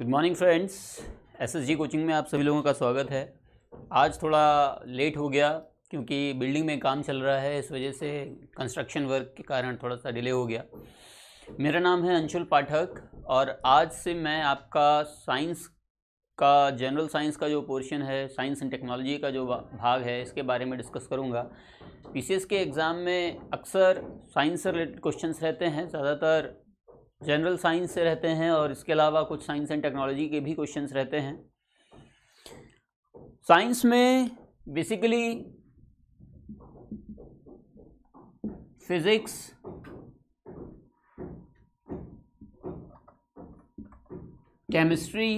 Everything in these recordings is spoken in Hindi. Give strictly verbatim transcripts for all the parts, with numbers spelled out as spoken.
Good morning friends, SSG coaching में आप सभी लोगों का स्वागत है। आज थोड़ा लेट हो गया क्योंकि बिल्डिंग में काम चल रहा है, इस वजह से कंस्ट्रक्शन वर्क के कारण थोड़ा सा डिले हो गया। मेरा नाम है अंशुल पाठक और आज से मैं आपका साइंस का, जनरल साइंस का जो पोर्शन है, साइंस एंड टेक्नोलॉजी का जो भाग है, इसके बारे में डिस्कस करूँगा। पी सी एस के एग्ज़ाम में अक्सर साइंस से रिलेटेड क्वेश्चन रहते हैं, ज़्यादातर जनरल साइंस से रहते हैं और इसके अलावा कुछ साइंस एंड टेक्नोलॉजी के भी क्वेश्चंस रहते हैं। साइंस में बेसिकली फिजिक्स, केमिस्ट्री,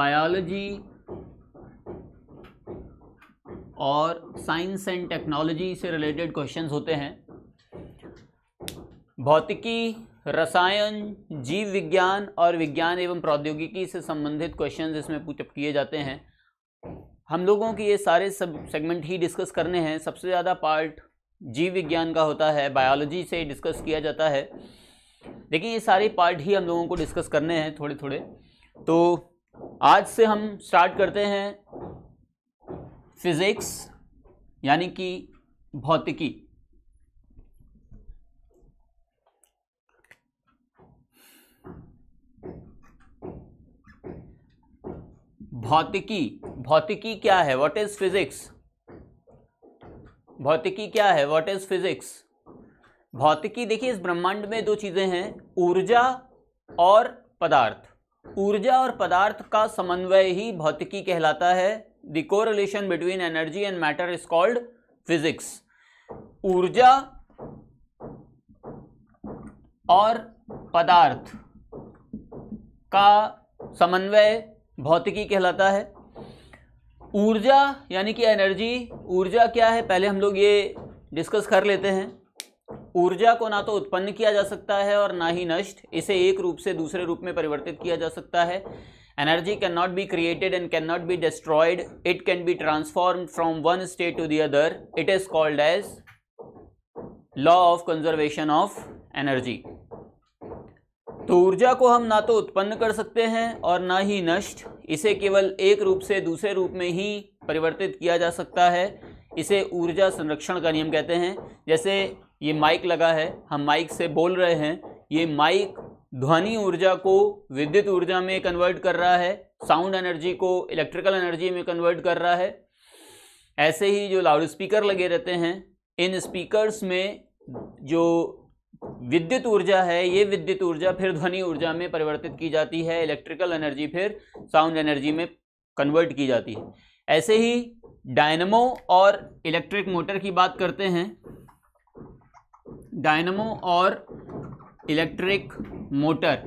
बायोलॉजी और साइंस एंड टेक्नोलॉजी से रिलेटेड क्वेश्चंस होते हैं। भौतिकी, रसायन, जीव विज्ञान और विज्ञान एवं प्रौद्योगिकी से संबंधित क्वेश्चंस इसमें पूछ किए जाते हैं। हम लोगों के ये सारे सब सेगमेंट ही डिस्कस करने हैं। सबसे ज़्यादा पार्ट जीव विज्ञान का होता है, बायोलॉजी से डिस्कस किया जाता है, लेकिन ये सारे पार्ट ही हम लोगों को डिस्कस करने हैं थोड़े थोड़े। तो आज से हम स्टार्ट करते हैं फिज़िक्स यानी कि भौतिकी। भौतिकी भौतिकी क्या है? What is physics? भौतिकी क्या है? What is physics? भौतिकी, देखिए, इस ब्रह्मांड में दो चीजें हैं, ऊर्जा और पदार्थ। ऊर्जा और पदार्थ का समन्वय ही भौतिकी कहलाता है। The correlation between energy and matter is called physics. ऊर्जा और पदार्थ का समन्वय भौतिकी कहलाता है। ऊर्जा यानी कि एनर्जी, ऊर्जा क्या है पहले हम लोग ये डिस्कस कर लेते हैं। ऊर्जा को ना तो उत्पन्न किया जा सकता है और ना ही नष्ट, इसे एक रूप से दूसरे रूप में परिवर्तित किया जा सकता है। Energy can not be created and can not be destroyed, it can be transformed from one state to the other, it is called as law of conservation of energy. तो ऊर्जा को हम ना तो उत्पन्न कर सकते हैं और ना ही नष्ट, इसे केवल एक रूप से दूसरे रूप में ही परिवर्तित किया जा सकता है। इसे ऊर्जा संरक्षण का नियम कहते हैं। जैसे ये माइक लगा है, हम माइक से बोल रहे हैं, ये माइक ध्वनि ऊर्जा को विद्युत ऊर्जा में कन्वर्ट कर रहा है, साउंड एनर्जी को इलेक्ट्रिकल एनर्जी में कन्वर्ट कर रहा है। ऐसे ही जो लाउड स्पीकर लगे रहते हैं, इन स्पीकर्स में जो विद्युत ऊर्जा है, ये विद्युत ऊर्जा फिर ध्वनि ऊर्जा में परिवर्तित की जाती है, इलेक्ट्रिकल एनर्जी फिर साउंड एनर्जी में कन्वर्ट की जाती है। ऐसे ही डायनमो और इलेक्ट्रिक मोटर की बात करते हैं। डायनमो और इलेक्ट्रिक मोटर,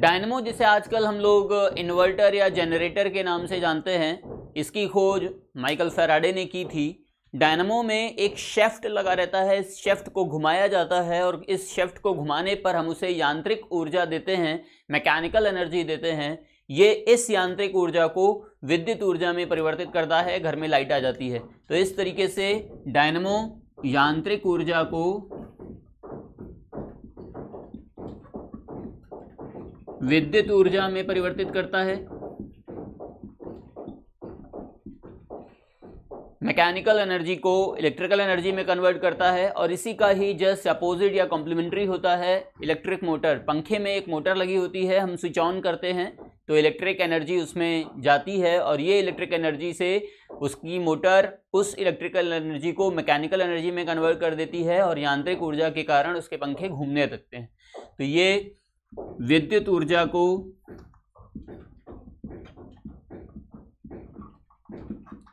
डायनमो जिसे आजकल हम लोग इन्वर्टर या जनरेटर के नाम से जानते हैं, इसकी खोज माइकल फैराडे ने की थी। डायनमो में एक शेफ्ट लगा रहता है, इस शेफ्ट को घुमाया जाता है और इस शेफ्ट को घुमाने पर हम उसे यांत्रिक ऊर्जा देते हैं, मैकेनिकल एनर्जी देते हैं। ये इस यांत्रिक ऊर्जा को विद्युत ऊर्जा में परिवर्तित करता है, घर में लाइट आ जाती है। तो इस तरीके से डायनमो यांत्रिक ऊर्जा को विद्युत ऊर्जा में परिवर्तित करता है, मैकेनिकल एनर्जी को इलेक्ट्रिकल एनर्जी में कन्वर्ट करता है। और इसी का ही जस्ट अपोजिट या कॉम्प्लीमेंट्री होता है इलेक्ट्रिक मोटर। पंखे में एक मोटर लगी होती है, हम स्विच ऑन करते हैं तो इलेक्ट्रिक एनर्जी उसमें जाती है और ये इलेक्ट्रिक एनर्जी से उसकी मोटर उस इलेक्ट्रिकल एनर्जी को मैकेनिकल एनर्जी में कन्वर्ट कर देती है और यांत्रिक ऊर्जा के कारण उसके पंखे घूमने लगते हैं। तो ये विद्युत ऊर्जा को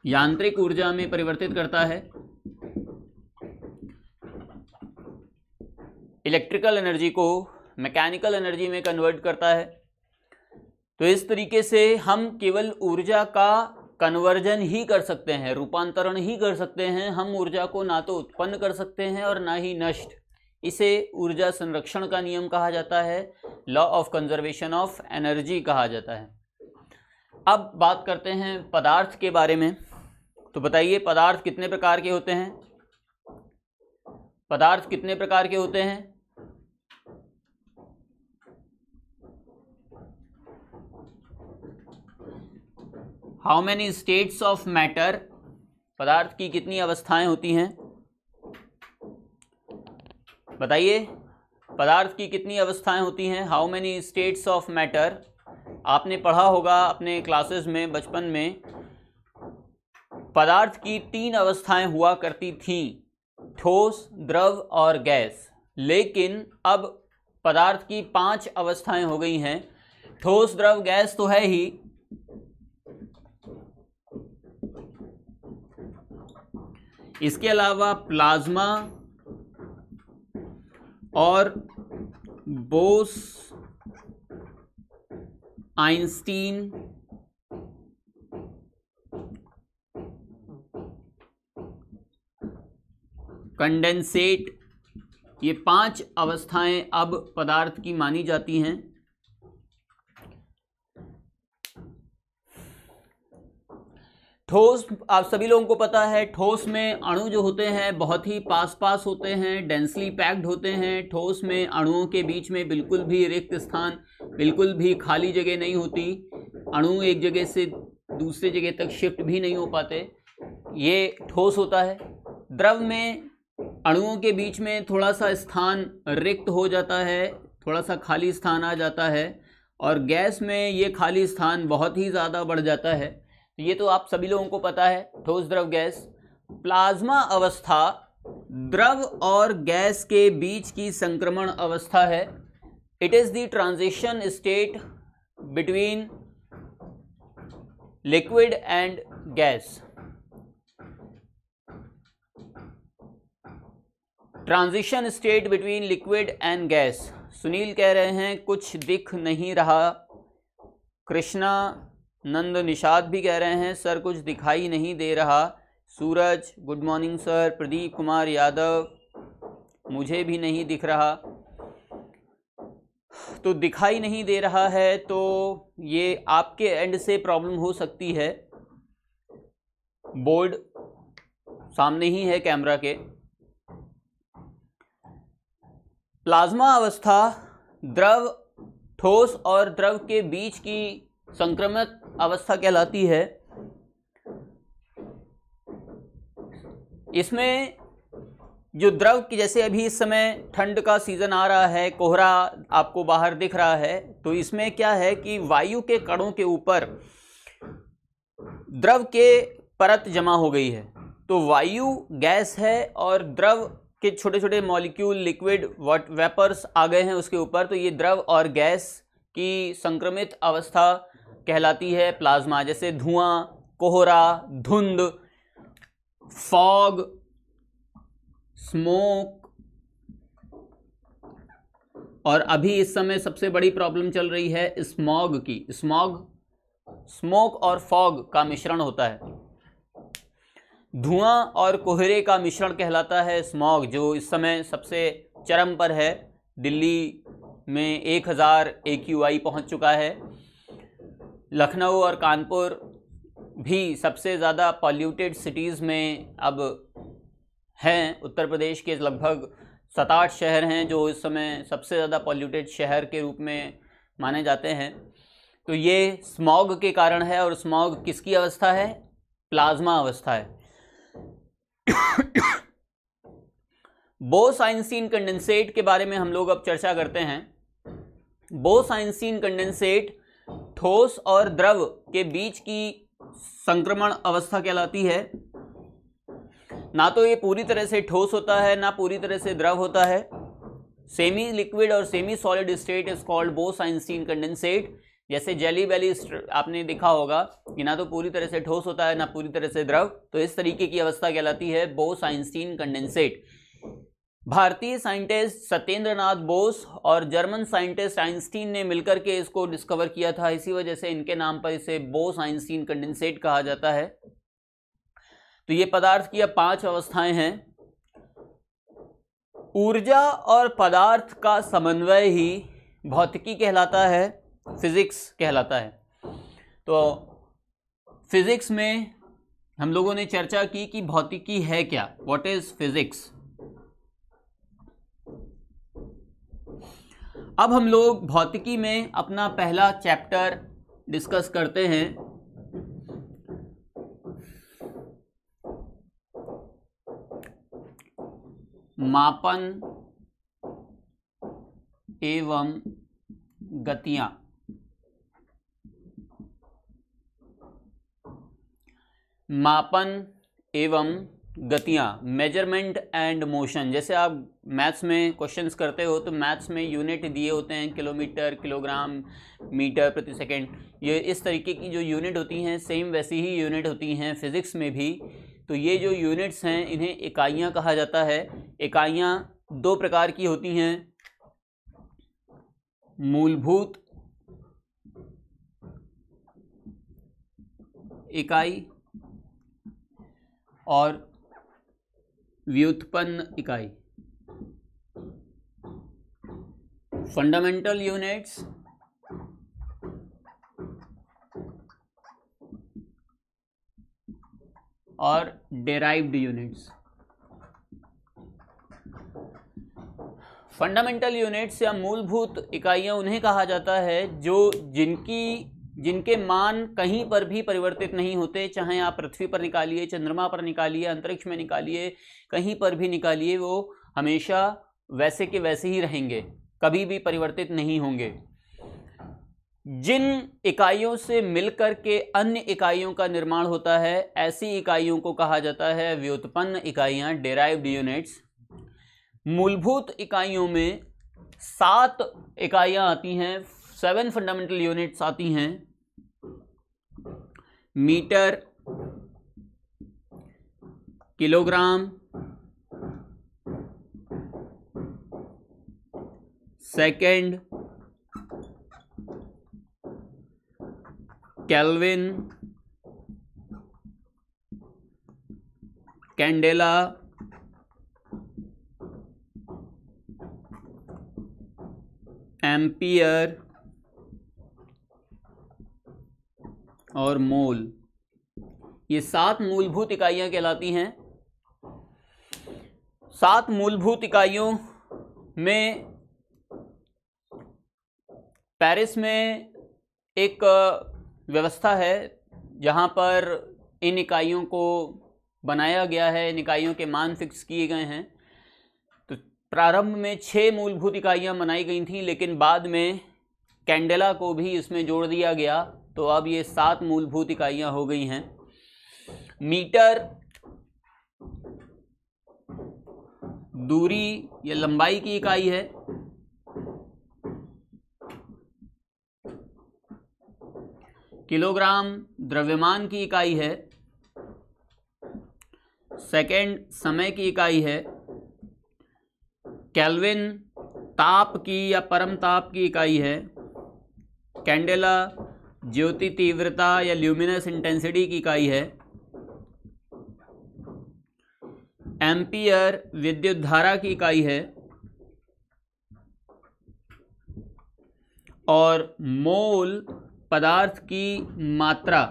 यांत्रिक ऊर्जा में परिवर्तित करता है, इलेक्ट्रिकल एनर्जी को मैकेनिकल एनर्जी में कन्वर्ट करता है। तो इस तरीके से हम केवल ऊर्जा का कन्वर्जन ही कर सकते हैं, रूपांतरण ही कर सकते हैं। हम ऊर्जा को ना तो उत्पन्न कर सकते हैं और ना ही नष्ट, इसे ऊर्जा संरक्षण का नियम कहा जाता है, law of conservation of energy कहा जाता है। अब बात करते हैं पदार्थ के बारे में। तो बताइए पदार्थ कितने प्रकार के होते हैं? पदार्थ कितने प्रकार के होते हैं? How many states of matter, पदार्थ की कितनी अवस्थाएं होती हैं? बताइए, पदार्थ की कितनी अवस्थाएं होती हैं? How many states of matter आपने पढ़ा होगा अपने क्लासेस में बचपन में। पदार्थ की तीन अवस्थाएं हुआ करती थीं, ठोस, द्रव और गैस। लेकिन अब पदार्थ की पांच अवस्थाएं हो गई हैं। ठोस, द्रव, गैस तो है ही, इसके अलावा प्लाज्मा और बोस आइंस्टीन कंडेंसेट, ये पांच अवस्थाएं अब पदार्थ की मानी जाती हैं। ठोस आप सभी लोगों को पता है, ठोस में अणु जो होते हैं बहुत ही पास पास होते हैं, डेंसली पैक्ड होते हैं। ठोस में अणुओं के बीच में बिल्कुल भी रिक्त स्थान, बिल्कुल भी खाली जगह नहीं होती। अणु एक जगह से दूसरे जगह तक शिफ्ट भी नहीं हो पाते, ये ठोस होता है। द्रव में अणुओं के बीच में थोड़ा सा स्थान रिक्त हो जाता है, थोड़ा सा खाली स्थान आ जाता है। और गैस में ये खाली स्थान बहुत ही ज़्यादा बढ़ जाता है। ये तो आप सभी लोगों को पता है, ठोस, द्रव, गैस। प्लाज्मा अवस्था द्रव और गैस के बीच की संक्रमण अवस्था है। It is the transition state between liquid and gas. Transition state between liquid and gas. Sunil कह रहे हैं कुछ दिख नहीं रहा। कृष्णा नंद निषाद भी कह रहे हैं सर कुछ दिखाई नहीं दे रहा। Suraj good morning sir. Pradeep Kumar Yadav मुझे भी नहीं दिख रहा। तो दिखाई नहीं दे रहा है तो ये आपके एंड से प्रॉब्लम हो सकती है। बोर्ड सामने ही है कैमरा के। प्लाज्मा अवस्था द्रव, ठोस और द्रव के बीच की संक्रमित अवस्था कहलाती है। इसमें जो द्रव की, जैसे अभी इस समय ठंड का सीजन आ रहा है, कोहरा आपको बाहर दिख रहा है, तो इसमें क्या है कि वायु के कणों के ऊपर द्रव के परत जमा हो गई है। तो वायु गैस है और द्रव के छोटे छोटे मॉलिक्यूल, लिक्विड, वाट वेपर्स आ गए हैं उसके ऊपर। तो ये द्रव और गैस की संक्रमित अवस्था कहलाती है प्लाज्मा। जैसे धुआं, कोहरा, धुंध, फॉग, स्मोक। और अभी इस समय सबसे बड़ी प्रॉब्लम चल रही है स्मॉग की। स्मॉग स्मोक और फॉग का मिश्रण होता है। धुआं और कोहरे का मिश्रण कहलाता है स्मॉग, जो इस समय सबसे चरम पर है। दिल्ली में एक हज़ार ए क्यू आई पहुँच चुका है। लखनऊ और कानपुर भी सबसे ज़्यादा पॉल्यूटेड सिटीज़ में अब हैं। उत्तर प्रदेश के लगभग सात आठ शहर हैं जो इस समय सबसे ज़्यादा पॉल्यूटेड शहर के रूप में माने जाते हैं। तो ये स्मॉग के कारण है। और स्मॉग किसकी अवस्था है? प्लाज्मा अवस्था है। बोस-आइंस्टीन कंडेंसेट के बारे में हम लोग अब चर्चा करते हैं। बोस-आइंस्टीन कंडेंसेट ठोस और द्रव के बीच की संक्रमण अवस्था कहलाती है। ना तो ये पूरी तरह से ठोस होता है, ना पूरी तरह से द्रव होता है। सेमी लिक्विड और semi solid state is called Bose Einstein condensate. जैसे जेली बेली आपने देखा होगा कि ना तो पूरी तरह से ठोस होता है, ना पूरी तरह से द्रव। तो इस तरीके की अवस्था कहलाती है बोस-आइंस्टीन कंडेंसेट। भारतीय साइंटिस्ट सत्येंद्र नाथ बोस और जर्मन साइंटिस्ट आइंस्टीन ने मिलकर के इसको डिस्कवर किया था। इसी वजह से इनके नाम पर इसे बोस-आइंस्टीन कंडेंसेट कहा जाता है। तो ये पदार्थ की अब पांच अवस्थाएं हैं। ऊर्जा और पदार्थ का समन्वय ही भौतिकी कहलाता है, फिजिक्स कहलाता है। तो फिजिक्स में हम लोगों ने चर्चा की कि भौतिकी है क्या, व्हाट इज फिजिक्स। अब हम लोग भौतिकी में अपना पहला चैप्टर डिस्कस करते हैं। मापन एवं गतियां। मापन एवं गतियां, मेजरमेंट एंड मोशन। जैसे आप मैथ्स में क्वेश्चंस करते हो तो मैथ्स में यूनिट दिए होते हैं, किलोमीटर, किलोग्राम, मीटर प्रति सेकंड, ये इस तरीके की जो यूनिट होती हैं सेम वैसी ही यूनिट होती हैं फिजिक्स में भी। तो ये जो यूनिट्स हैं इन्हें इकाइयां कहा जाता है। इकाइयां दो प्रकार की होती हैं, मूलभूत इकाई और व्युत्पन्न इकाई। फंडामेंटल यूनिट्स और डेराइव्ड यूनिट्स। फंडामेंटल यूनिट्स या मूलभूत इकाइयां उन्हें कहा जाता है जो जिनकी जिनके मान कहीं पर भी परिवर्तित नहीं होते, चाहे आप पृथ्वी पर निकालिए, चंद्रमा पर निकालिए, अंतरिक्ष में निकालिए, कहीं पर भी निकालिए, वो हमेशा वैसे के वैसे ही रहेंगे, कभी भी परिवर्तित नहीं होंगे। जिन इकाइयों से मिलकर के अन्य इकाइयों का निर्माण होता है ऐसी इकाइयों को कहा जाता है व्युत्पन्न इकाइयां, डेराइव्ड यूनिट्स। मूलभूत इकाइयों में सात इकाइयां आती हैं, सेवन फंडामेंटल यूनिट्स आती हैं, metre, kilogram, second, kelvin, candela, ampere और मोल। ये सात मूलभूत इकाइयां कहलाती हैं। सात मूलभूत इकाइयों में पेरिस में एक व्यवस्था है जहां पर इन इकाइयों को बनाया गया है, इन इकाइयों के मान फिक्स किए गए हैं। तो प्रारंभ में छः मूलभूत इकाइयां बनाई गई थीं, लेकिन बाद में कैंडेला को भी इसमें जोड़ दिया गया, तो अब ये सात मूलभूत इकाइयां हो गई हैं। मीटर दूरी या लंबाई की इकाई है, किलोग्राम द्रव्यमान की इकाई है, सेकंड समय की इकाई है, केल्विन ताप की या परम ताप की इकाई है, कैंडेला ज्योति तीव्रता या ल्यूमिनस इंटेंसिटी की इकाई है, एम्पियर विद्युत धारा की इकाई है और मोल पदार्थ की मात्रा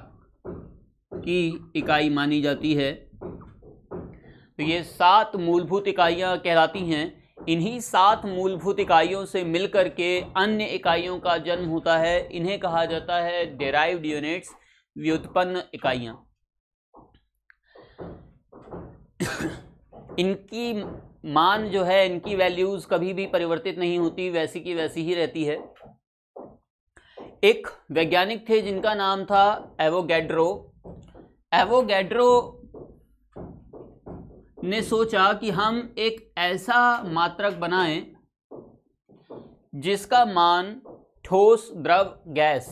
की इकाई मानी जाती है। तो ये सात मूलभूत इकाइयां कहलाती हैं। इन्हीं सात मूलभूत इकाइयों से मिलकर के अन्य इकाइयों का जन्म होता है, इन्हें कहा जाता है डेराइव्ड यूनिट्स, व्युत्पन्न इकाइयां। इनकी मान जो है, इनकी वैल्यूज कभी भी परिवर्तित नहीं होती, वैसी की वैसी ही रहती है। एक वैज्ञानिक थे जिनका नाम था एवोगैड्रो। एवोगैड्रो ने सोचा कि हम एक ऐसा मात्रक बनाएं जिसका मान ठोस, द्रव, गैस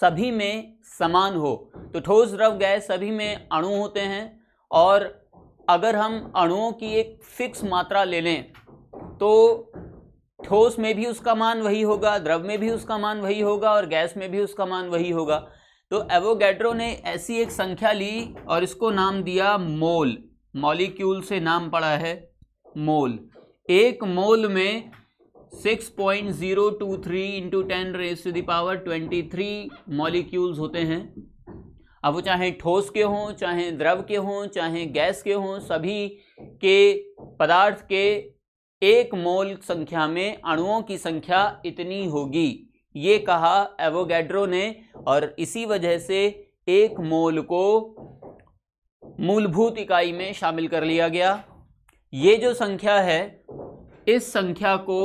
सभी में समान हो। तो ठोस, द्रव, गैस सभी में अणु होते हैं, और अगर हम अणुओं की एक फिक्स मात्रा ले लें तो ठोस में भी उसका मान वही होगा, द्रव में भी उसका मान वही होगा और गैस में भी उसका मान वही होगा। तो एवोगैड्रो ने ऐसी एक संख्या ली और इसको नाम दिया मोल। मॉलिक्यूल से नाम पड़ा है मोल। एक मोल में six point zero two three into ten raise to the power twenty three molecules होते हैं। अब वो चाहे ठोस के हों, चाहे द्रव के हों, चाहे गैस के हों, सभी के पदार्थ के एक मोल संख्या में अणुओं की संख्या इतनी होगी, ये कहा एवोगैड्रो ने। और इसी वजह से एक मोल को मूलभूत इकाई में शामिल कर लिया गया। ये जो संख्या है इस संख्या को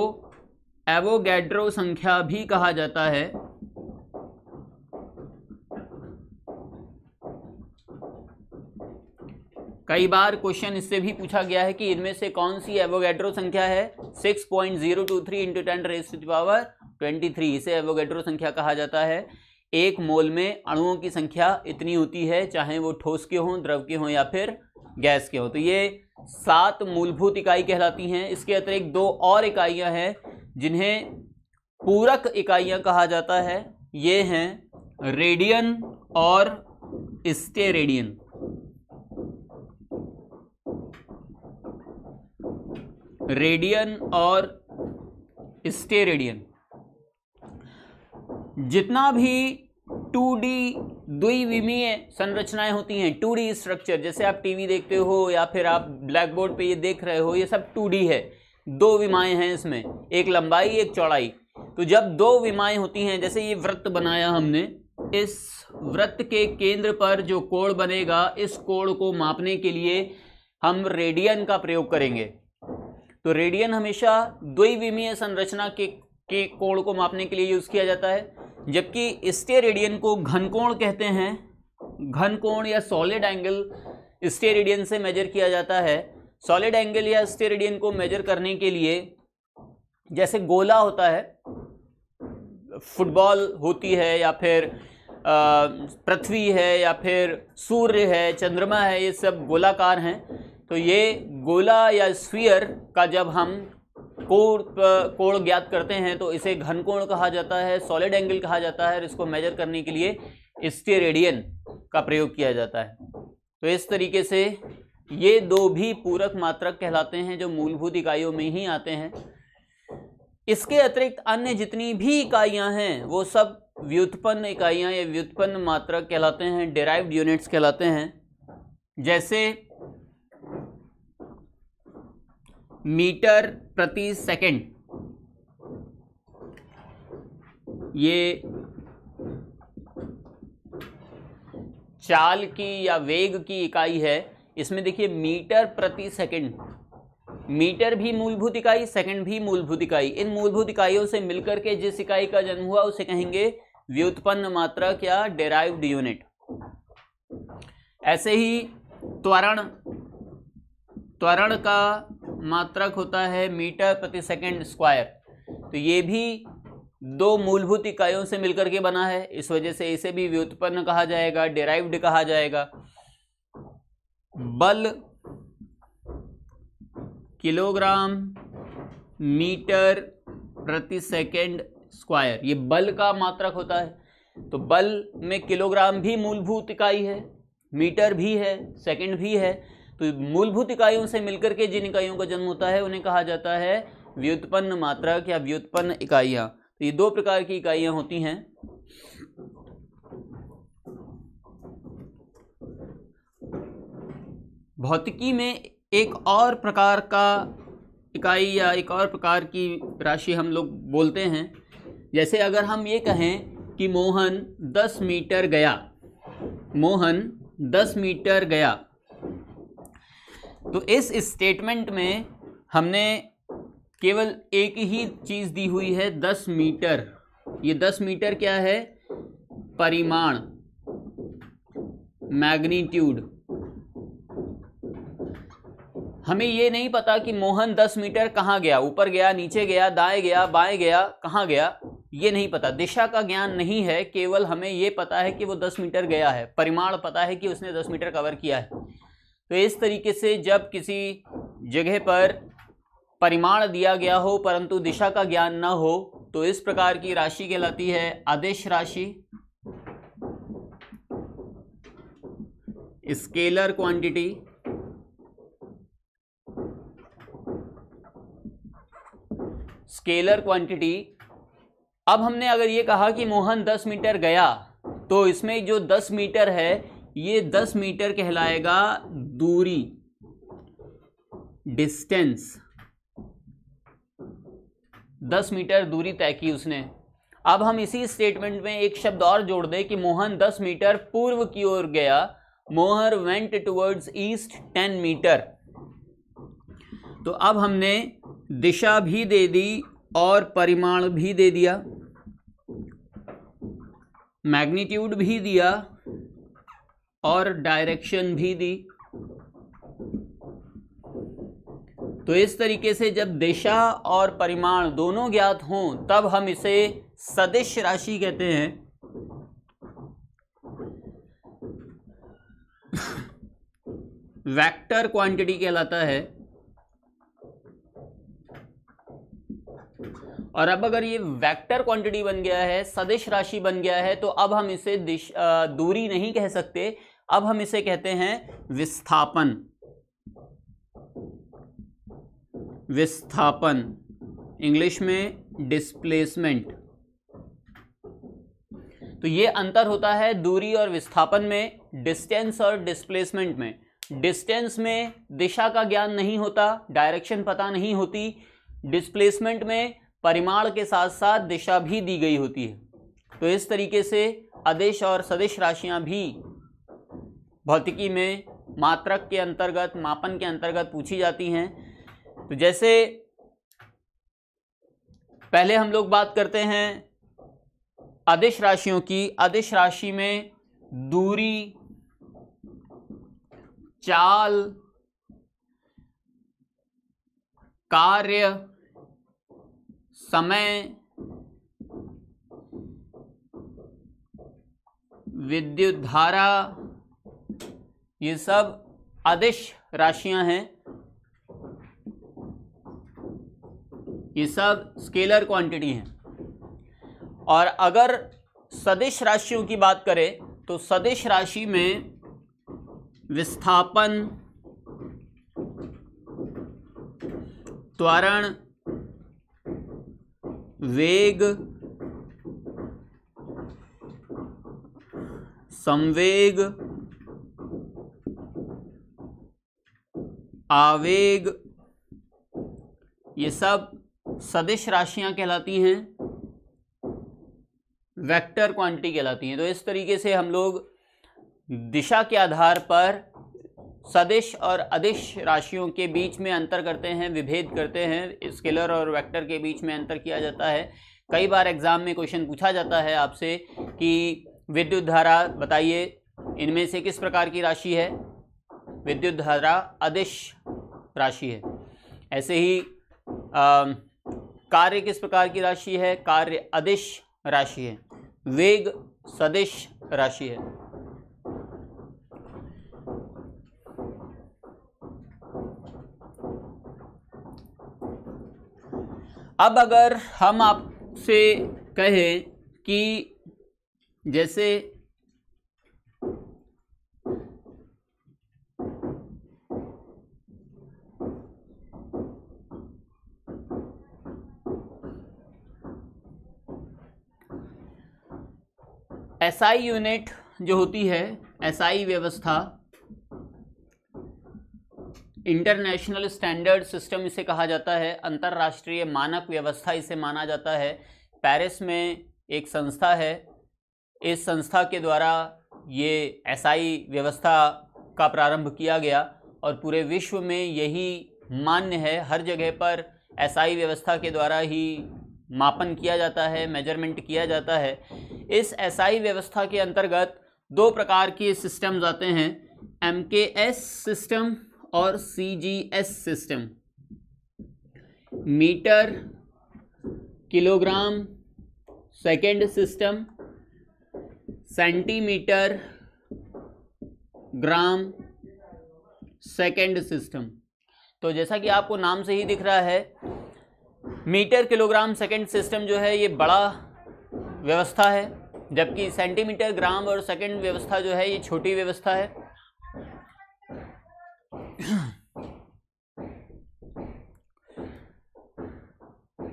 एवोगैड्रो संख्या भी कहा जाता है। कई बार क्वेश्चन इससे भी पूछा गया है कि इनमें से कौन सी एवोगैड्रो संख्या है। Six point zero two three into ten raise to the power तेईस इसे एवोगैड्रो संख्या कहा जाता है। एक मोल में अणुओं की संख्या इतनी होती है, चाहे वो ठोस के हों, द्रव के हों या फिर गैस के हों। तो ये सात मूलभूत इकाई कहलाती हैं। इसके अतिरिक्त दो और इकाइयां हैं जिन्हें पूरक इकाइयां कहा जाता है। ये हैं रेडियन और स्टेरेडियन। रेडियन और स्टेरेडियन जितना भी टू डी द्विविमीय संरचनाएं होती हैं, टू डी स्ट्रक्चर, जैसे आप टीवी देखते हो या फिर आप ब्लैक बोर्ड पे ये देख रहे हो, ये सब टू डी है। दो विमाएं हैं इसमें, एक लंबाई एक चौड़ाई। तो जब दो विमाएं होती हैं, जैसे ये वृत्त बनाया हमने, इस वृत्त के केंद्र पर जो कोण बनेगा इस कोण को मापने के लिए हम रेडियन का प्रयोग करेंगे। तो रेडियन हमेशा द्विविमीय संरचना के के कोण को मापने के लिए यूज किया जाता है, जबकि स्टेरेडियन को घनकोण कहते हैं। घनकोण या सॉलिड एंगल स्टेरेडियन से मेजर किया जाता है। सॉलिड एंगल या स्टेरेडियन को मेजर करने के लिए, जैसे गोला होता है, फुटबॉल होती है या फिर पृथ्वी है या फिर सूर्य है, चंद्रमा है, ये सब गोलाकार हैं। तो ये गोला या स्फीयर का जब हम कोण कोण ज्ञात करते हैं तो इसे घनकोण कहा जाता है, सॉलिड एंगल कहा जाता है और इसको मेजर करने के लिए स्टेरेडियन का प्रयोग किया जाता है। तो इस तरीके से ये दो भी पूरक मात्रक कहलाते हैं जो मूलभूत इकाइयों में ही आते हैं। इसके अतिरिक्त अन्य जितनी भी इकाइयां हैं वो सब व्युत्पन्न इकाइयाँ या व्युत्पन्न मात्रक कहलाते हैं, डेराइव्ड यूनिट्स कहलाते हैं। जैसे मीटर प्रति सेकंड, ये चाल की या वेग की इकाई है। इसमें देखिए मीटर प्रति सेकंड, मीटर भी मूलभूत इकाई, सेकंड भी मूलभूत इकाई। इन मूलभूत इकाइयों से मिलकर के जिस इकाई का जन्म हुआ उसे कहेंगे व्युत्पन्न मात्रक या डेराइव्ड यूनिट। ऐसे ही त्वरण, त्वरण का मात्रक होता है मीटर प्रति सेकंड स्क्वायर। तो ये भी दो मूलभूत इकाइयों से मिलकर के बना है, इस वजह से इसे भी व्युत्पन्न कहा जाएगा, डेराइव्ड कहा जाएगा। बल किलोग्राम मीटर प्रति सेकंड स्क्वायर, ये बल का मात्रक होता है। तो बल में किलोग्राम भी मूलभूत इकाई है, मीटर भी है, सेकंड भी है। तो मूलभूत इकाइयों से मिलकर के जिन इकाइयों का जन्म होता है उन्हें कहा जाता है व्युत्पन्न मात्रक या व्युत्पन्न इकाइयां। तो ये दो प्रकार की इकाइयां होती हैं। भौतिकी में एक और प्रकार का इकाई या एक और प्रकार की राशि हम लोग बोलते हैं। जैसे अगर हम ये कहें कि मोहन दस मीटर गया, मोहन दस मीटर गया, तो इस स्टेटमेंट में हमने केवल एक ही चीज़ दी हुई है, दस मीटर। ये दस मीटर क्या है? परिमाण, मैग्नीट्यूड। हमें ये नहीं पता कि मोहन दस मीटर कहाँ गया, ऊपर गया, नीचे गया, दाएं गया, बाएं गया, कहाँ गया, ये नहीं पता। दिशा का ज्ञान नहीं है, केवल हमें ये पता है कि वो दस मीटर गया है। परिमाण पता है कि उसने दस मीटर कवर किया है। तो इस तरीके से जब किसी जगह पर परिमाण दिया गया हो परंतु दिशा का ज्ञान न हो तो इस प्रकार की राशि कहलाती है अदिश राशि, स्केलर क्वांटिटी। Scalar quantity. अब हमने अगर ये कहा कि मोहन दस मीटर गया तो इसमें जो दस मीटर है ये दस मीटर कहलाएगा दूरी, डिस्टेंस। दस मीटर दूरी तय की उसने। अब हम इसी स्टेटमेंट में एक शब्द और जोड़ दें कि मोहन दस मीटर पूर्व की ओर गया, Mohan went towards east ten metre. तो अब हमने दिशा भी दे दी और परिमाण भी दे दिया, मैग्नीट्यूड भी दिया और डायरेक्शन भी दी। तो इस तरीके से जब दिशा और परिमाण दोनों ज्ञात हों तब हम इसे सदिश राशि कहते हैं। वेक्टर क्वांटिटी कहलाता है। और अब अगर ये वेक्टर क्वांटिटी बन गया है, सदिश राशि बन गया है, तो अब हम इसे दिशा दूरी नहीं कह सकते, अब हम इसे कहते हैं विस्थापन। विस्थापन इंग्लिश में डिस्प्लेसमेंट। तो ये अंतर होता है दूरी और विस्थापन में, डिस्टेंस और डिस्प्लेसमेंट में। डिस्टेंस में दिशा का ज्ञान नहीं होता, डायरेक्शन पता नहीं होती। डिस्प्लेसमेंट में परिमाण के साथ साथ दिशा भी दी गई होती है। तो इस तरीके से अदिश और सदिश राशियां भी भौतिकी में मात्रक के अंतर्गत, मापन के अंतर्गत पूछी जाती हैं। तो जैसे पहले हम लोग बात करते हैं अदिश राशियों की। अदिश राशि में दूरी, चाल, कार्य, समय, विद्युत धारा, ये सब अदिश राशियां हैं। ये सब स्केलर क्वांटिटी हैं। और अगर सदिश राशियों की बात करें तो सदिश राशि में विस्थापन, त्वरण, वेग, संवेग, आवेग, ये सब सदिश राशियां कहलाती हैं, वेक्टर क्वांटिटी कहलाती हैं। तो इस तरीके से हम लोग दिशा के आधार पर सदिश और अदिश राशियों के बीच में अंतर करते हैं, विभेद करते हैं। स्केलर और वेक्टर के बीच में अंतर किया जाता है। कई बार एग्जाम में क्वेश्चन पूछा जाता है आपसे कि विद्युत धारा बताइए इनमें से किस प्रकार की राशि है। विद्युत धारा अदिश राशि है। ऐसे ही आ, कार्य किस प्रकार की राशि है, कार्य अदिश राशि है। वेग सदिश राशि है। अब अगर हम आपसे कहें कि जैसे एसआई यूनिट जो होती है, एसआई व्यवस्था, इंटरनेशनल स्टैंडर्ड सिस्टम इसे कहा जाता है, अंतर्राष्ट्रीय मानक व्यवस्था इसे माना जाता है। पेरिस में एक संस्था है, इस संस्था के द्वारा ये एसआई व्यवस्था का प्रारंभ किया गया और पूरे विश्व में यही मान्य है। हर जगह पर एसआई व्यवस्था के द्वारा ही मापन किया जाता है, मेजरमेंट किया जाता है। इस एसआई व्यवस्था के अंतर्गत दो प्रकार के सिस्टम्स आते हैं, एमकेएस सिस्टम और CGS system. Metre, kilogram, second system, centimetre, gram, second system. तो जैसा कि आपको नाम से ही दिख रहा है, मीटर, किलोग्राम, सेकेंड सिस्टम जो है ये बड़ा व्यवस्था है, जबकि सेंटीमीटर, ग्राम और सेकेंड व्यवस्था जो है ये छोटी व्यवस्था है।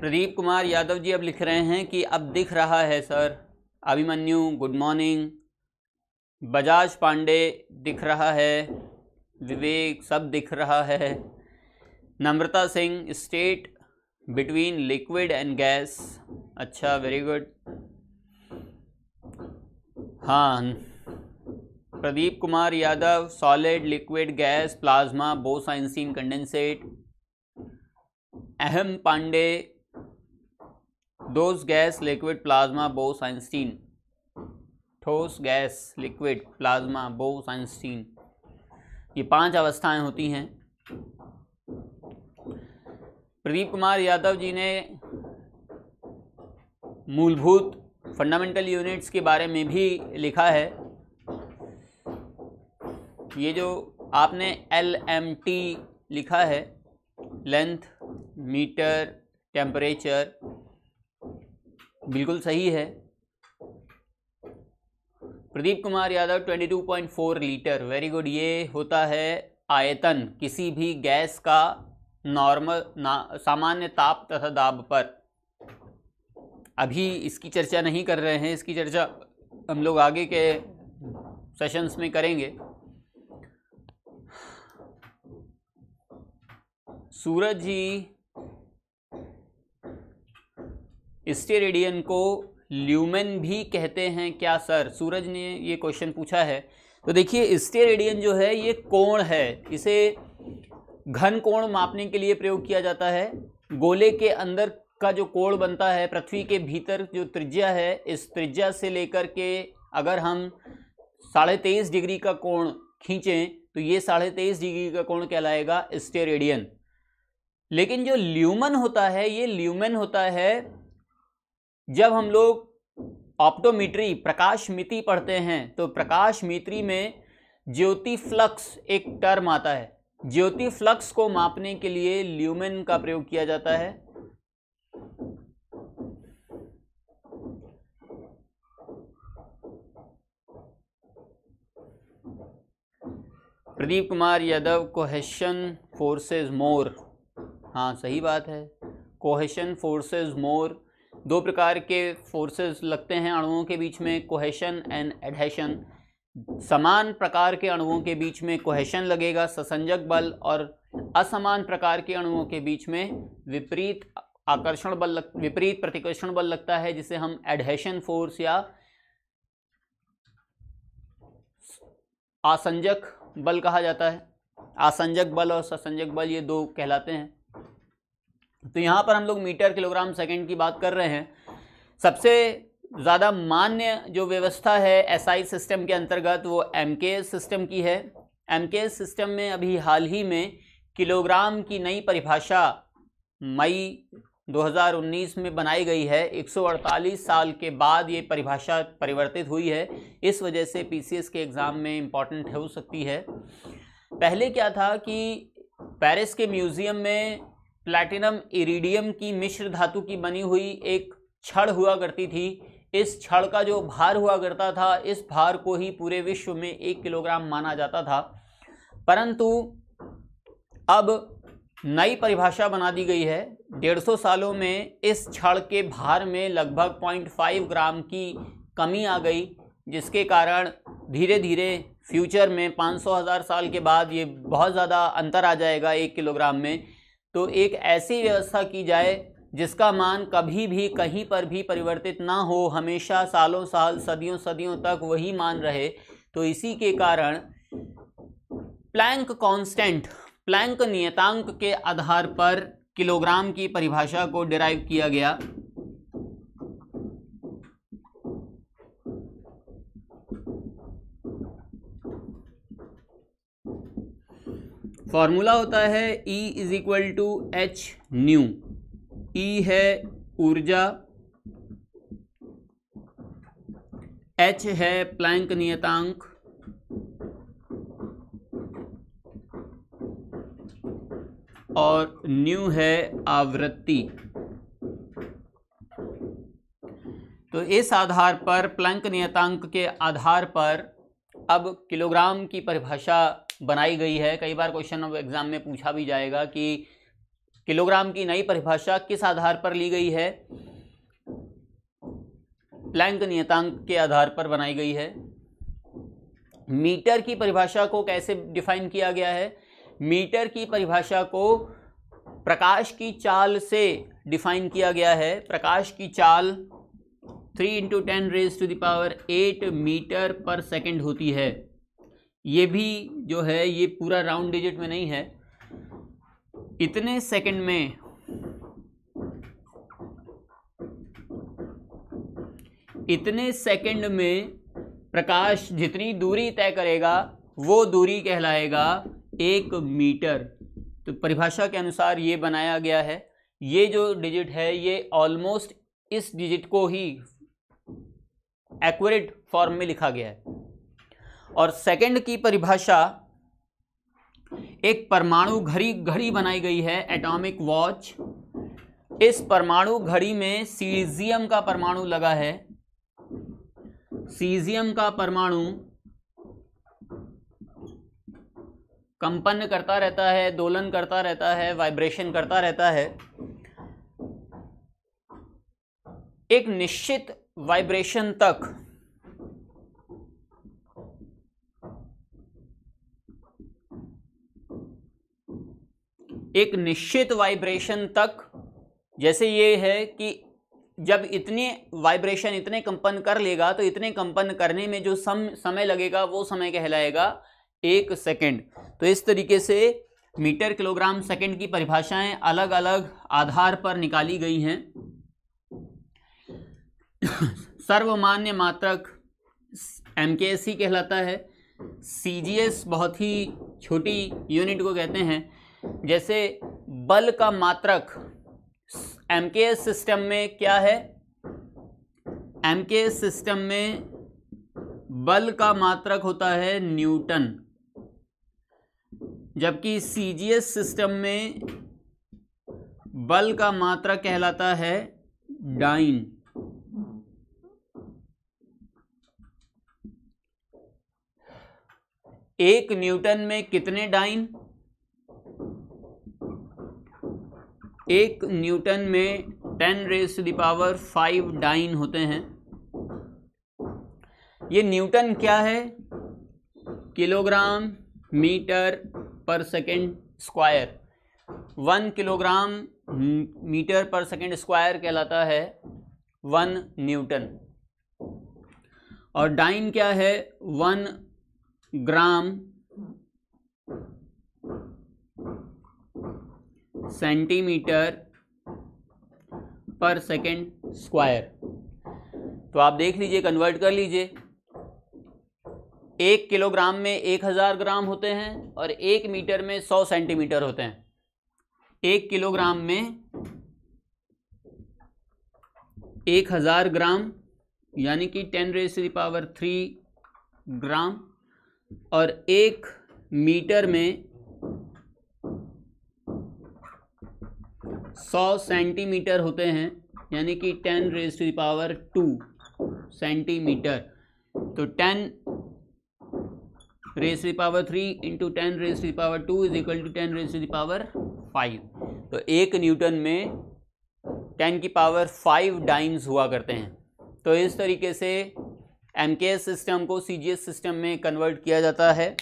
प्रदीप कुमार यादव जी अब लिख रहे हैं कि अब दिख रहा है sir. Abhimanyu good morning. Bajaj Pandey दिख रहा है, विवेक, सब दिख रहा है। Namrata Singh, state between liquid and gas, अच्छा वेरी गुड। हाँ, Pradeep Kumar Yadav, solid, liquid, gas, plasma, Bose Einstein condensate, Aham Pandey, दोस gas liquid plasma Bose Einstein, ठोस gas liquid plasma Bose Einstein, ये पांच अवस्थाएं होती हैं। प्रदीप कुमार यादव जी ने मूलभूत फंडामेंटल यूनिट्स के बारे में भी लिखा है। ये जो आपने एल एम टी लिखा है, लेंथ मीटर टेम्परेचर, बिल्कुल सही है। प्रदीप कुमार यादव बाईस पॉइंट चार लीटर, वेरी गुड। ये होता है आयतन किसी भी गैस का नॉर्मल ना सामान्य ताप तथा दाब पर। अभी इसकी चर्चा नहीं कर रहे हैं, इसकी चर्चा हम लोग आगे के सेशंस में करेंगे। सूरज जी, स्टेरेडियन को ल्यूमेन भी कहते हैं क्या सर? सूरज ने ये क्वेश्चन पूछा है। तो देखिए, स्टेरेडियन जो है ये कोण है, इसे घन कोण मापने के लिए प्रयोग किया जाता है। गोले के अंदर का जो कोण बनता है, पृथ्वी के भीतर जो त्रिज्या है, इस त्रिज्या से लेकर के अगर हम साढ़े तेईस डिग्री का कोण खींचें तो ये साढ़े तेईस डिग्री का कोण कहलाएगा स्टेरेडियन। लेकिन जो ल्यूमन होता है, ये ल्यूमेन होता है। जब हम लोग ऑप्टोमीट्री प्रकाश मिति पढ़ते हैं तो प्रकाश मिति में ज्योति फ्लक्स एक टर्म आता है। ज्योति फ्लक्स को मापने के लिए ल्यूमेन का प्रयोग किया जाता है। Pradeep Kumar Yadav, cohesion forces more, हाँ सही बात है। कोहेशन फोर्सेस मोर, दो प्रकार के फोर्सेस लगते हैं अणुओं के बीच में, कोहेशन एंड एडहेशन। समान प्रकार के अणुओं के बीच में कोहेशन लगेगा, ससंजक बल, और असमान प्रकार के अणुओं के बीच में विपरीत आकर्षण बल लग, विपरीत प्रतिकर्षण बल लगता है, जिसे हम एडहेशन फोर्स या आसंजक बल कहा जाता है। आसंजक बल और ससंजक बल ये दो कहलाते हैं। तो यहाँ पर हम लोग मीटर किलोग्राम सेकंड की बात कर रहे हैं। सबसे ज़्यादा मान्य जो व्यवस्था है एसआई सिस्टम के अंतर्गत वो एमकेएस सिस्टम की है। एमकेएस सिस्टम में अभी हाल ही में किलोग्राम की नई परिभाषा मई दो हज़ार उन्नीस में बनाई गई है। एक सौ अड़तालीस साल के बाद ये परिभाषा परिवर्तित हुई है, इस वजह से पीसीएस के एग्ज़ाम में इम्पॉर्टेंट हो सकती है। पहले क्या था कि पेरिस के म्यूज़ियम में प्लैटिनम इरीडियम की मिश्र धातु की बनी हुई एक छड़ हुआ करती थी। इस छड़ का जो भार हुआ करता था, इस भार को ही पूरे विश्व में एक किलोग्राम माना जाता था। परंतु अब नई परिभाषा बना दी गई है। डेढ़ सौ सालों में इस छड़ के भार में लगभग पॉइंट फाइव ग्राम की कमी आ गई, जिसके कारण धीरे धीरे फ्यूचर में पाँच सौ हज़ार साल के बाद ये बहुत ज़्यादा अंतर आ जाएगा एक किलोग्राम में। तो एक ऐसी व्यवस्था की जाए जिसका मान कभी भी कहीं पर भी परिवर्तित ना हो, हमेशा सालों साल सदियों सदियों तक वही मान रहे। तो इसी के कारण प्लैंक कांस्टेंट, प्लैंक नियतांक के आधार पर किलोग्राम की परिभाषा को डिराइव किया गया। फॉर्मूला होता है E is equal to H nu. E है ऊर्जा, H है प्लैंक नियतांक, और न्यू है आवृत्ति। तो इस आधार पर, प्लैंक नियतांक के आधार पर अब किलोग्राम की परिभाषा बनाई गई है। कई बार क्वेश्चन ऑफ एग्जाम में पूछा भी जाएगा कि किलोग्राम की नई परिभाषा किस आधार पर ली गई है। प्लैंक नियतांक के आधार पर बनाई गई है। मीटर की परिभाषा को कैसे डिफाइन किया गया है? मीटर की परिभाषा को प्रकाश की चाल से डिफाइन किया गया है। प्रकाश की चाल three into ten raise to the power eight metre per second होती है। ये भी जो है, ये पूरा राउंड डिजिट में नहीं है, इतने सेकंड में इतने सेकंड में प्रकाश जितनी दूरी तय करेगा वो दूरी कहलाएगा एक मीटर। तो परिभाषा के अनुसार ये बनाया गया है। ये जो डिजिट है ये ऑलमोस्ट इस डिजिट को ही एक्यूरेट फॉर्म में लिखा गया है। और सेकंड की परिभाषा एक परमाणु घड़ी घड़ी बनाई गई है, एटॉमिक वॉच। इस परमाणु घड़ी में सीजियम का परमाणु लगा है। सीजियम का परमाणु कंपन करता रहता है, दोलन करता रहता है, वाइब्रेशन करता रहता है। एक निश्चित वाइब्रेशन तक एक निश्चित वाइब्रेशन तक जैसे ये है कि जब इतने वाइब्रेशन इतने कंपन कर लेगा तो इतने कंपन करने में जो सम समय लगेगा वो समय कहलाएगा एक सेकंड। तो इस तरीके से मीटर किलोग्राम सेकंड की परिभाषाएं अलग अलग आधार पर निकाली गई हैं। सर्वमान्य मात्रक एम के एस कहलाता है। सी जी एस बहुत ही छोटी यूनिट को कहते हैं। जैसे बल का मात्रक एम के एस सिस्टम में क्या है? एम के एस सिस्टम में बल का मात्रक होता है न्यूटन, जबकि सी जी एस सिस्टम में बल का मात्रक कहलाता है डाइन। एक न्यूटन में कितने डाइन? एक न्यूटन में ten raise to the power five dyne होते हैं। ये न्यूटन क्या है? Kilogram metre per second square. One kilogram metre per second square कहलाता है वन न्यूटन। और डाइन क्या है? One gram centimetre per second square. तो आप देख लीजिए, कन्वर्ट कर लीजिए। एक किलोग्राम में एक हजार ग्राम होते हैं और एक मीटर में सौ सेंटीमीटर होते हैं। एक किलोग्राम में एक हजार ग्राम यानी कि ten raise to the power three gram, और एक मीटर में सौ सेंटीमीटर होते हैं यानी कि ten raise to the power two centimetre. तो ten raise to the power three into ten raise to the power two is equal to ten raise to the power five. तो एक न्यूटन में टेन की पावर फाइव डाइम्स हुआ करते हैं। तो इस तरीके से एम के एस सिस्टम को सी जी एस सिस्टम में कन्वर्ट किया जाता है।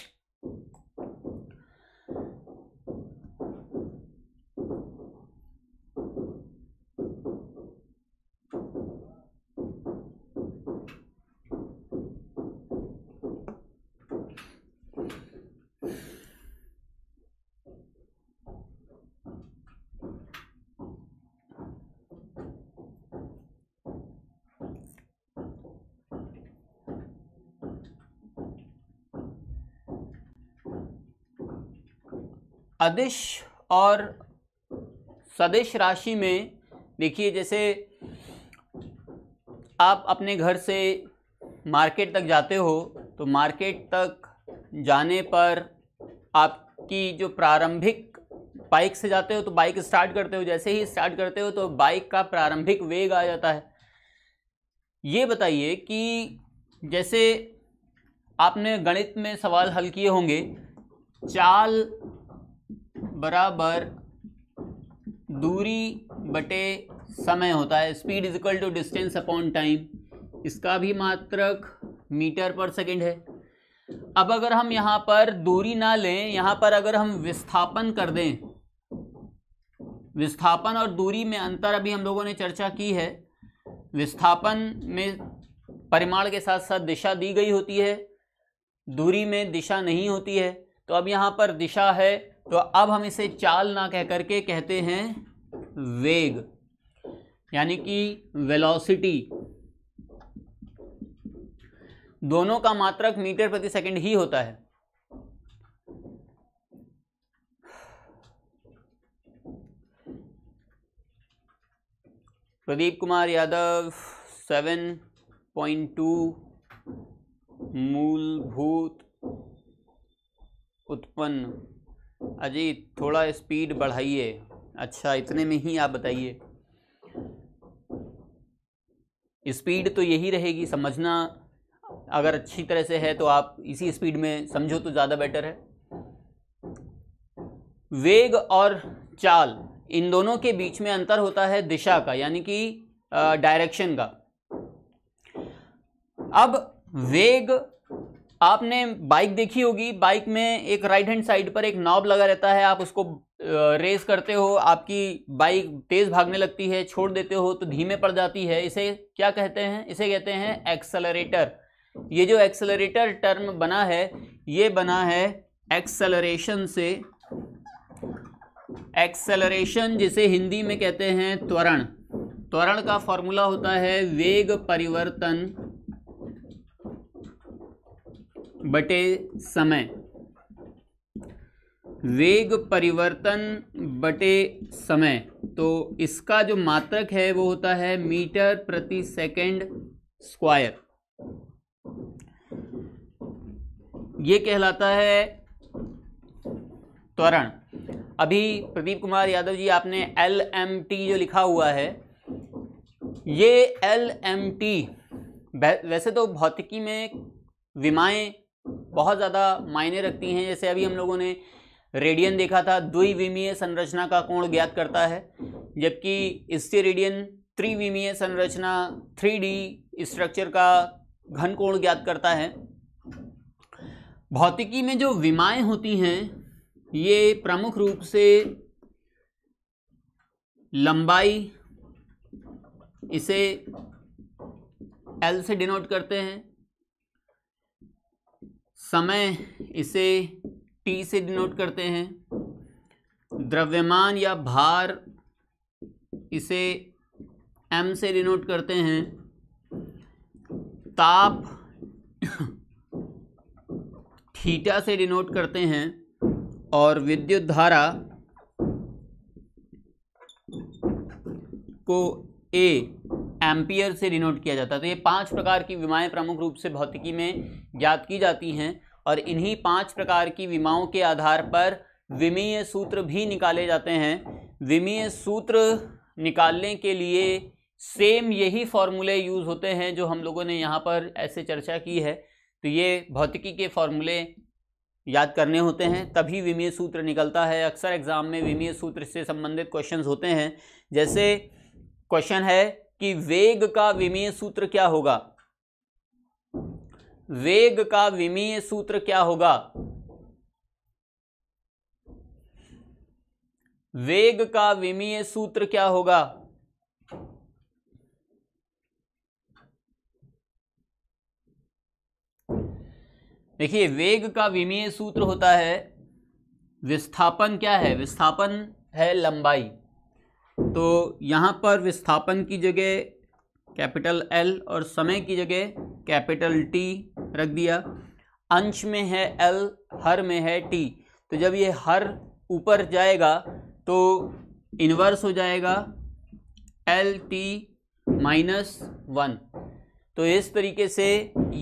अदिश और सदिश राशि में देखिए, जैसे आप अपने घर से मार्केट तक जाते हो तो मार्केट तक जाने पर आपकी जो प्रारंभिक, बाइक से जाते हो तो बाइक स्टार्ट करते हो, जैसे ही स्टार्ट करते हो तो बाइक का प्रारंभिक वेग आ जाता है। ये बताइए कि जैसे आपने गणित में सवाल हल किए होंगे, चाल बराबर दूरी बटे समय होता है। Speed is equal to distance upon time. इसका भी मात्रक मीटर पर सेकंड है। अब अगर हम यहाँ पर दूरी ना लें, यहाँ पर अगर हम विस्थापन कर दें, विस्थापन और दूरी में अंतर अभी हम लोगों ने चर्चा की है। विस्थापन में परिमाण के साथ साथ दिशा दी गई होती है, दूरी में दिशा नहीं होती है। तो अब यहाँ पर दिशा है, तो अब हम इसे चाल ना कह करके कहते हैं वेग, यानी कि वेलोसिटी। दोनों का मात्रक मीटर प्रति सेकंड ही होता है। प्रदीप कुमार यादव सात पॉइंट दो मूलभूत उत्पन्न। अजय थोड़ा स्पीड बढ़ाइए। अच्छा, इतने में ही आप बताइए। स्पीड तो यही रहेगी, समझना अगर अच्छी तरह से है तो आप इसी स्पीड में समझो तो ज़्यादा बेटर है। वेग और चाल, इन दोनों के बीच में अंतर होता है दिशा का, यानी कि डायरेक्शन का। अब वेग, आपने बाइक देखी होगी, बाइक में एक राइट हैंड साइड पर एक नॉब लगा रहता है, आप उसको रेस करते हो, आपकी बाइक तेज भागने लगती है, छोड़ देते हो तो धीमे पड़ जाती है। इसे क्या कहते हैं? इसे कहते हैं एक्सेलरेटर। ये जो एक्सेलरेटर टर्म बना है, ये बना है एक्सेलरेशन से। एक्सेलरेशन जिसे हिंदी में कहते हैं त्वरण, त्वरण का फॉर्मूला होता है वेग परिवर्तन बटे समय। वेग परिवर्तन बटे समय, तो इसका जो मात्रक है वो होता है मीटर प्रति सेकंड स्क्वायर। ये कहलाता है त्वरण। अभी प्रदीप कुमार यादव जी आपने एल एम टी जो लिखा हुआ है, ये एल एम टी, वैसे तो भौतिकी में विमाएँ बहुत ज़्यादा मायने रखती हैं। जैसे अभी हम लोगों ने रेडियन देखा था, द्विविमीय संरचना का कोण ज्ञात करता है, जबकि स्टेरेडियन त्रिविमीय संरचना थ्री डी स्ट्रक्चर का घन कोण ज्ञात करता है। भौतिकी में जो विमाएँ होती हैं ये प्रमुख रूप से लंबाई, इसे एल से डिनोट करते हैं, समय इसे टी से डिनोट करते हैं, द्रव्यमान या भार इसे एम से डिनोट करते हैं, ताप थीटा से डिनोट करते हैं, और विद्युत धारा को ए एम्पियर से डिनोट किया जाता है। तो ये पांच प्रकार की विमाएं प्रमुख रूप से भौतिकी में ज्ञात की जाती हैं, और इन्हीं पांच प्रकार की विमाओं के आधार पर विमीय सूत्र भी निकाले जाते हैं। विमीय सूत्र निकालने के लिए सेम यही फॉर्मूले यूज़ होते हैं जो हम लोगों ने यहाँ पर ऐसे चर्चा की है। तो ये भौतिकी के फॉर्मूले याद करने होते हैं, तभी विमीय सूत्र निकलता है। अक्सर एग्जाम में विमीय सूत्र से संबंधित क्वेश्चंस होते हैं। जैसे क्वेश्चन है कि वेग का विमीय सूत्र क्या होगा, वेग का विमीय सूत्र क्या होगा, वेग का विमीय सूत्र क्या होगा। देखिए, वेग का विमीय सूत्र होता है विस्थापन। क्या है? विस्थापन है लंबाई, तो यहाँ पर विस्थापन की जगह कैपिटल एल और समय की जगह कैपिटल टी रख दिया। अंश में है एल, हर में है टी, तो जब ये हर ऊपर जाएगा तो इन्वर्स हो जाएगा एल टी माइनस वन। तो इस तरीके से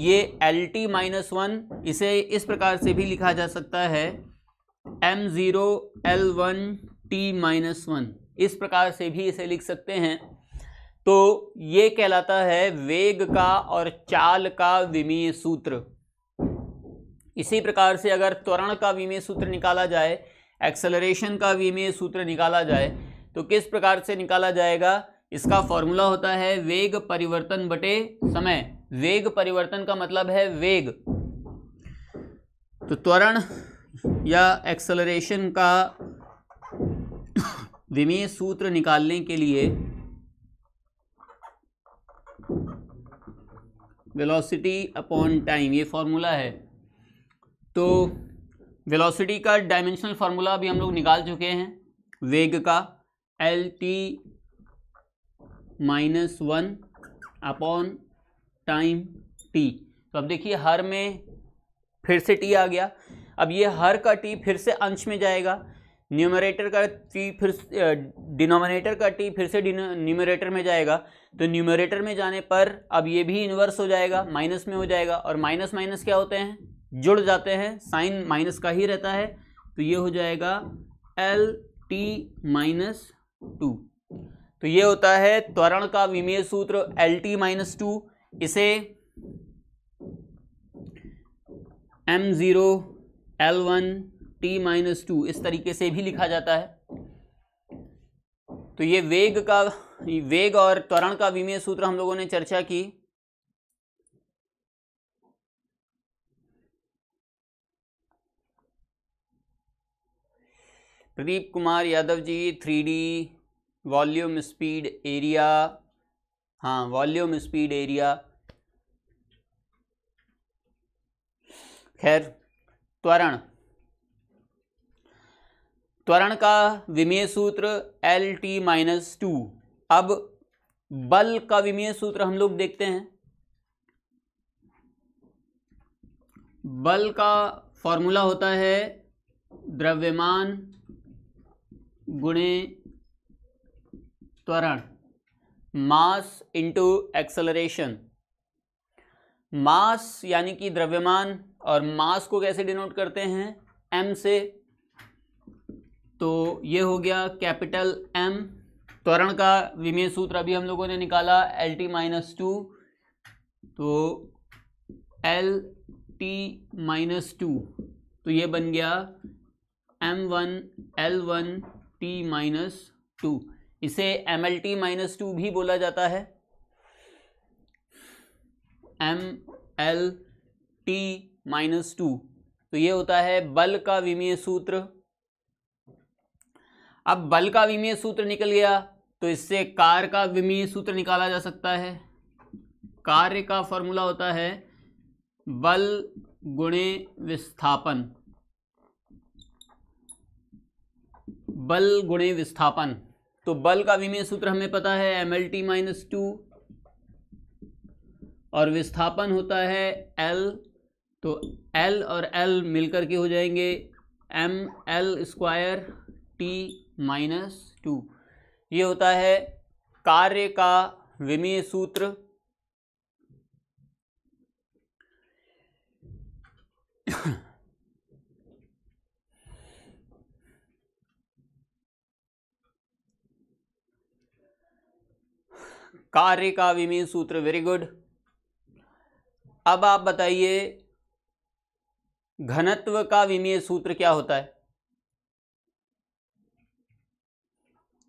ये एल टी माइनस वन, इसे इस प्रकार से भी लिखा जा सकता है M zero L one T minus one, इस प्रकार से भी इसे लिख सकते हैं। तो ये कहलाता है वेग का और चाल का विमीय सूत्र। इसी प्रकार से अगर त्वरण का विमीय सूत्र निकाला जाए, एक्सेलरेशन का विमीय सूत्र निकाला जाए, तो किस प्रकार से निकाला जाएगा? इसका फॉर्मूला होता है वेग परिवर्तन बटे समय। वेग परिवर्तन का मतलब है वेग, तो त्वरण या एक्सेलरेशन का विमीय सूत्र निकालने के लिए वेलोसिटी अपॉन टाइम, ये फॉर्मूला है। तो वेलोसिटी का डायमेंशनल फॉर्मूला अभी हम लोग निकाल चुके हैं। वेग का L T minus one upon time T, तो अब देखिए हर में फिर से टी आ गया। अब ये हर का टी फिर से अंश में जाएगा, न्यूमरेटर का टी फिर डिनोमिनेटर का टी फिर से न्यूमरेटर में जाएगा। तो न्यूमरेटर में जाने पर अब ये भी इन्वर्स हो जाएगा, माइनस में हो जाएगा, और माइनस माइनस क्या होते हैं, जुड़ जाते हैं, साइन माइनस का ही रहता है। तो ये हो जाएगा एल टी माइनस टू। तो ये होता है त्वरण का विमीय सूत्र एल टी माइनस टू। इसे M zero L one T minus two इस तरीके से भी लिखा जाता है। तो ये वेग का, वेग और त्वरण का विमीय सूत्र हम लोगों ने चर्चा की। Pradeep Kumar Yadav ji three D volume speed area, हाँ वॉल्यूम स्पीड एरिया। खैर त्वरण, त्वरण का विमीय सूत्र एल टी माइनस टू। अब बल का विमीय सूत्र हम लोग देखते हैं। बल का फॉर्मूला होता है द्रव्यमान गुणे त्वरण, मास इंटू एक्सेलरेशन। मास यानी कि द्रव्यमान, और मास को कैसे डिनोट करते हैं, एम से। तो ये हो गया कैपिटल एम। त्वरण का विमीय सूत्र अभी हम लोगों ने निकाला एल टी माइनस टू। तो एल टी माइनस टू, तो ये बन गया M one L one T minus two. इसे M L T minus two भी बोला जाता है, M L T minus two. तो ये होता है बल का विमीय सूत्र। अब बल का विमीय सूत्र निकल गया, तो इससे कार्य का विमीय सूत्र निकाला जा सकता है। कार्य का फॉर्मूला होता है बल गुणे विस्थापन, बल गुणे विस्थापन। तो बल का विमीय सूत्र हमें पता है M L T minus two, और विस्थापन होता है एल। तो एल और एल मिलकर के हो जाएंगे M L square T minus two. ये होता है कार्य का विमीय सूत्र। कार्य का विमीय सूत्र, वेरी गुड। अब आप बताइए घनत्व का विमीय सूत्र क्या होता है।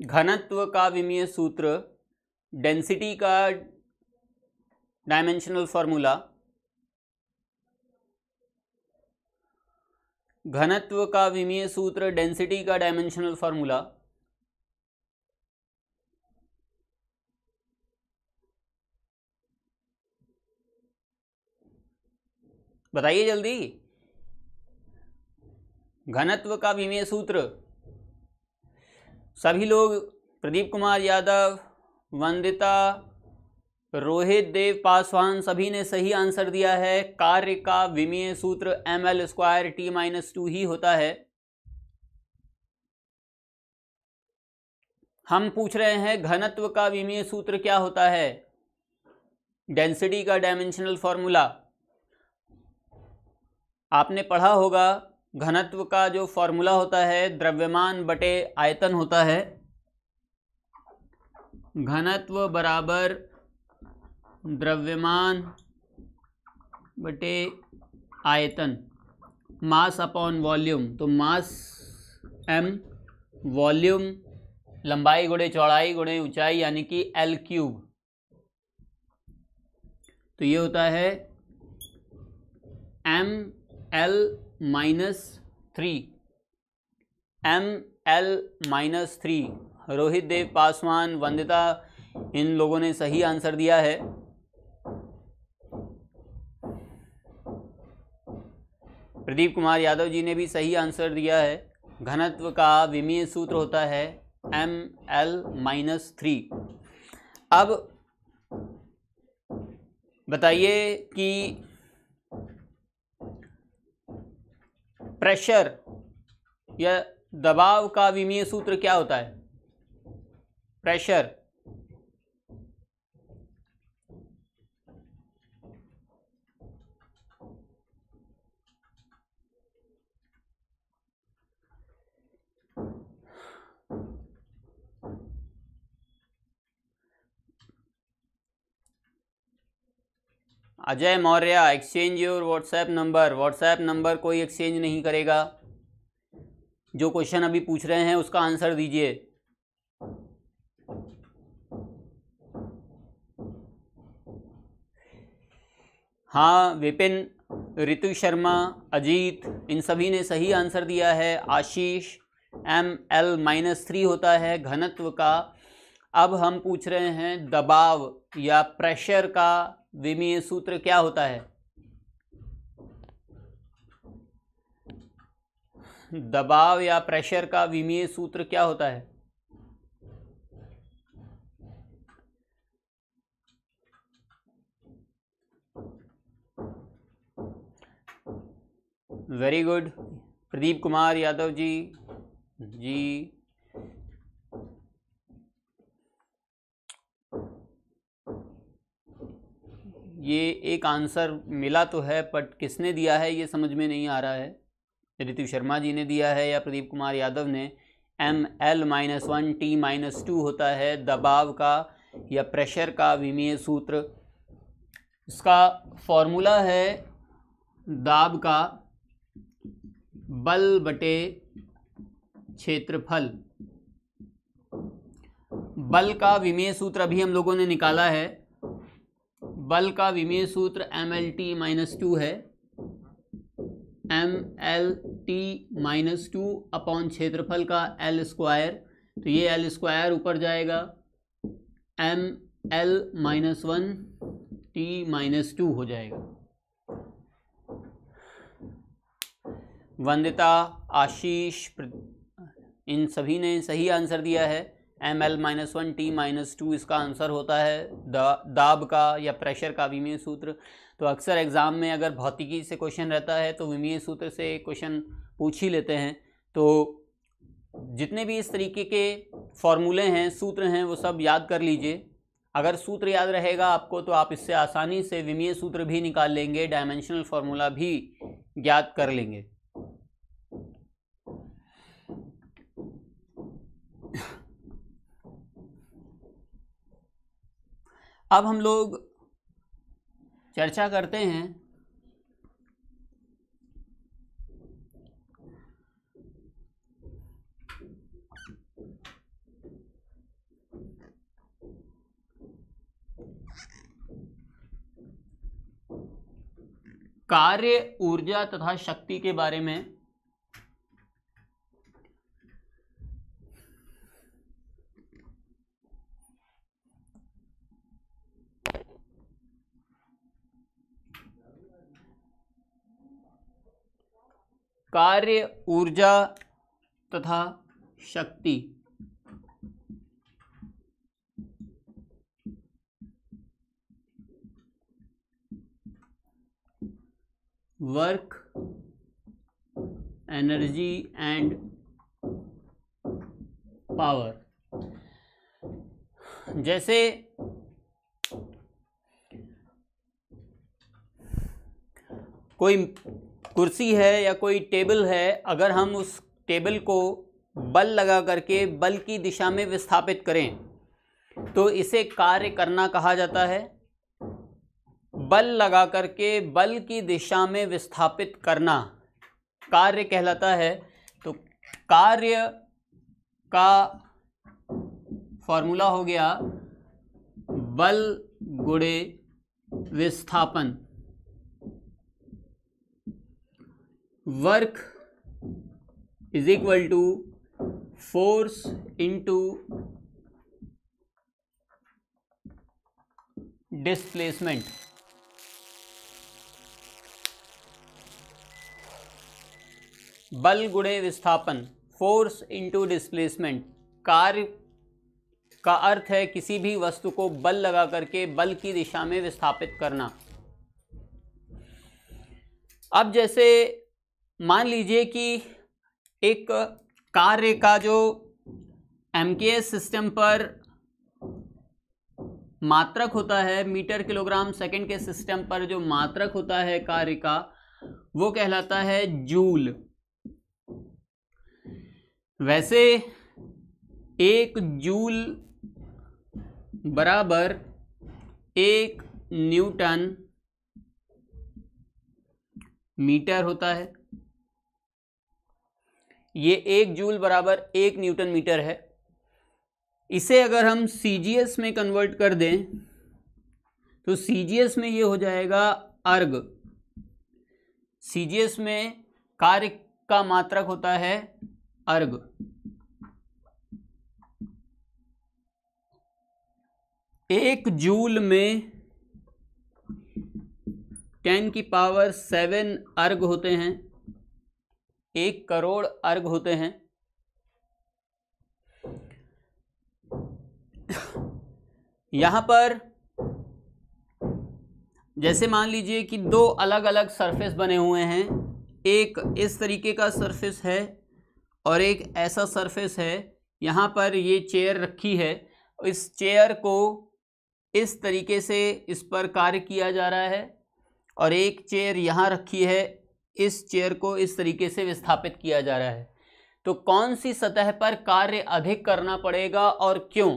घनत्व का विमीय सूत्र, डेंसिटी का डायमेंशनल फॉर्मूला। घनत्व का विमीय सूत्र, डेंसिटी का डायमेंशनल फॉर्मूला। बताइए जल्दी घनत्व का विमीय सूत्र। सभी लोग, प्रदीप कुमार यादव, वंदिता, रोहित देव पासवान, सभी ने सही आंसर दिया है। कार्य का विमीय सूत्र M L square T minus two ही होता है। हम पूछ रहे हैं घनत्व का विमीय सूत्र क्या होता है, डेंसिटी का डायमेंशनल फॉर्मूला। आपने पढ़ा होगा घनत्व का जो फॉर्मूला होता है द्रव्यमान बटे आयतन होता है। घनत्व बराबर द्रव्यमान बटे आयतन, मास अपॉन वॉल्यूम। तो मास एम, वॉल्यूम लंबाई गुणे चौड़ाई गुणे ऊंचाई, यानी कि एल क्यूब। तो ये होता है M L minus three, M L minus three. Rohit Dev Paswan, Vandita, इन लोगों ने सही आंसर दिया है। प्रदीप कुमार यादव जी ने भी सही आंसर दिया है। घनत्व का विमीय सूत्र होता है एम एल माइनस थ्री। अब बताइए कि प्रेशर या दबाव का विमीय सूत्र क्या होता है? Pressure Ajay Maurya, exchange your WhatsApp number. WhatsApp number कोई एक्सचेंज नहीं करेगा। जो क्वेश्चन अभी पूछ रहे हैं उसका आंसर दीजिए। हाँ, विपिन, ऋतु शर्मा, अजीत, इन सभी ने सही आंसर दिया है। Ashish, M L minus three होता है घनत्व का। अब हम पूछ रहे हैं दबाव या प्रेशर का विमीय सूत्र क्या होता है? दबाव या प्रेशर का विमीय सूत्र क्या होता है? Very good Pradeep Kumar Yadav ji. जी ये एक आंसर मिला तो है, बट किसने दिया है ये समझ में नहीं आ रहा है। ऋतु शर्मा जी ने दिया है या प्रदीप कुमार यादव ने। M L minus one T minus two होता है दबाव का या प्रेशर का विमीय सूत्र। इसका फॉर्मूला है दाब का बल बटे क्षेत्रफल। बल का विमीय सूत्र अभी हम लोगों ने निकाला है। बल का विमीय सूत्र M L T minus two है। M L T minus two upon क्षेत्रफल का एल स्क्वायर, तो ये एल स्क्वायर ऊपर जाएगा। M L minus one T minus two हो जाएगा। वंदिता, आशीष, इन सभी ने सही आंसर दिया है। M L minus one T minus two इसका आंसर होता है दा, दाब का या प्रेशर का विमीय सूत्र। तो अक्सर एग्ज़ाम में अगर भौतिकी से क्वेश्चन रहता है तो विमीय सूत्र से क्वेश्चन पूछ ही लेते हैं। तो जितने भी इस तरीके के फॉर्मूले हैं, सूत्र हैं, वो सब याद कर लीजिए। अगर सूत्र याद रहेगा आपको तो आप इससे आसानी से विमीय सूत्र भी निकाल लेंगे, डायमेंशनल फार्मूला भी ज्ञात कर लेंगे। अब हम लोग चर्चा करते हैं कार्य, ऊर्जा तथा शक्ति के बारे में। कार्य, ऊर्जा तथा शक्ति। Work, energy and power. जैसे कोई कुर्सी है या कोई टेबल है, अगर हम उस टेबल को बल लगा करके बल की दिशा में विस्थापित करें तो इसे कार्य करना कहा जाता है। बल लगा करके बल की दिशा में विस्थापित करना कार्य कहलाता है। तो कार्य का फॉर्मूला हो गया बल गुणे विस्थापन। Work is equal to force into displacement. बल गुणे विस्थापन, फोर्स इंटू डिस्प्लेसमेंट। कार्य का अर्थ है किसी भी वस्तु को बल लगा करके बल की दिशा में विस्थापित करना। अब जैसे मान लीजिए कि एक कार्य का जो एमकेएस सिस्टम पर मात्रक होता है, मीटर किलोग्राम सेकंड के सिस्टम पर जो मात्रक होता है कार्य का, वो कहलाता है जूल। वैसे एक जूल बराबर एक न्यूटन मीटर होता है। ये एक जूल बराबर एक न्यूटन मीटर है। इसे अगर हम सीजीएस में कन्वर्ट कर दें तो सीजीएस में ये हो जाएगा अर्ग। सीजीएस में कार्य का मात्रक होता है अर्ग। एक जूल में टेन की पावर सेवन अर्ग होते हैं, एक करोड़ अर्ग होते हैं। यहां पर जैसे मान लीजिए कि दो अलग अलग सरफेस बने हुए हैं, एक इस तरीके का सरफेस है और एक ऐसा सरफेस है। यहां पर ये चेयर रखी है, इस चेयर को इस तरीके से इस पर कार्य किया जा रहा है, और एक चेयर यहां रखी है, इस चेयर को इस तरीके से विस्थापित किया जा रहा है। तो कौन सी सतह पर कार्य अधिक करना पड़ेगा और क्यों?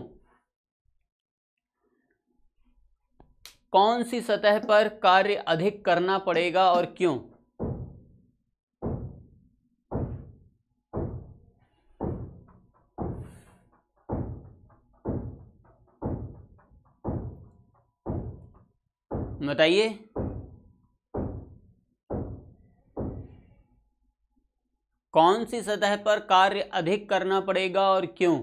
कौन सी सतह पर कार्य अधिक करना पड़ेगा और क्यों? बताइए। कौन सी सतह पर कार्य अधिक करना पड़ेगा और क्यों?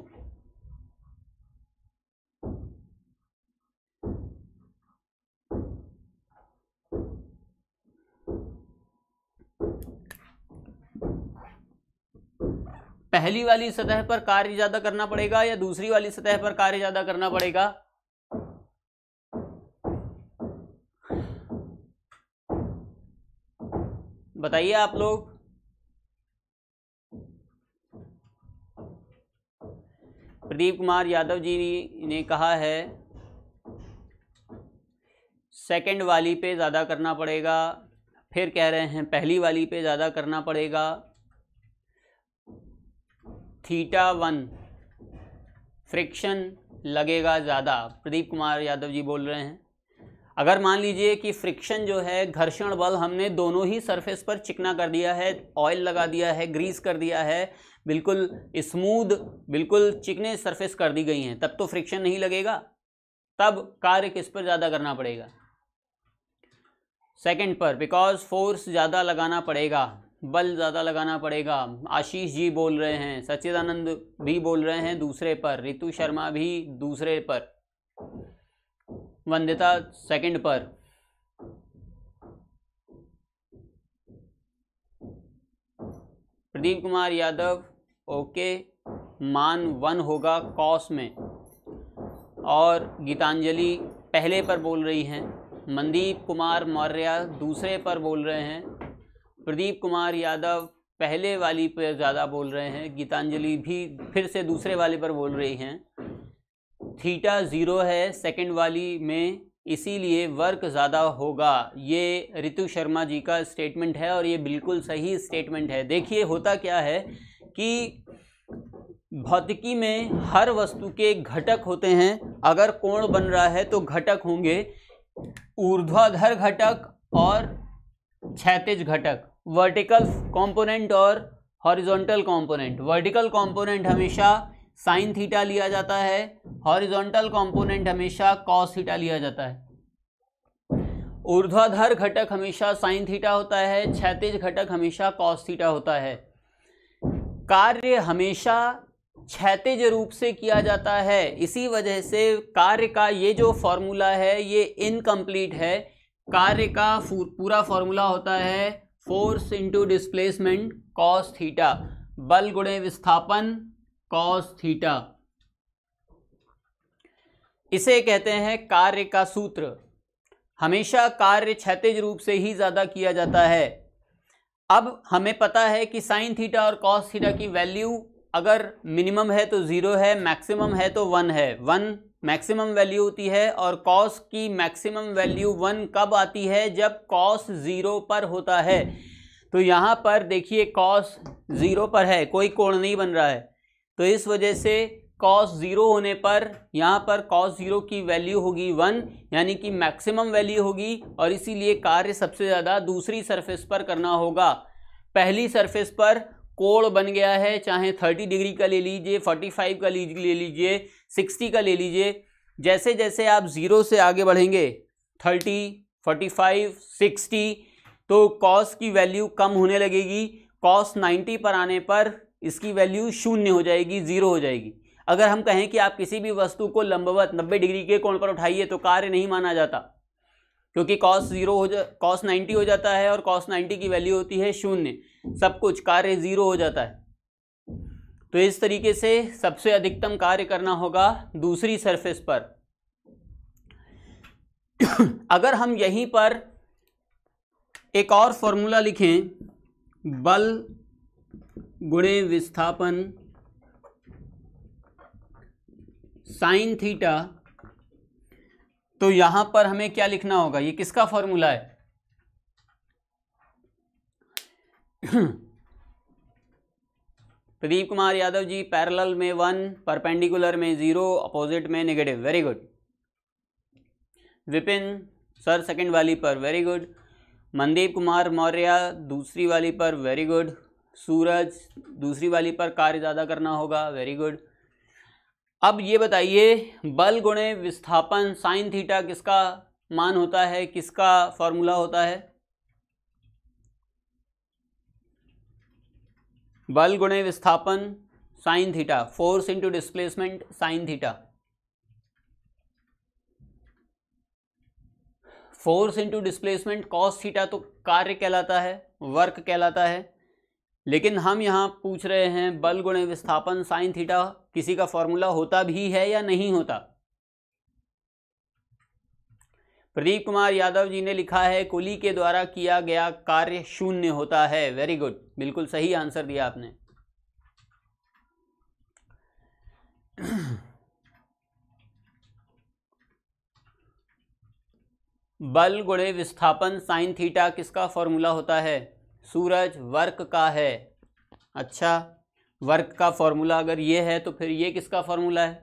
पहली वाली सतह पर कार्य ज्यादा करना पड़ेगा या दूसरी वाली सतह पर कार्य ज्यादा करना पड़ेगा? बताइए आप लोग। प्रदीप कुमार यादव जी ने कहा है सेकंड वाली पे ज़्यादा करना पड़ेगा, फिर कह रहे हैं पहली वाली पे ज़्यादा करना पड़ेगा। थीटा वन फ्रिक्शन लगेगा ज़्यादा, प्रदीप कुमार यादव जी बोल रहे हैं। अगर मान लीजिए कि फ्रिक्शन जो है, घर्षण बल, हमने दोनों ही सरफेस पर चिकना कर दिया है, ऑयल लगा दिया है, ग्रीस कर दिया है, बिल्कुल स्मूद, बिल्कुल चिकने सरफेस कर दी गई हैं, तब तो फ्रिक्शन नहीं लगेगा। तब कार्य किस पर ज़्यादा करना पड़ेगा? सेकंड पर, बिकॉज फोर्स ज़्यादा लगाना पड़ेगा, बल ज़्यादा लगाना पड़ेगा। आशीष जी बोल रहे हैं, सच्चिदानंद भी बोल रहे हैं दूसरे पर, रितु शर्मा भी दूसरे पर, वंदिता सेकंड पर। प्रदीप कुमार यादव ओके, मान वन होगा कॉस में। और गीतांजलि पहले पर बोल रही हैं, मनदीप कुमार मौर्या दूसरे पर बोल रहे हैं, प्रदीप कुमार यादव पहले वाली पर ज़्यादा बोल रहे हैं, गीतांजलि भी फिर से दूसरे वाले पर बोल रही हैं। थीटा ज़ीरो है सेकंड वाली में, इसीलिए वर्क ज़्यादा होगा। ये ऋतु शर्मा जी का स्टेटमेंट है और ये बिल्कुल सही स्टेटमेंट है। देखिए होता क्या है कि भौतिकी में हर वस्तु के घटक होते हैं। अगर कोण बन रहा है तो घटक होंगे ऊर्ध्वाधर घटक और क्षैतिज घटक, वर्टिकल कंपोनेंट और हॉरिजॉन्टल कंपोनेंट। वर्टिकल कंपोनेंट हमेशा साइन थीटा लिया जाता है, हॉरिजॉन्टल कंपोनेंट हमेशा कॉस थीटा लिया जाता है। ऊर्ध्वाधर घटक हमेशा साइन थीटा होता है, क्षैतिज घटक हमेशा कॉस थीटा होता है। कार्य हमेशा क्षैतिज रूप से किया जाता है, इसी वजह से कार्य का ये जो फॉर्मूला है ये इनकम्प्लीट है। कार्य का पूरा फॉर्मूला होता है force into displacement cos theta, बल गुणे विस्थापन कॉस थीटा। इसे कहते हैं कार्य का सूत्र। हमेशा कार्य क्षैतिज रूप से ही ज्यादा किया जाता है। अब हमें पता है कि साइन थीटा और कॉस थीटा की वैल्यू अगर मिनिमम है तो ज़ीरो है, मैक्सिमम है तो वन है। वन मैक्सिमम वैल्यू होती है और कॉस की मैक्सिमम वैल्यू वन कब आती है? जब कॉस ज़ीरो पर होता है। तो यहाँ पर देखिए कॉस ज़ीरो पर है, कोई कोण नहीं बन रहा है, तो इस वजह से कॉस ज़ीरो होने पर यहाँ पर कॉस ज़ीरो की वैल्यू होगी वन, यानी कि मैक्सिमम वैल्यू होगी। और इसीलिए कार्य सबसे ज़्यादा दूसरी सरफेस पर करना होगा। पहली सरफेस पर कोण बन गया है, चाहे तीस डिग्री का ले लीजिए, पैंतालीस का ले लीजिए, साठ का ले लीजिए। जैसे जैसे आप ज़ीरो से आगे बढ़ेंगे तीस, पैंतालीस, साठ, तो कॉस की वैल्यू कम होने लगेगी। कॉस नब्बे पर आने पर इसकी वैल्यू शून्य हो जाएगी, ज़ीरो हो जाएगी। अगर हम कहें कि आप किसी भी वस्तु को लंबवत नब्बे डिग्री के कोण पर उठाइए तो कार्य नहीं माना जाता, क्योंकि कॉस ज़ीरो हो जा कॉस नब्बे हो जाता है और कॉस नब्बे की वैल्यू होती है शून्य, सब कुछ कार्य ज़ीरो हो जाता है। तो इस तरीके से सबसे अधिकतम कार्य करना होगा दूसरी सरफेस पर। अगर हम यहीं पर एक और फॉर्मूला लिखें, बल गुणे विस्थापन साइन थीटा, तो यहां पर हमें क्या लिखना होगा? ये किसका फॉर्मूला है? प्रदीप कुमार यादव जी, पैरेलल में वन, परपेंडिकुलर में जीरो, अपोजिट में negative. Very good Vipin sir, second वाली पर वेरी गुड। मनदीप कुमार मौर्या, दूसरी वाली पर वेरी गुड। सूरज, दूसरी वाली पर कार्य ज़्यादा करना होगा, वेरी गुड। अब ये बताइए, बल गुणे विस्थापन साइन थीटा किसका मान होता है, किसका फॉर्मूला होता है? बल गुणे विस्थापन sine theta, force into displacement sine theta. Force into displacement cos theta तो कार्य कहलाता है, वर्क कहलाता है, लेकिन हम यहाँ पूछ रहे हैं बल गुणे विस्थापन साइन थीटा किसी का फॉर्मूला होता भी है या नहीं होता। प्रदीप कुमार यादव जी ने लिखा है कुली के द्वारा किया गया कार्य शून्य होता है, वेरी गुड, बिल्कुल सही आंसर दिया आपने। बल गुणे विस्थापन साइन थीटा किसका फॉर्मूला होता है? सूरज, वर्क का है। अच्छा, वर्क का फॉर्मूला अगर ये है तो फिर ये किसका फॉर्मूला है?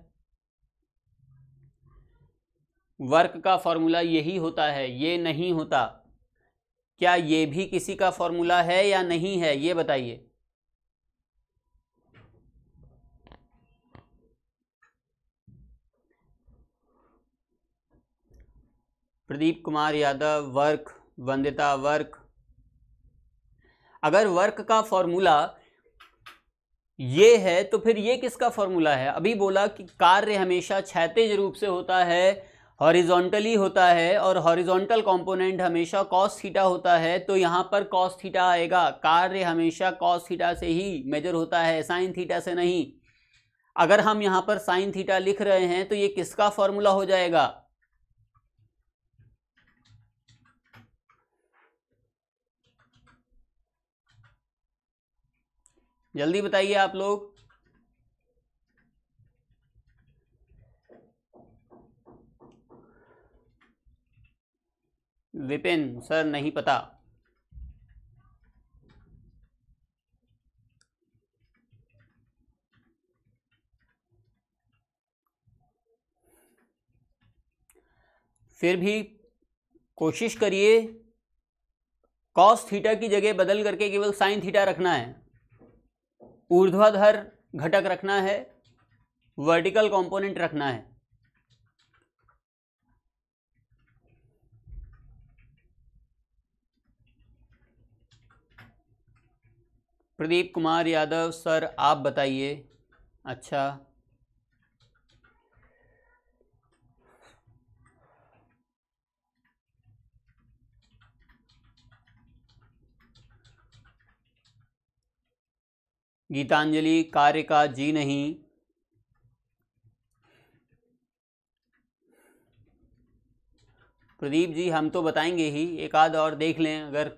वर्क का फॉर्मूला यही होता है, ये नहीं होता। क्या ये भी किसी का फॉर्मूला है या नहीं है, ये बताइए। Pradeep Kumar Yadav work, Vandita work. अगर वर्क का फॉर्मूला ये है तो फिर ये किसका फॉर्मूला है? अभी बोला कि कार्य हमेशा क्षैतिज रूप से होता है, हॉरिजॉन्टली होता है, और हॉरिजॉन्टल कंपोनेंट हमेशा कॉस थीटा होता है, तो यहाँ पर कॉस थीटा आएगा। कार्य हमेशा कॉस थीटा से ही मेजर होता है, साइन थीटा से नहीं। अगर हम यहाँ पर साइन थीटा लिख रहे हैं तो ये किसका फॉर्मूला हो जाएगा? जल्दी बताइए आप लोग। विपिन सर नहीं पता। फिर भी कोशिश करिए, कॉस थीटा की जगह बदल करके केवल साइन थीटा रखना है, ऊर्ध्वाधर घटक रखना है, वर्टिकल कंपोनेंट रखना है। प्रदीप कुमार यादव सर आप बताइए। अच्छा, गीतांजलि कार्य का जी नहीं। प्रदीप जी हम तो बताएंगे ही, एक आध और देख लें, अगर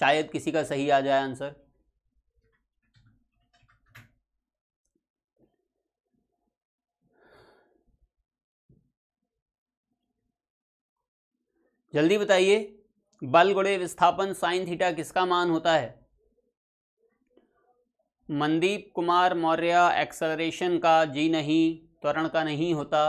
शायद किसी का सही आ जाए आंसर। जल्दी बताइए, बल गुणे विस्थापन साइन थीटा किसका मान होता है? मनदीप कुमार मौर्य, एक्सेलरेशन का। जी नहीं, त्वरण का नहीं होता।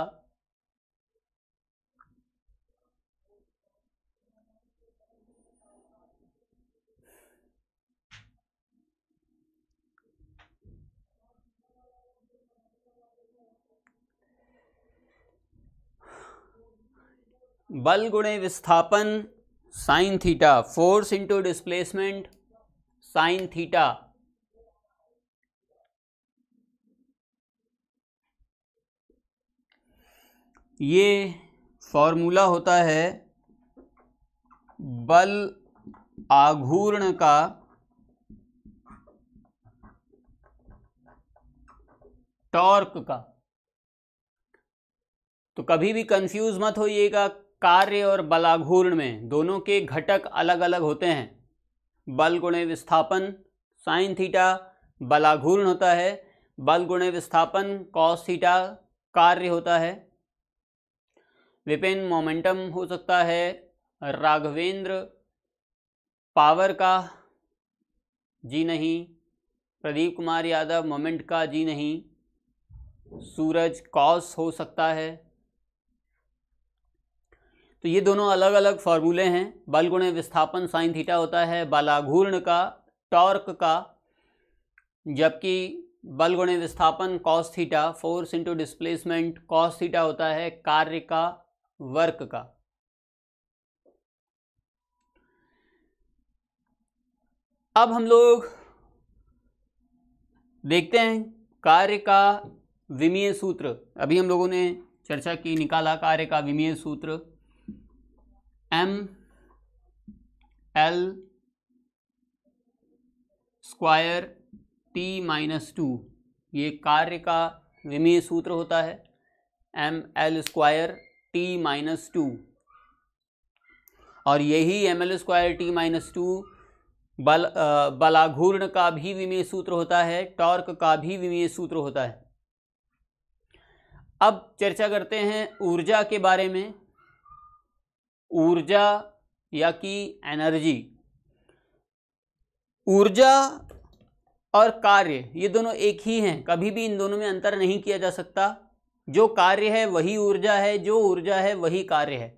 बल गुणे विस्थापन sine theta, force into displacement sine theta. ये फॉर्मूला होता है बल आघूर्ण का टॉर्क का। तो कभी भी कंफ्यूज मत होइएगा, कार्य और बलाघूर्ण में दोनों के घटक अलग अलग होते हैं। बल गुणे विस्थापन साइन थीटा बलाघूर्ण होता है, बल गुणे विस्थापन कॉस थीटा कार्य होता है। विपिन मोमेंटम हो सकता है, राघवेंद्र पावर का। जी नहीं, प्रदीप कुमार यादव मोमेंट का। जी नहीं, सूरज कॉस हो सकता है। तो ये दोनों अलग अलग फार्मूले हैं। बल गुणे विस्थापन साइन थीटा होता है बलाघूर्ण का टॉर्क का, जबकि बल गुणे विस्थापन cos theta, force into displacement cos theta होता है कार्य का वर्क का। अब हम लोग देखते हैं कार्य का विमीय सूत्र। अभी हम लोगों ने चर्चा की, निकाला कार्य का विमीय सूत्र। M L square T minus two, ये कार्य का विमीय सूत्र होता है। M L square T minus two, और यही M L square T minus two बल बलाघूर्ण का भी विमीय सूत्र होता है, टॉर्क का भी विमीय सूत्र होता है। अब चर्चा करते हैं ऊर्जा के बारे में। ऊर्जा या कि एनर्जी, ऊर्जा और कार्य ये दोनों एक ही हैं, कभी भी इन दोनों में अंतर नहीं किया जा सकता। जो कार्य है वही ऊर्जा है, जो ऊर्जा है वही कार्य है।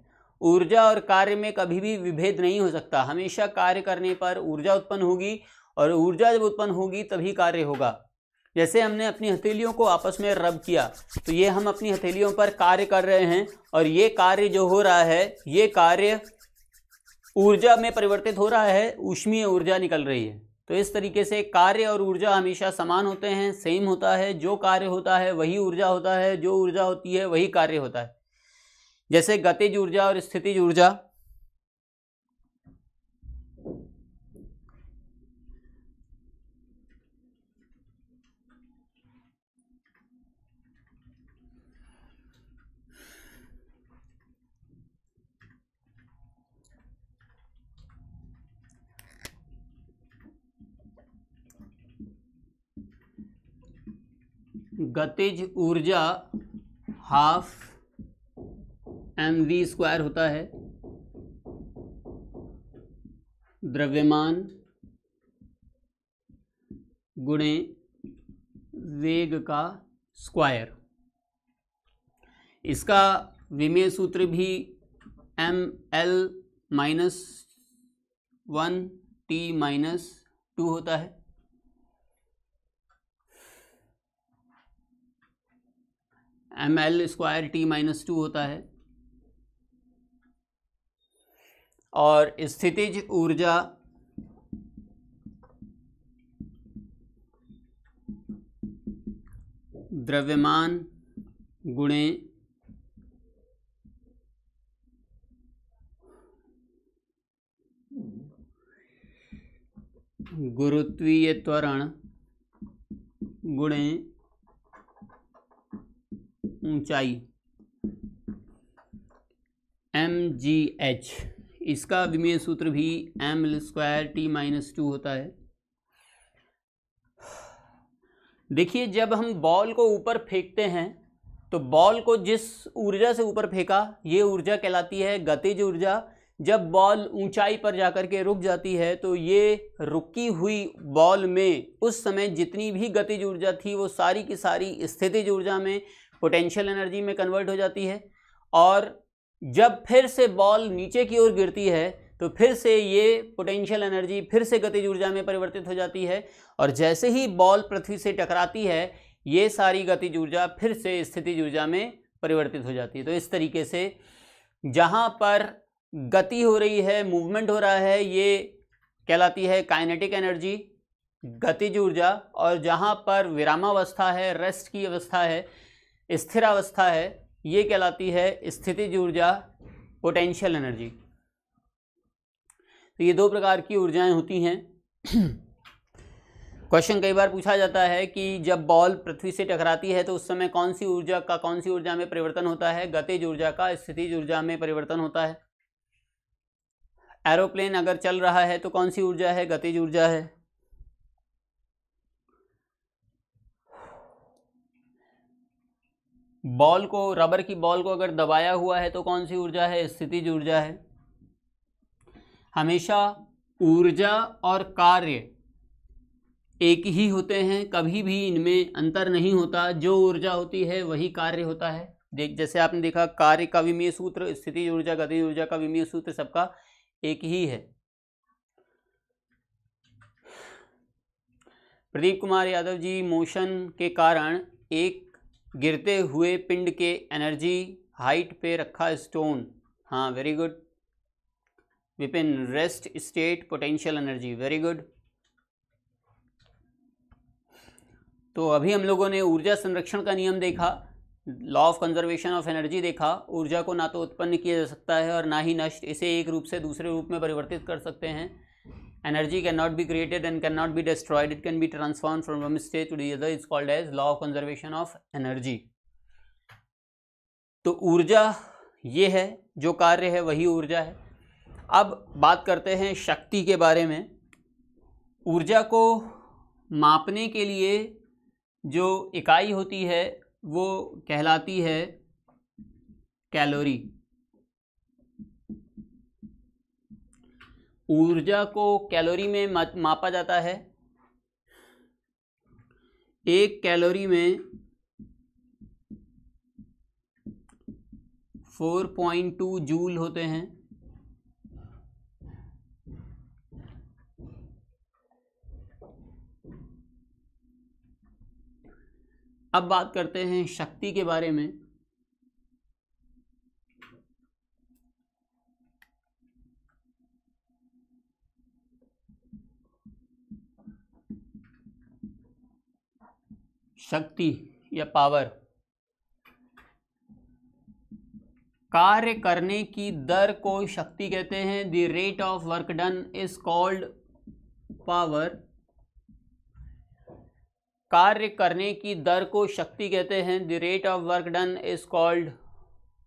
ऊर्जा और कार्य में कभी भी विभेद नहीं हो सकता। हमेशा कार्य करने पर ऊर्जा उत्पन्न होगी, और ऊर्जा जब उत्पन्न होगी तभी कार्य होगा। जैसे हमने अपनी हथेलियों को आपस में रब किया, तो ये हम अपनी हथेलियों पर कार्य कर रहे हैं, और ये कार्य जो हो रहा है ये कार्य ऊर्जा में परिवर्तित हो रहा है, ऊष्मीय ऊर्जा निकल रही है। तो इस तरीके से कार्य और ऊर्जा हमेशा समान होते हैं, सेम होता है। जो कार्य होता है वही ऊर्जा होता है, जो ऊर्जा होती है वही कार्य होता है। जैसे गतिज ऊर्जा और स्थितिज ऊर्जा, गतिज ऊर्जा हाफ एम वी स्क्वायर होता है, द्रव्यमान गुणे वेग का स्क्वायर। इसका विमीय सूत्र भी M L minus one T minus two होता है। M L square T minus two होता है। और स्थितिज ऊर्जा द्रव्यमान गुणे गुरुत्वीय त्वरण गुणे ऊंचाई, एम जी एच। इसका विमीय सूत्र भी M square T minus two होता है। देखिए जब हम बॉल को ऊपर फेंकते हैं तो बॉल को जिस ऊर्जा से ऊपर फेंका ये ऊर्जा कहलाती है गतिज ऊर्जा। जब बॉल ऊंचाई पर जाकर के रुक जाती है तो ये रुकी हुई बॉल में उस समय जितनी भी गतिज ऊर्जा थी वो सारी की सारी स्थितिज ऊर्जा में पोटेंशियल एनर्जी में कन्वर्ट हो जाती है। और जब फिर से बॉल नीचे की ओर गिरती है तो फिर से ये पोटेंशियल एनर्जी फिर से गतिज ऊर्जा में परिवर्तित हो जाती है। और जैसे ही बॉल पृथ्वी से टकराती है ये सारी गतिज ऊर्जा फिर से स्थितिज ऊर्जा में परिवर्तित हो जाती है। तो इस तरीके से जहाँ पर गति हो रही है, मूवमेंट हो रहा है, ये कहलाती है काइनेटिक एनर्जी, गतिज ऊर्जा। और जहाँ पर विरामावस्था है, रेस्ट की अवस्था है, स्थिरावस्था है, ये कहलाती है स्थितिज ऊर्जा, पोटेंशियल एनर्जी। तो ये दो प्रकार की ऊर्जाएं होती हैं। क्वेश्चन कई बार पूछा जाता है कि जब बॉल पृथ्वी से टकराती है तो उस समय कौन सी ऊर्जा का कौन सी ऊर्जा में परिवर्तन होता है? गतिज ऊर्जा का स्थितिज ऊर्जा में परिवर्तन होता है। एरोप्लेन अगर चल रहा है तो कौन सी ऊर्जा है? गतिज ऊर्जा है। बॉल को, रबर की बॉल को अगर दबाया हुआ है तो कौन सी ऊर्जा है? स्थितिज ऊर्जा है। हमेशा ऊर्जा और कार्य एक ही होते हैं, कभी भी इनमें अंतर नहीं होता। जो ऊर्जा होती है वही कार्य होता है। देख जैसे आपने देखा कार्य का विमीय सूत्र, स्थितिज ऊर्जा, गतिज ऊर्जा का विमीय सूत्र सबका एक ही है। प्रदीप कुमार यादव जी, मोशन के कारण एक गिरते हुए पिंड के एनर्जी हाइट पे रखा स्टोन। हाँ very good Vipin. Rest state potential energy, very good. तो अभी हम लोगों ने ऊर्जा संरक्षण का नियम देखा, law of conservation of energy देखा। ऊर्जा को ना तो उत्पन्न किया जा सकता है और ना ही नष्ट, इसे एक रूप से दूसरे रूप में परिवर्तित कर सकते हैं। Energy can not be created and can not be destroyed, it can be transform from one state to the other, is called as law of conservation of energy. तो ऊर्जा ये है, जो कार्य है वही ऊर्जा है। अब बात करते हैं शक्ति के बारे में। ऊर्जा को मापने के लिए जो इकाई होती है वो कहलाती है कैलोरी। ऊर्जा को कैलोरी में मापा जाता है। एक कैलोरी में चार पॉइंट दो जूल होते हैं। अब बात करते हैं शक्ति के बारे में। शक्ति या पावर, कार्य करने की दर को शक्ति कहते हैं। The rate of work done is called power. कार्य करने की दर को शक्ति कहते हैं। The rate of work done is called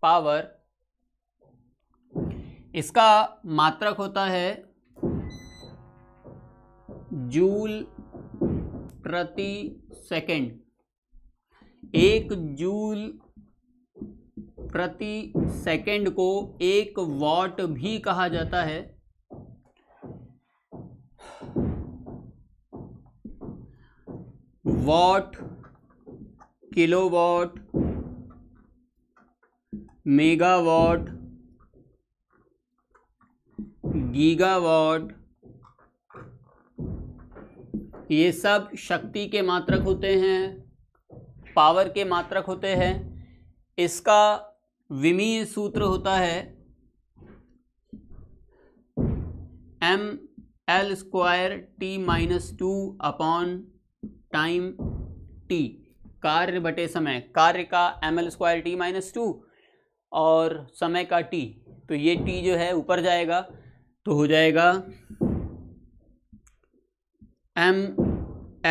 power. इसका मात्रक होता है जूल प्रति सेकंड। एक जूल प्रति सेकंड को एक वॉट भी कहा जाता है। वॉट, किलोवॉट, मेगावॉट, गीगावॉट, ये सब शक्ति के मात्रक होते हैं, पावर के मात्रक होते हैं। इसका विमीय सूत्र होता है M L square T minus two upon time T, कार्य बटे समय। कार्य का M L square T minus two और समय का टी। तो ये टी जो है ऊपर जाएगा तो हो जाएगा M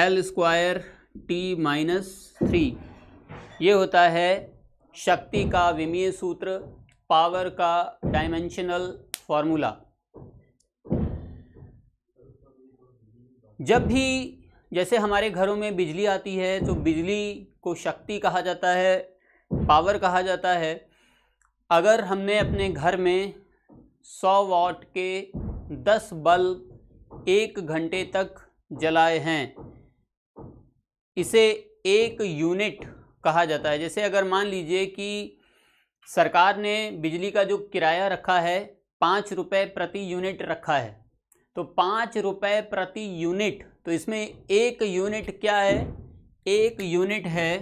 L square T minus three. ये होता है शक्ति का विमीय सूत्र, पावर का डायमेंशनल फॉर्मूला। जब भी जैसे हमारे घरों में बिजली आती है तो बिजली को शक्ति कहा जाता है, पावर कहा जाता है। अगर हमने अपने घर में सौ वाट के दस बल्ब एक घंटे तक जलाए हैं, इसे एक यूनिट कहा जाता है। जैसे अगर मान लीजिए कि सरकार ने बिजली का जो किराया रखा है पाँच रुपये प्रति यूनिट रखा है, तो पाँच रुपये प्रति यूनिट, तो इसमें एक यूनिट क्या है, एक यूनिट है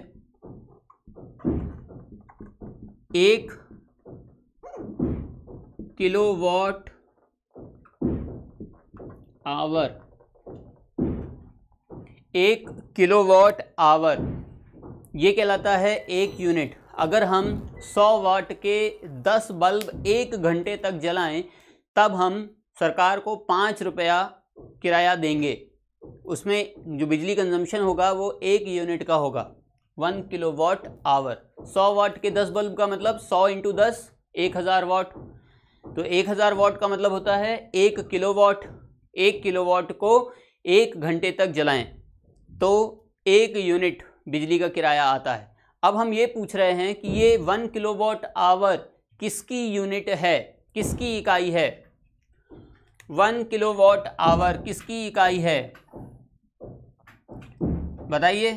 एक किलोवाट आवर। एक किलोवाट आवर ये कहलाता है एक यूनिट। अगर हम सौ वाट के दस बल्ब एक घंटे तक जलाएं तब हम सरकार को पाँच रुपया किराया देंगे। उसमें जो बिजली कंजम्पशन होगा वो एक यूनिट का होगा, वन किलो वाट आवर। सौ वाट के दस बल्ब का मतलब सौ इंटू दस एक हज़ार वाट, तो एक हज़ार वाट का मतलब होता है एक किलो वाट। एक किलो वाट को एक घंटे तक जलाएं तो एक यूनिट बिजली का किराया आता है। अब हम ये पूछ रहे हैं कि ये वन किलोवाट आवर किसकी यूनिट है, किसकी इकाई है। वन किलोवाट आवर किसकी इकाई है बताइए।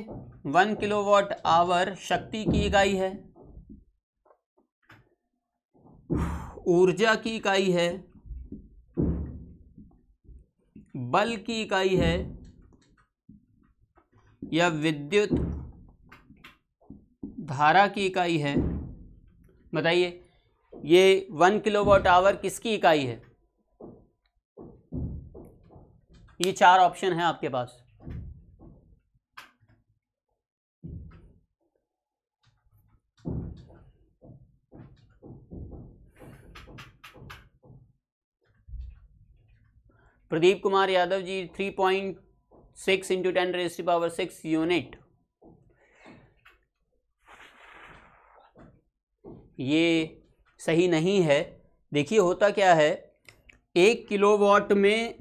वन किलोवाट आवर शक्ति की इकाई है, ऊर्जा की इकाई है, बल की इकाई है या विद्युत धारा की इकाई है। बताइए ये वन किलोवाट आवर किसकी इकाई है। ये चार ऑप्शन है आपके पास। Pradeep Kumar Yadav ji three point six into ten raise to power six unit. ये सही नहीं है। देखिए होता क्या है, एक किलोवाट में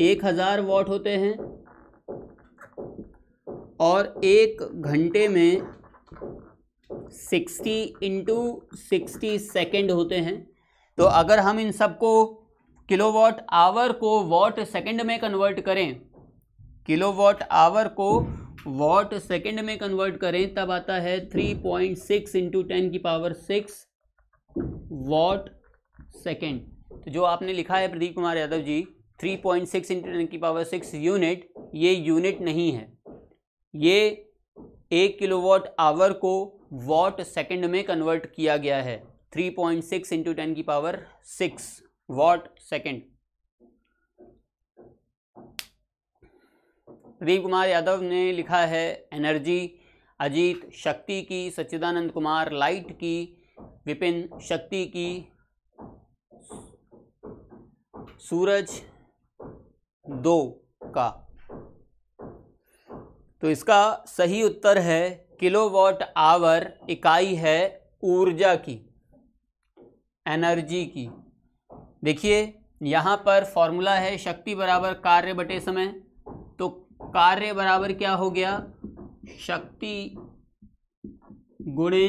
एक हज़ार वाट होते हैं और एक घंटे में सिक्सटी इंटू सिक्सटी सेकेंड होते हैं। तो अगर हम इन सबको किलोवाट आवर को वाट सेकेंड में कन्वर्ट करें, किलोवाट आवर को वाट सेकेंड में कन्वर्ट करें तब आता है three point six into ten की पावर सिक्स वाट सेकेंड। तो जो आपने लिखा है Pradeep Kumar Yadav ji three point six into ten की पावर सिक्स यूनिट, ये यूनिट नहीं है, ये एक किलोवाट आवर को वाट सेकेंड में कन्वर्ट किया गया है। Three point six into ten की power six watt second. Pradeep Kumar Yadav ने लिखा है एनर्जी, अजीत शक्ति की, सच्चिदानंद कुमार लाइट की, विपिन शक्ति की, सूरज दो का। तो इसका सही उत्तर है किलोवाट आवर इकाई है ऊर्जा की, एनर्जी की। देखिए यहाँ पर फॉर्मूला है शक्ति बराबर कार्य बटे समय, तो कार्य बराबर क्या हो गया, शक्ति गुणे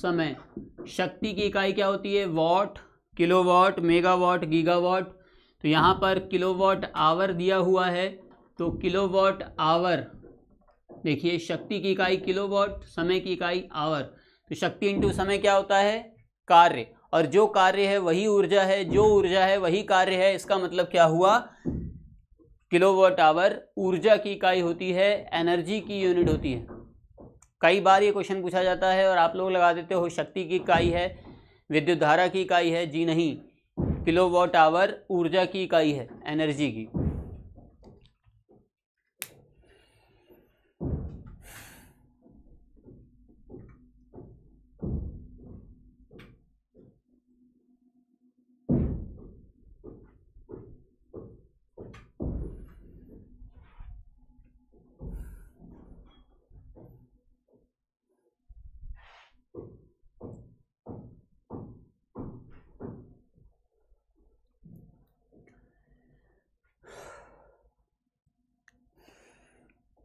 समय। शक्ति की इकाई क्या होती है, वॉट, किलोवाट, मेगावाट, गीगावाट। तो यहाँ पर किलोवाट आवर दिया हुआ है, तो किलोवाट आवर, देखिए शक्ति की इकाई किलोवाट, समय की इकाई आवर, तो शक्ति इंटू समय क्या होता है, कार्य। और जो कार्य है वही ऊर्जा है, जो ऊर्जा है वही कार्य है। इसका मतलब क्या हुआ, किलोवाट आवर ऊर्जा की इकाई होती है, एनर्जी की यूनिट होती है। कई बार ये क्वेश्चन पूछा जाता है और आप लोग लगा देते हो शक्ति की इकाई है, विद्युत धारा की इकाई है। जी नहीं, किलोवाट आवर ऊर्जा की इकाई है, एनर्जी की।